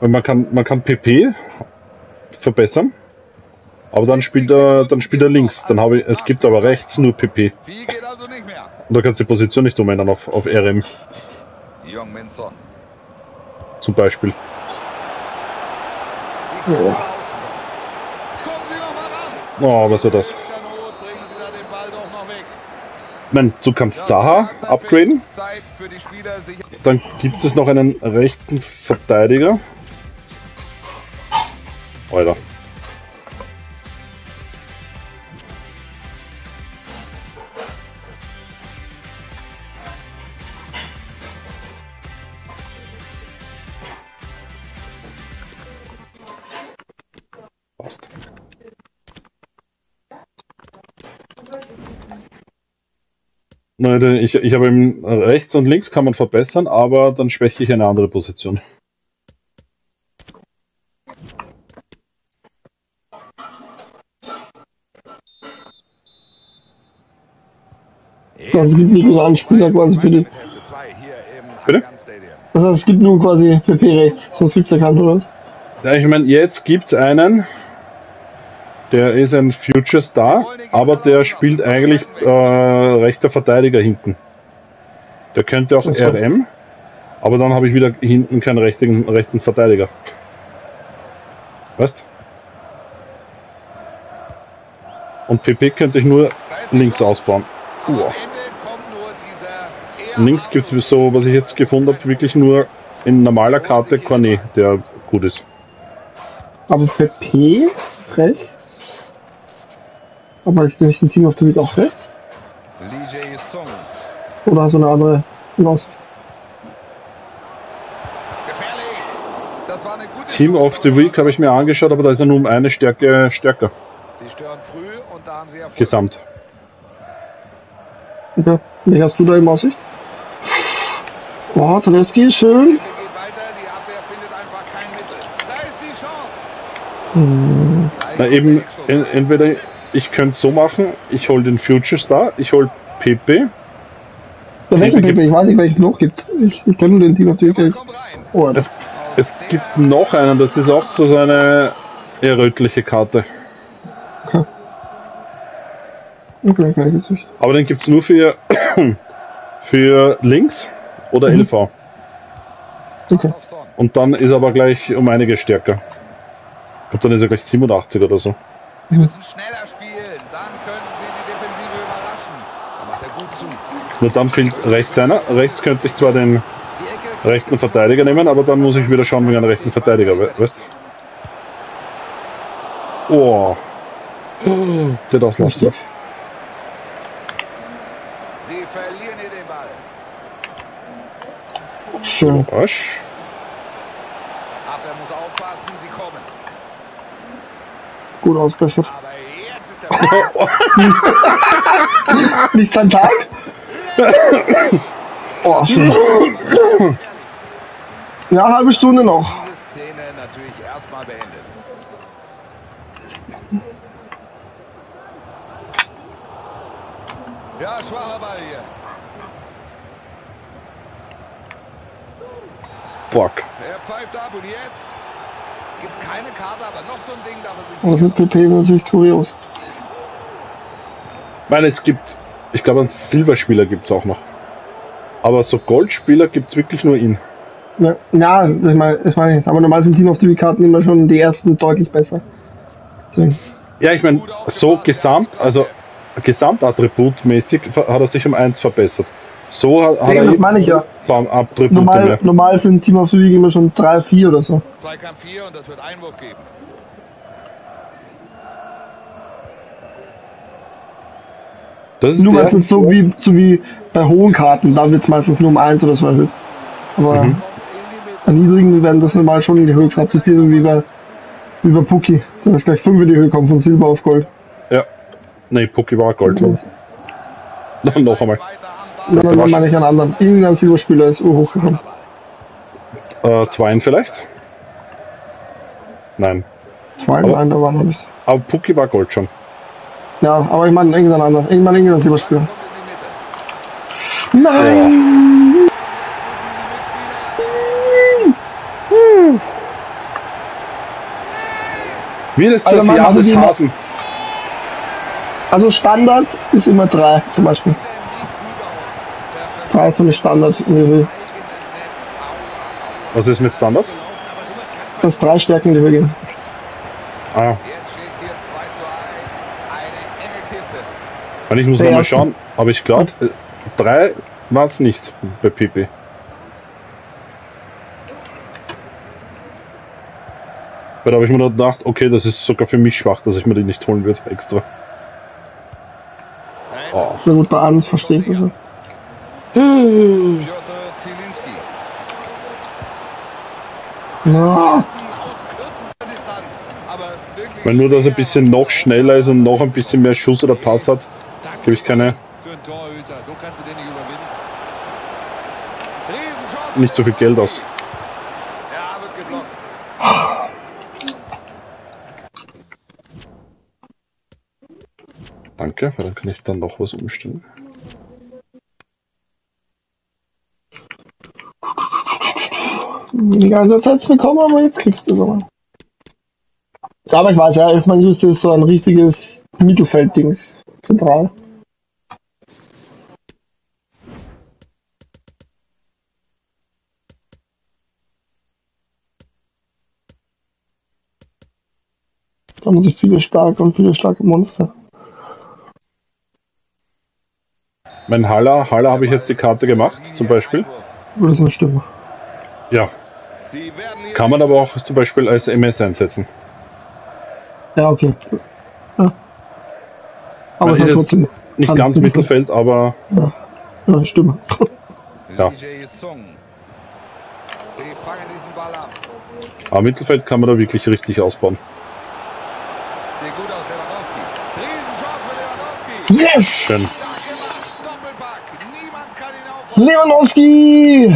Weil man kann PP verbessern, aber dann spielt er links. Dann habe ich, es gibt aber rechts nur PP. Und da kannst du die Position nicht umändern auf RM. Zum Beispiel. Oh. Oh, was war das? Nein, du kannst Zaha upgraden. Dann gibt es noch einen rechten Verteidiger. Alter. Nein, ich habe eben rechts und links kann man verbessern, aber dann schwäche ich eine andere Position. Also es gibt nicht den Anspieler quasi für die... Bitte? Also es gibt nun quasi PP rechts, sonst gibt es ja keinen, oder was? Ja, ich meine, jetzt gibt es einen, der ist ein Future Star, aber der spielt eigentlich rechter Verteidiger hinten. Der könnte auch RM, aber dann habe ich wieder hinten keinen rechten Verteidiger. Weißt? Und PP könnte ich nur links ausbauen. Wow. Links gibt es so, was ich jetzt gefunden habe, wirklich nur in normaler Karte Cornet, der gut ist. Aber für P rechts? Aber ist nämlich ein Team auf der Welt auch rechts? Oder so eine andere Aussicht? Team of the Week habe ich mir angeschaut, aber da ist er nur um eine Stärke stärker. Sie stören früh und da haben sie Erfolg. Gesamt. Okay, wie hast du da im Aussicht? Boah, Zaleski, schön. Na eben, entweder ich könnte so machen, ich hole den Future Star, ich hole Pepe. Ja, welchen Pepe? Ich weiß nicht, welches noch gibt. Ich kenne den Team auf die Welt. Oh, es gibt noch einen, das ist auch so seine errötliche Karte. Aber den gibt es nur für links oder LV. Okay. Und dann ist er aber gleich um einige stärker. Ich glaube, dann ist er gleich 87 oder so. Sie müssen schneller spielen, dann können Sie die Defensive überraschen. Da macht er gut zu. Nur dann fehlt rechts einer. Rechts könnte ich zwar den rechten Verteidiger nehmen, aber dann muss ich wieder schauen wegen einem rechten Verteidiger. Weißt? Oh. Der das lässt ja. Schön. Aber er muss aufpassen, sie kommen. Gut ausgeschüttet. Nichts am Tag? Oh, schön. Ja, halbe Stunde noch. Diese Szene natürlich erstmal beendet. Ja, schwacher Ball hier. Er pfeift ab und jetzt gibt keine Karte, aber noch so ein Ding darf er sich. Das mit PP ist natürlich kurios. Ich meine, es gibt, ich glaube, einen Silberspieler gibt es auch noch. Aber so Goldspieler gibt es wirklich nur ihn. Ja, na, ich meine nicht. Aber normal sind Team auf die Karten immer schon die ersten deutlich besser. Deswegen. Ja, ich meine, so gesamt, also gesamtattributmäßig hat er sich um 1 verbessert. So hat ja, er das meine ich ja. Normal sind Team of the Week immer schon 3, 4 oder so. 2 Kampf 4 und das wird Einwurf geben. Das ist nur meistens so wie bei hohen Karten, da wird es meistens nur um 1 oder so erhöht. Aber an niedrigen werden das normal schon erhöht. Ich glaube, das ist so wie bei Pucki. Da ist gleich 5 in die Höhe kommen, von Silber auf Gold. Ja. Nee, Pucki war Gold. Okay. Noch einmal. Dann meine ich einen anderen. Irgendein Silberspieler ist hochgekommen. Zweien vielleicht? Nein. Zweien? Nein, da war noch nichts. Aber Pucki war Gold schon. Ja, aber ich meine irgendeinen anderen. Irgendein Silberspieler. Nein! Ja. Wie ist das also Jahr des Hasen? Also Standard ist immer 3 zum Beispiel. Das ist so eine Standard. Was ist mit Standard? Dass 3 Stärken in die Höhe gehen. Ah. Ich muss nochmal schauen, aber ich glaube, 3 war es nicht bei PP. Weil da habe ich mir gedacht, okay, das ist sogar für mich schwach, dass ich mir die nicht holen würde, extra. Oh. Na gut, bei Abends verstehe ich das schon. Piotr Zieliński. Ja. Wenn nur, dass er ein bisschen noch schneller ist und noch ein bisschen mehr Schuss oder Pass hat, gebe ich keine einen Torhüter. So kannst du den nicht überwinden. Nicht so viel Geld aus. Ja, wird geblockt. Danke, weil dann kann ich dann noch was umstellen. Die ganze Zeit bekommen, aber jetzt kriegst du nochmal. Ja, aber ich weiß ja, Elfmann Juste ist so ein richtiges Mittelfelddings. Zentral. Da haben sich viele starke Monster. Mein Haller habe ich jetzt die Karte gemacht, zum Beispiel. Würde das nicht stimmen? Ja. Kann man aber auch zum Beispiel als MS einsetzen. Ja, okay. Ja. Aber es ist jetzt trotzdem nicht ganz Mittelfeld, aber... Ja, ja, stimmt. Ja. Aber Mittelfeld kann man da wirklich richtig ausbauen. Yes! Schön. Lewandowski!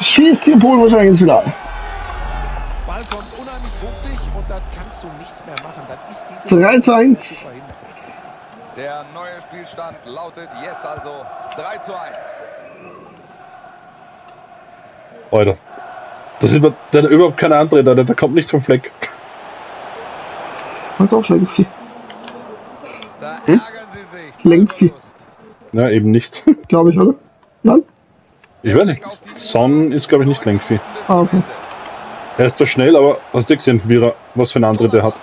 Schießt hier Polen wahrscheinlich ins Finale. Ball kommt unheimlich wuchtig und dann kannst du nichts mehr machen. Dann ist diese 3:1. Der neue Spielstand lautet jetzt also 3:1. Alter. Das ist der hat überhaupt keine andere, der kommt nicht vom Fleck. Das ist auch Lenkvieh. Da ärgern sie sich. Lenkvieh. Na, eben nicht. Glaube ich, oder? Nein? Ich weiß nicht, Son ist glaube ich nicht Lenkvieh. Ah, okay. Er ist zwar schnell, aber hast du gesehen, wie er, was für einen Antritt der hat?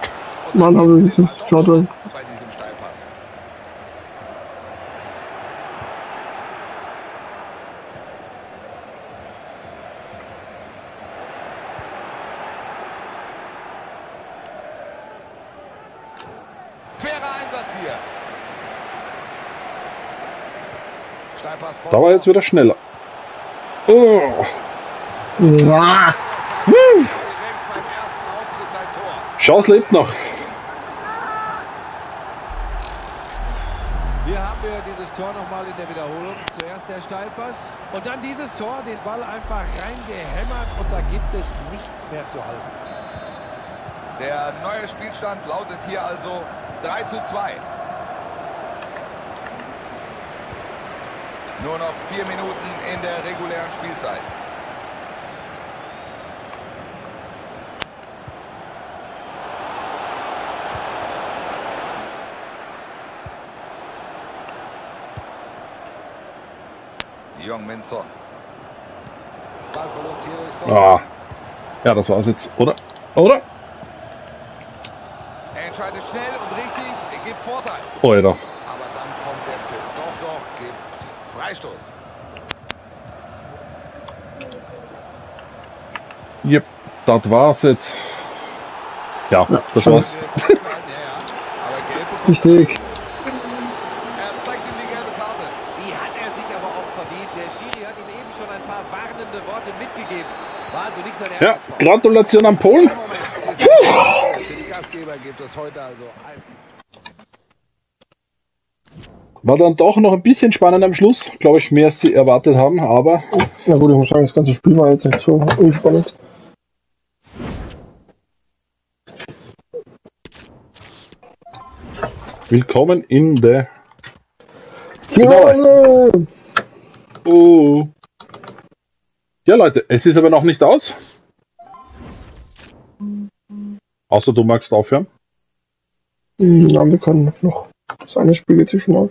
Nein, aber nicht so. Schade. Da war jetzt wieder schneller. Oh. Ja. Chance lebt noch. Hier haben wir dieses Tor nochmal in der Wiederholung. Zuerst der Steilpass und dann dieses Tor, den Ball einfach reingehämmert und da gibt es nichts mehr zu halten. Der neue Spielstand lautet hier also 3:2. Nur noch 4 Minuten in der regulären Spielzeit. Jong-Min-Son. Ballverlust hier durch Son. Ah. Ja, das war's jetzt, oder? Oder? Er entscheidet schnell und richtig, er gibt Vorteil. Oder. Aber dann kommt der Pfiff. Doch, gibt Freistoß. Yep, das war's jetzt. Ja, ja, das war's. Richtig. Er zeigt ihm die gelbe Karte. Die hat er sich aber auch verdient. Der Schiri hat ihm eben schon ein paar warnende Worte mitgegeben. War also nicht sein Ernst. Ja, Gratulation an Polen. Für die Gastgeber gibt es heute also ein... War dann doch noch ein bisschen spannend am Schluss, glaube ich, mehr als sie erwartet haben, aber... Ja gut, ich muss sagen, das ganze Spiel war jetzt nicht so unspannend. Willkommen in der... Finale! Oh. Ja Leute, es ist aber noch nicht aus. Außer du magst aufhören. Ja, wir können noch. Das eine Spiel geht sich schon aus.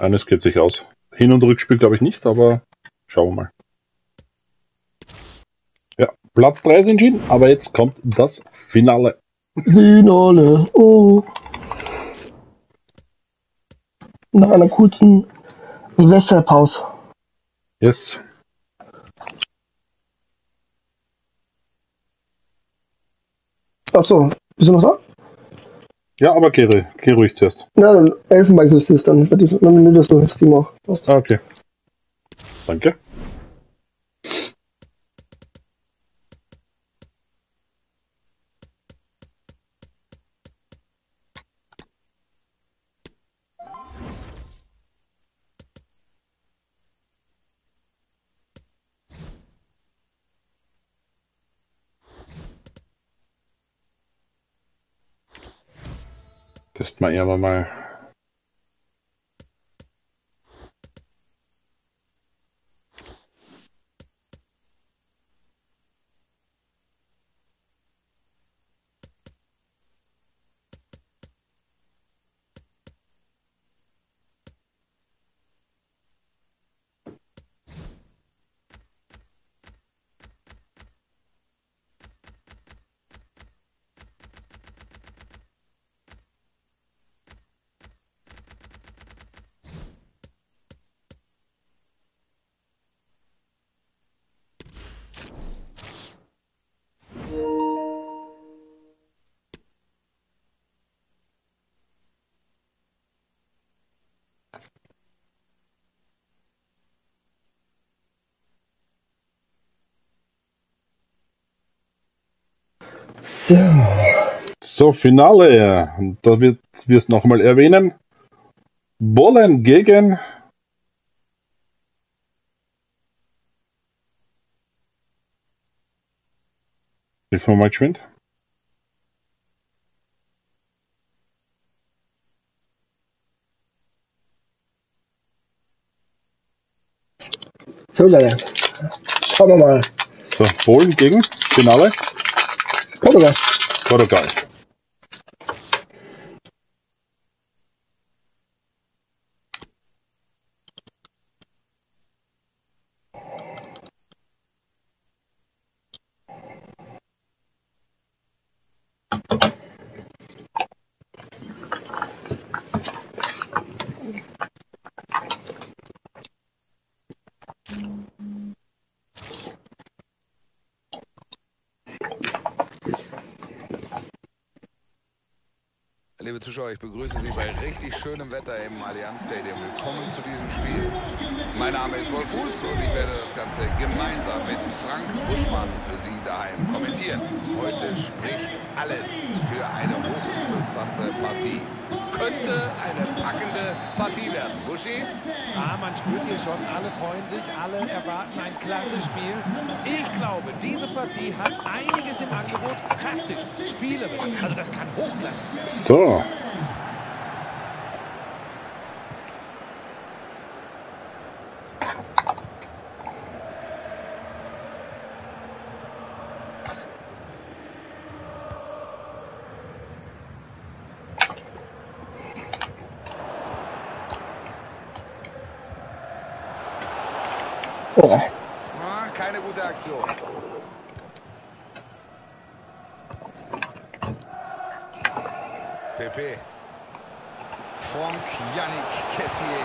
Eines geht sich aus. Hin- und Rückspiel glaube ich nicht, aber schauen wir mal. Ja, Platz 3 ist entschieden, aber jetzt kommt das Finale. Finale, oh. Nach einer kurzen Wasserpause. Yes. Achso, bist du noch da? Ja, aber geh ruhig zuerst. Na, dann Elfenbeinküste ist dann, wenn du das durch das Team auch. Ah, okay. Danke. Testen wir aber mal. So, Finale. Und da wird wir es nochmal erwähnen. Polen gegen ich mal geschwind. So, Leute. Schauen wir mal. So, Polen gegen Finale. Portugal. Portugal. Liebe Zuschauer, ich begrüße Sie bei richtig schönem Wetter im Allianz Stadium. Willkommen zu diesem Spiel. Mein Name ist Wolf Fuß und ich werde das Ganze gemeinsam mit Frank Buschmann für Sie daheim kommentieren. Heute spricht alles für eine hochinteressante Partie. Könnte eine packende Partie werden. Buschi? Ah, man spürt hier schon, alle freuen sich, alle erwarten ein klasse Spiel. Ich glaube, diese Partie hat einiges im Angebot, taktisch, spielerisch. Also das kann hochklassig werden. So. Keine gute Aktion. Pepe. Vom Yannick Kessié.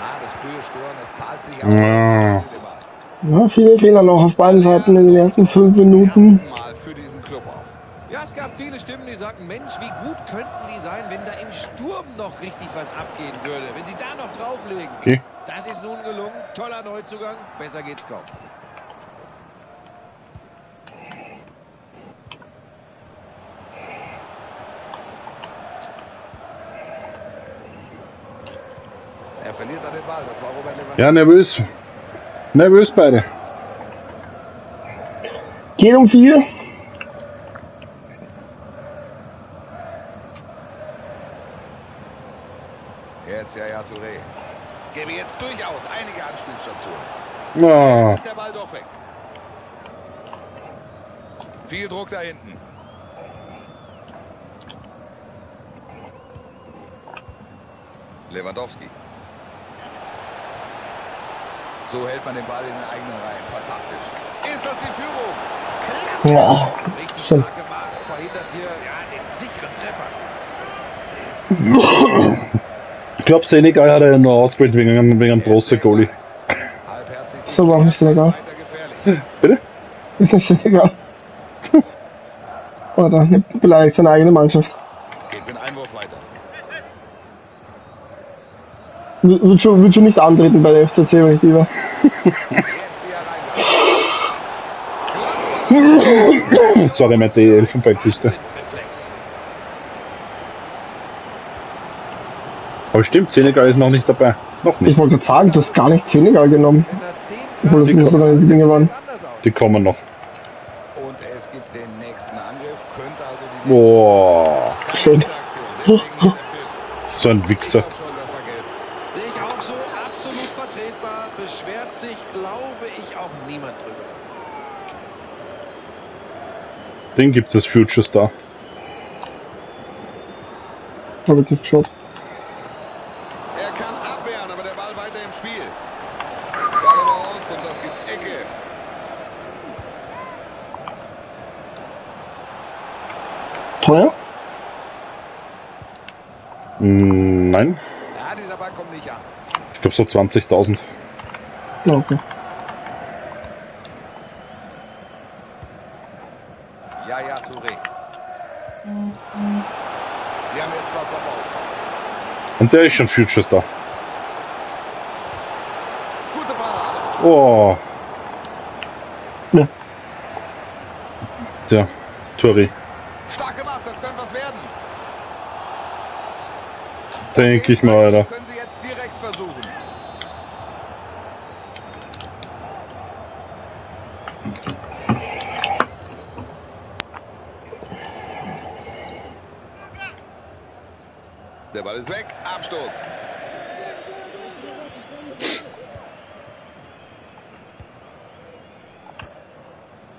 Ah, das frühe Stören, das zahlt sich an. Ja, viele Fehler noch auf beiden Seiten in den ersten 5 Minuten. Ja, es gab viele Stimmen, die sagten, Mensch, wie gut könnten die sein, wenn da im Sturm noch richtig was abgehen würde. Wenn sie da noch drauflegen. Okay. Das ist nun gelungen. Toller Neuzugang. Besser geht's kaum. Er verliert an den Ball. Das war Robert Lewandowski. Ja, nervös. Nervös beide. Geht um 4. Jetzt Yaya Touré. Gäbe jetzt durchaus einige Anspielstationen. Oh. Jetzt ist der Ball doch weg. Viel Druck da hinten. Lewandowski. So hält man den Ball in den eigenen Reihen. Fantastisch. Ist das die Führung? Klasse. Ja. Richtig stark gemacht. Verhindert hier ja, den sicheren Treffer. Ich glaube, Senegal hat er ja nur ausgebildet wegen einem Prost-Goalie. So, warum ist Senegal? Bitte? Ist nicht Senegal. Oder beleidigt seine eigene Mannschaft. Geht mit Einwurf weiter. Würd schon nicht antreten bei der FCC, wenn ich die war. Sorry, Matt, die Elfenbeinküste. Aber stimmt, Senegal ist noch nicht dabei. Noch nicht. Ich wollte sagen, du hast gar nicht Senegal genommen. Obwohl das nur so lange die Dinge waren. Die kommen noch. Und es gibt den nächsten Angriff, könnte also die nächste Aktion. So ein Wichser. Sehe ich auch so, absolut vertretbar, beschwert sich, glaube ich, auch niemand drüber. Den gibt es Future Star. Aber die Shot. Er kann abwehren, aber der Ball weiter im Spiel. Ball raus und das gibt Ecke. Teuer? Nein. Ja, dieser Ball kommt nicht an. Ich glaube so 20.000. Okay. Yaya Touré. Sie haben jetzt Platz auf Ausfall. Und der ist schon Future Star. Gute Parade. Oh. Ja. Der Touré. Stark gemacht, das könnte was werden. Denke ich mal, Alter. Können Sie jetzt direkt versuchen. Der Ball ist weg, Abstoß.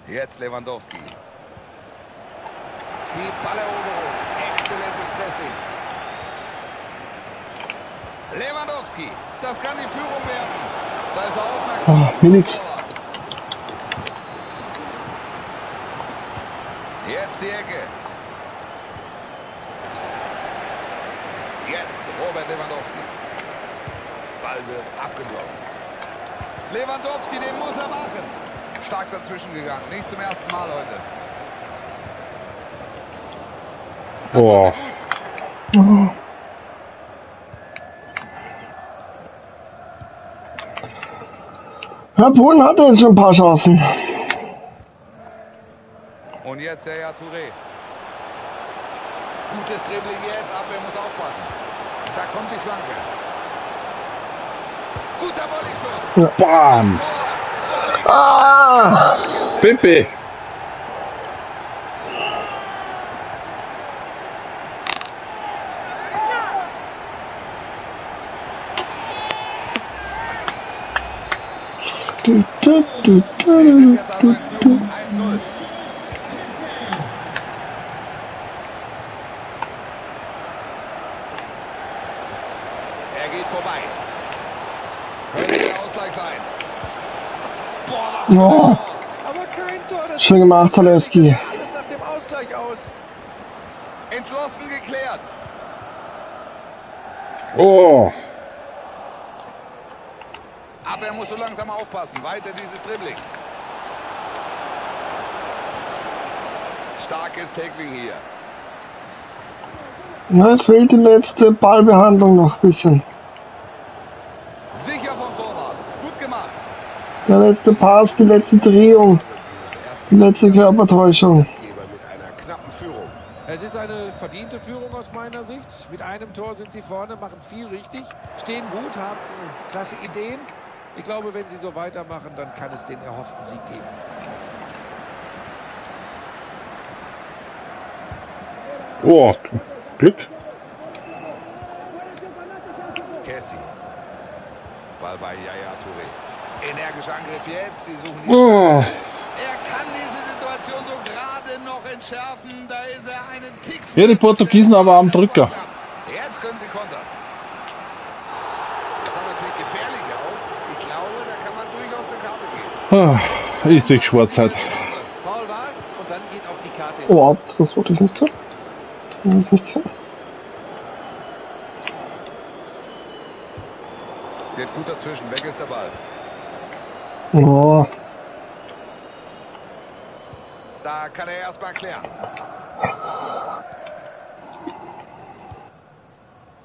Jetzt Lewandowski. Die Balleroberung, exzellentes Pressing. Lewandowski, das kann die Führung werden. Da ist er aufmerksam. Oh, Milik. Jetzt die Ecke. Jetzt Robert Lewandowski. Ball wird abgeblockt. Lewandowski, den muss er machen. Stark dazwischen gegangen. Nicht zum ersten Mal heute. Boah. Herr Polen hatte jetzt schon ein paar Chancen. Und jetzt Yaya Touré. Gutes Dribbling jetzt, Abwehr muss aufpassen. Da kommt die Flanke. Guter Volley-Schuss. Bam! Ah! Pippi! Oh. Aber kein Tor, das schön gemacht, Zieliński. Alles nach dem Ausgleich aus. Entschlossen geklärt. Oh. Aber er muss so langsam aufpassen. Weiter dieses Dribbling. Starkes Tackling hier. Na, es fehlt die letzte Ballbehandlung noch ein bisschen. Der letzte Pass, die letzte Drehung, die letzte Körpertäuschung. Mit einer knappen Führung. Es ist eine verdiente Führung aus meiner Sicht. Mit einem Tor sind sie vorne, machen viel richtig, stehen gut, haben klasse Ideen. Ich glaube, wenn sie so weitermachen, dann kann es den erhofften Sieg geben. Oh, Glück. Kessi. Ball bei Yaya Touré. Energischer Angriff jetzt, sie suchen ihn. Oh. Er kann diese Situation so gerade noch entschärfen, da ist er einen Tick. Ja, die Portugiesen aber am Drücker. Jetzt können sie kontern. Das sah natürlich gefährlich aus. Ich glaube, da kann man durchaus eine Karte geben. Oh, ich sehe schwarz halt. Faul war's und dann geht auch die Karte. Oh, das wollte ich nicht sagen. Das ist nicht so. Geht gut dazwischen, weg ist der Ball. Oh. Da kann er erstmal klären.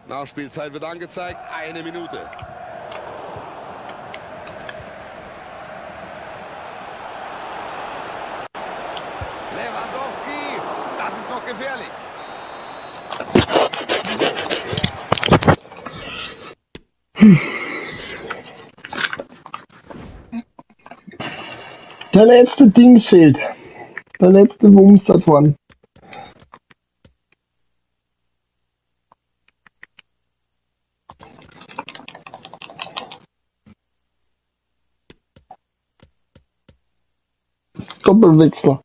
Nachspielzeit wird angezeigt, 1 Minute. Lewandowski, das ist noch gefährlich. Der letzte Dings fehlt. Der letzte Wumms da vorne. Doppelwechsel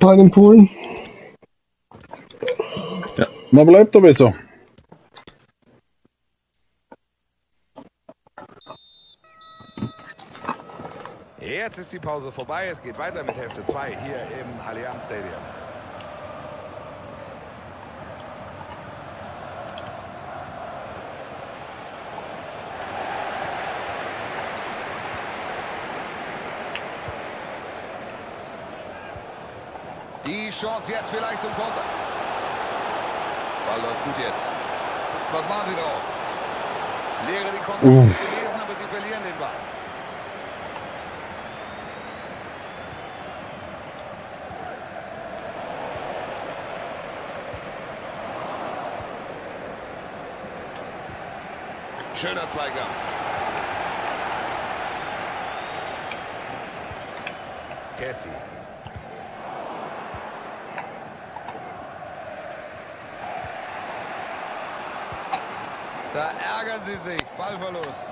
bei den Polen. Ja, man bleibt aber so. Jetzt ist die Pause vorbei, es geht weiter mit Hälfte 2 hier im Allianz Stadium. Die Chance jetzt vielleicht zum Konter. Ball läuft gut jetzt. Was machen sie draus? Leere die Konter gewesen, aber sie verlieren den Ball. Schöner Zweikampf. Kessi. Da ärgern sie sich. Ballverlust.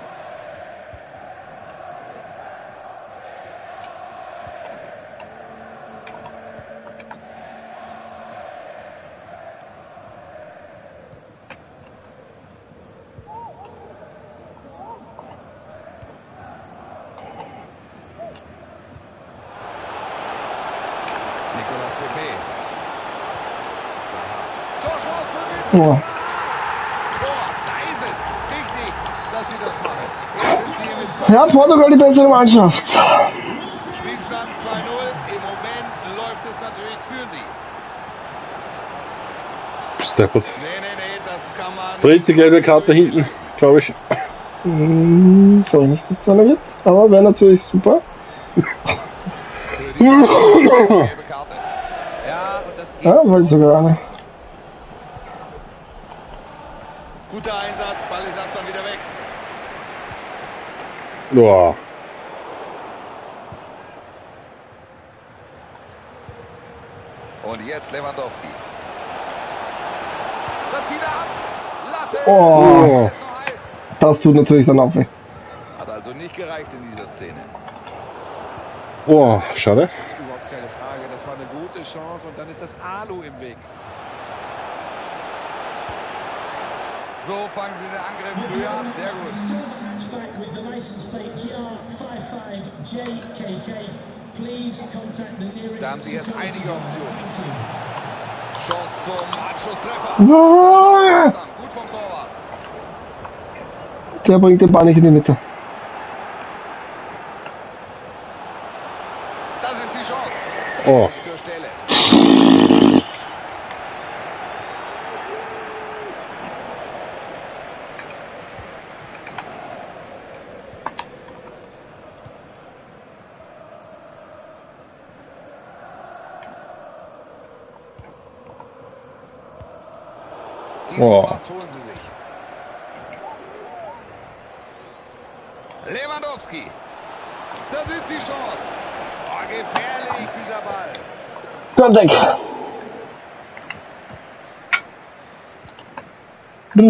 Oh, da ist es. Richtig, dass sie das machen. Jetzt sind sie mit ja, Portugal die bessere Mannschaft. Spielstand 2-0. Im Moment läuft es natürlich für sie. Steppert. Nee, das kann man. Dritte gelbe Karte hinten, glaube ich. Ich glaube nicht, dass es eine gibt, aber wäre natürlich super. Ja, wollte sogar eine. Guter Einsatz, Ball ist erstmal wieder weg. Boah. Und jetzt Lewandowski. Da zieht er ab. Latte. Oh. Das tut natürlich dann auch weh. Hat also nicht gereicht in dieser Szene. Oh, schade. Das ist überhaupt keine Frage. Das war eine gute Chance und dann ist das Alu im Weg. So fangen sie den Angriff früher an. Sehr gut. Da haben sie jetzt einige Optionen. Chance zum Anschlusstreffer. No. Gut vom Torwart. Der bringt den Ball nicht in die Mitte. Das ist die Chance. Oh. Zur Stelle. Diesen Pass holen sie sich. Lewandowski. Das ist die Chance. Oh, gefährlich dieser Ball. Kontakt. Und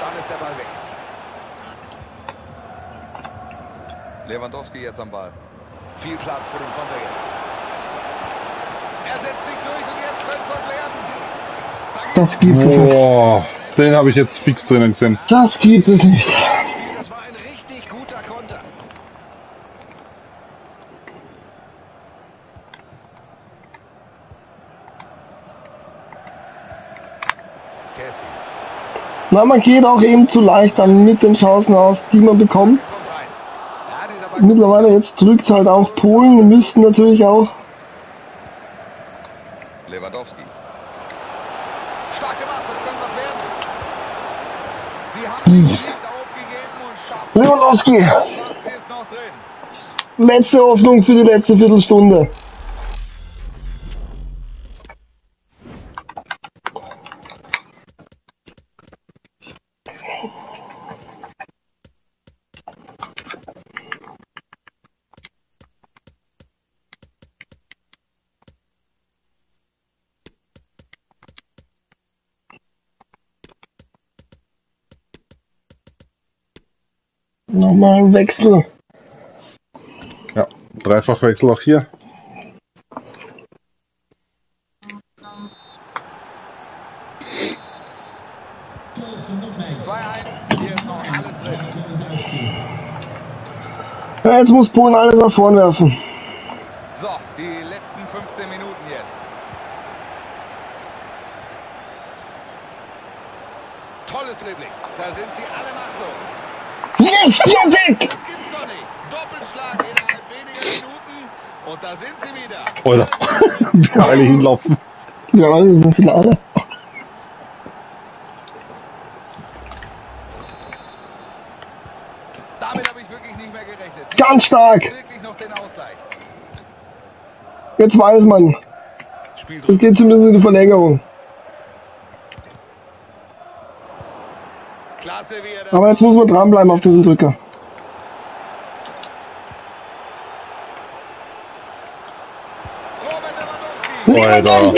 dann ist der Ball weg. Lewandowski jetzt am Ball. Viel Platz für den Konter jetzt. Er setzt sich durch und jetzt könnte es was werden. Das gibt es nicht. Oh, den habe ich jetzt fix drinnen gesehen. Das gibt es nicht. Das war ein richtig guter Konter. Kessi. Na, man geht auch eben zu leicht dann mit den Chancen aus, die man bekommt. Mittlerweile jetzt drückt es halt auch Polen, müssten natürlich auch. Lewandowski. Stark gemacht, das könnte was werden. Sie haben nicht aufgegeben und schaffen. Lewandowski. Das ist noch drin. Letzte Hoffnung für die letzte Viertelstunde. Nochmal ein Wechsel. Ja, Dreifachwechsel auch hier. Ja, jetzt muss Polen alles nach vorn werfen. So, die letzten 15 Minuten jetzt. Tolles Dribbling. Da sind sie alle machtlos. Yes, Piotek! Das gibt's doch nicht. Doppelschlag innerhalb weniger Minuten. Und da sind sie wieder. Oder? Wir alle hinlaufen. Ja, das ist ein Finale. Ganz stark! Jetzt weiß man. Es geht zumindest in die Verlängerung. Aber jetzt muss man dranbleiben auf diesen Drücker. Alter.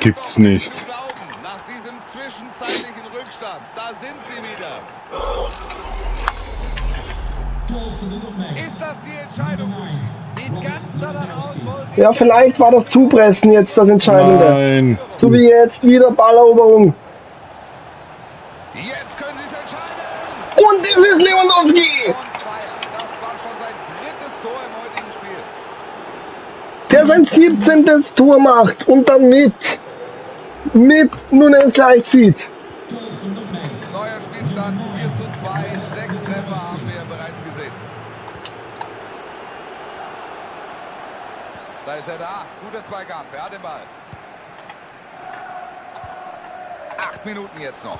Gibt's nicht. Nach diesem zwischenzeitlichen Rückstand, da sind sie wieder. Ist das die Entscheidung? Sieht ganz danach aus. Ja, vielleicht war das Zupressen jetzt das Entscheidende. Nein. So wie jetzt wieder Balleroberung. Jetzt können sie es entscheiden. Und es ist Lewandowski. Das war schon sein drittes Tor im heutigen Spiel. Der sein 17. Tor macht und dann mit Nunes gleichzieht. Neuer Spielstand 4:2. 6 Treffer haben wir bereits gesehen. Da ist er da. Guter Zweikampf. Er hat den Ball. 8 Minuten jetzt noch.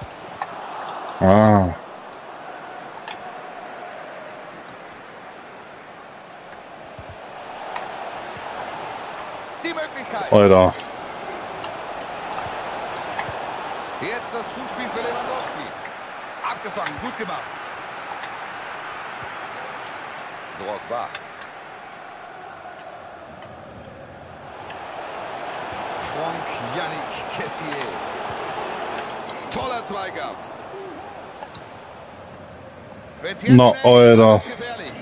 Ah. Die Möglichkeit. Alter. Jetzt das Zuspiel für Lewandowski. Abgefangen, gut gemacht. Drogba. Frank Yannick Kessié. Toller Zweikampf. Wenn's jetzt no, schnell, Alter. Gefährlich.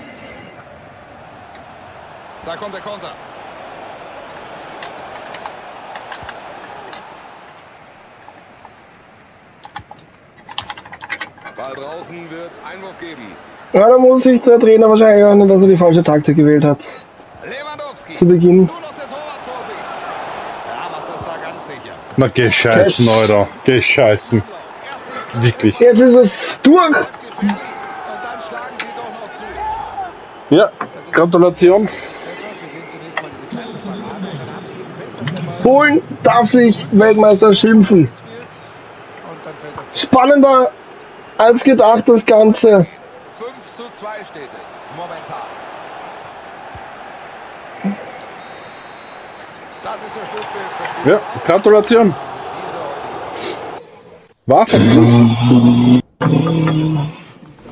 Da kommt der Konter. Draußen wird Einwurf geben. Ja, da muss sich der Trainer wahrscheinlich erinnern, dass er die falsche Taktik gewählt hat. Lewandowski. Zu Beginn. Nur noch der Torwart vor sich. Ja, macht das da ganz sicher. Na, gescheißen, Alter. Gescheißen. Wirklich. Jetzt ist es durch. Und dann schlagen sie doch noch zu. Ja, Gratulation. Polen darf sich Weltmeister schimpfen. Spannender als gedacht, das Ganze. 5:2 steht es momentan. Das ist der Schlusspfiff. Ja, Gratulation. War verdient.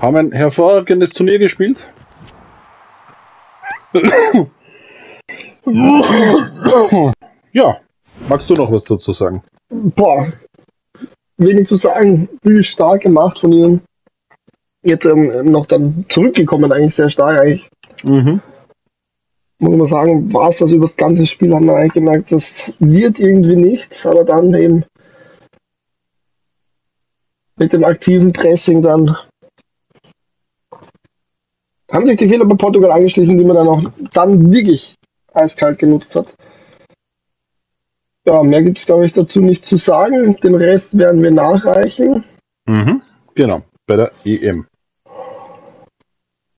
Haben ein hervorragendes Turnier gespielt. Ja, magst du noch was dazu sagen? Boah. Wenig zu sagen, wie stark gemacht von ihnen. Jetzt noch dann zurückgekommen, eigentlich sehr stark. Eigentlich. Mhm. Muss man sagen, war es das über das ganze Spiel, haben wir eigentlich gemerkt, das wird irgendwie nichts, aber dann eben mit dem aktiven Pressing dann haben sich die Fehler bei Portugal angeschlichen, die man dann auch dann wirklich eiskalt genutzt hat. Ja, mehr gibt es, glaube ich, dazu nicht zu sagen. Den Rest werden wir nachreichen. Mhm, genau, bei der EM.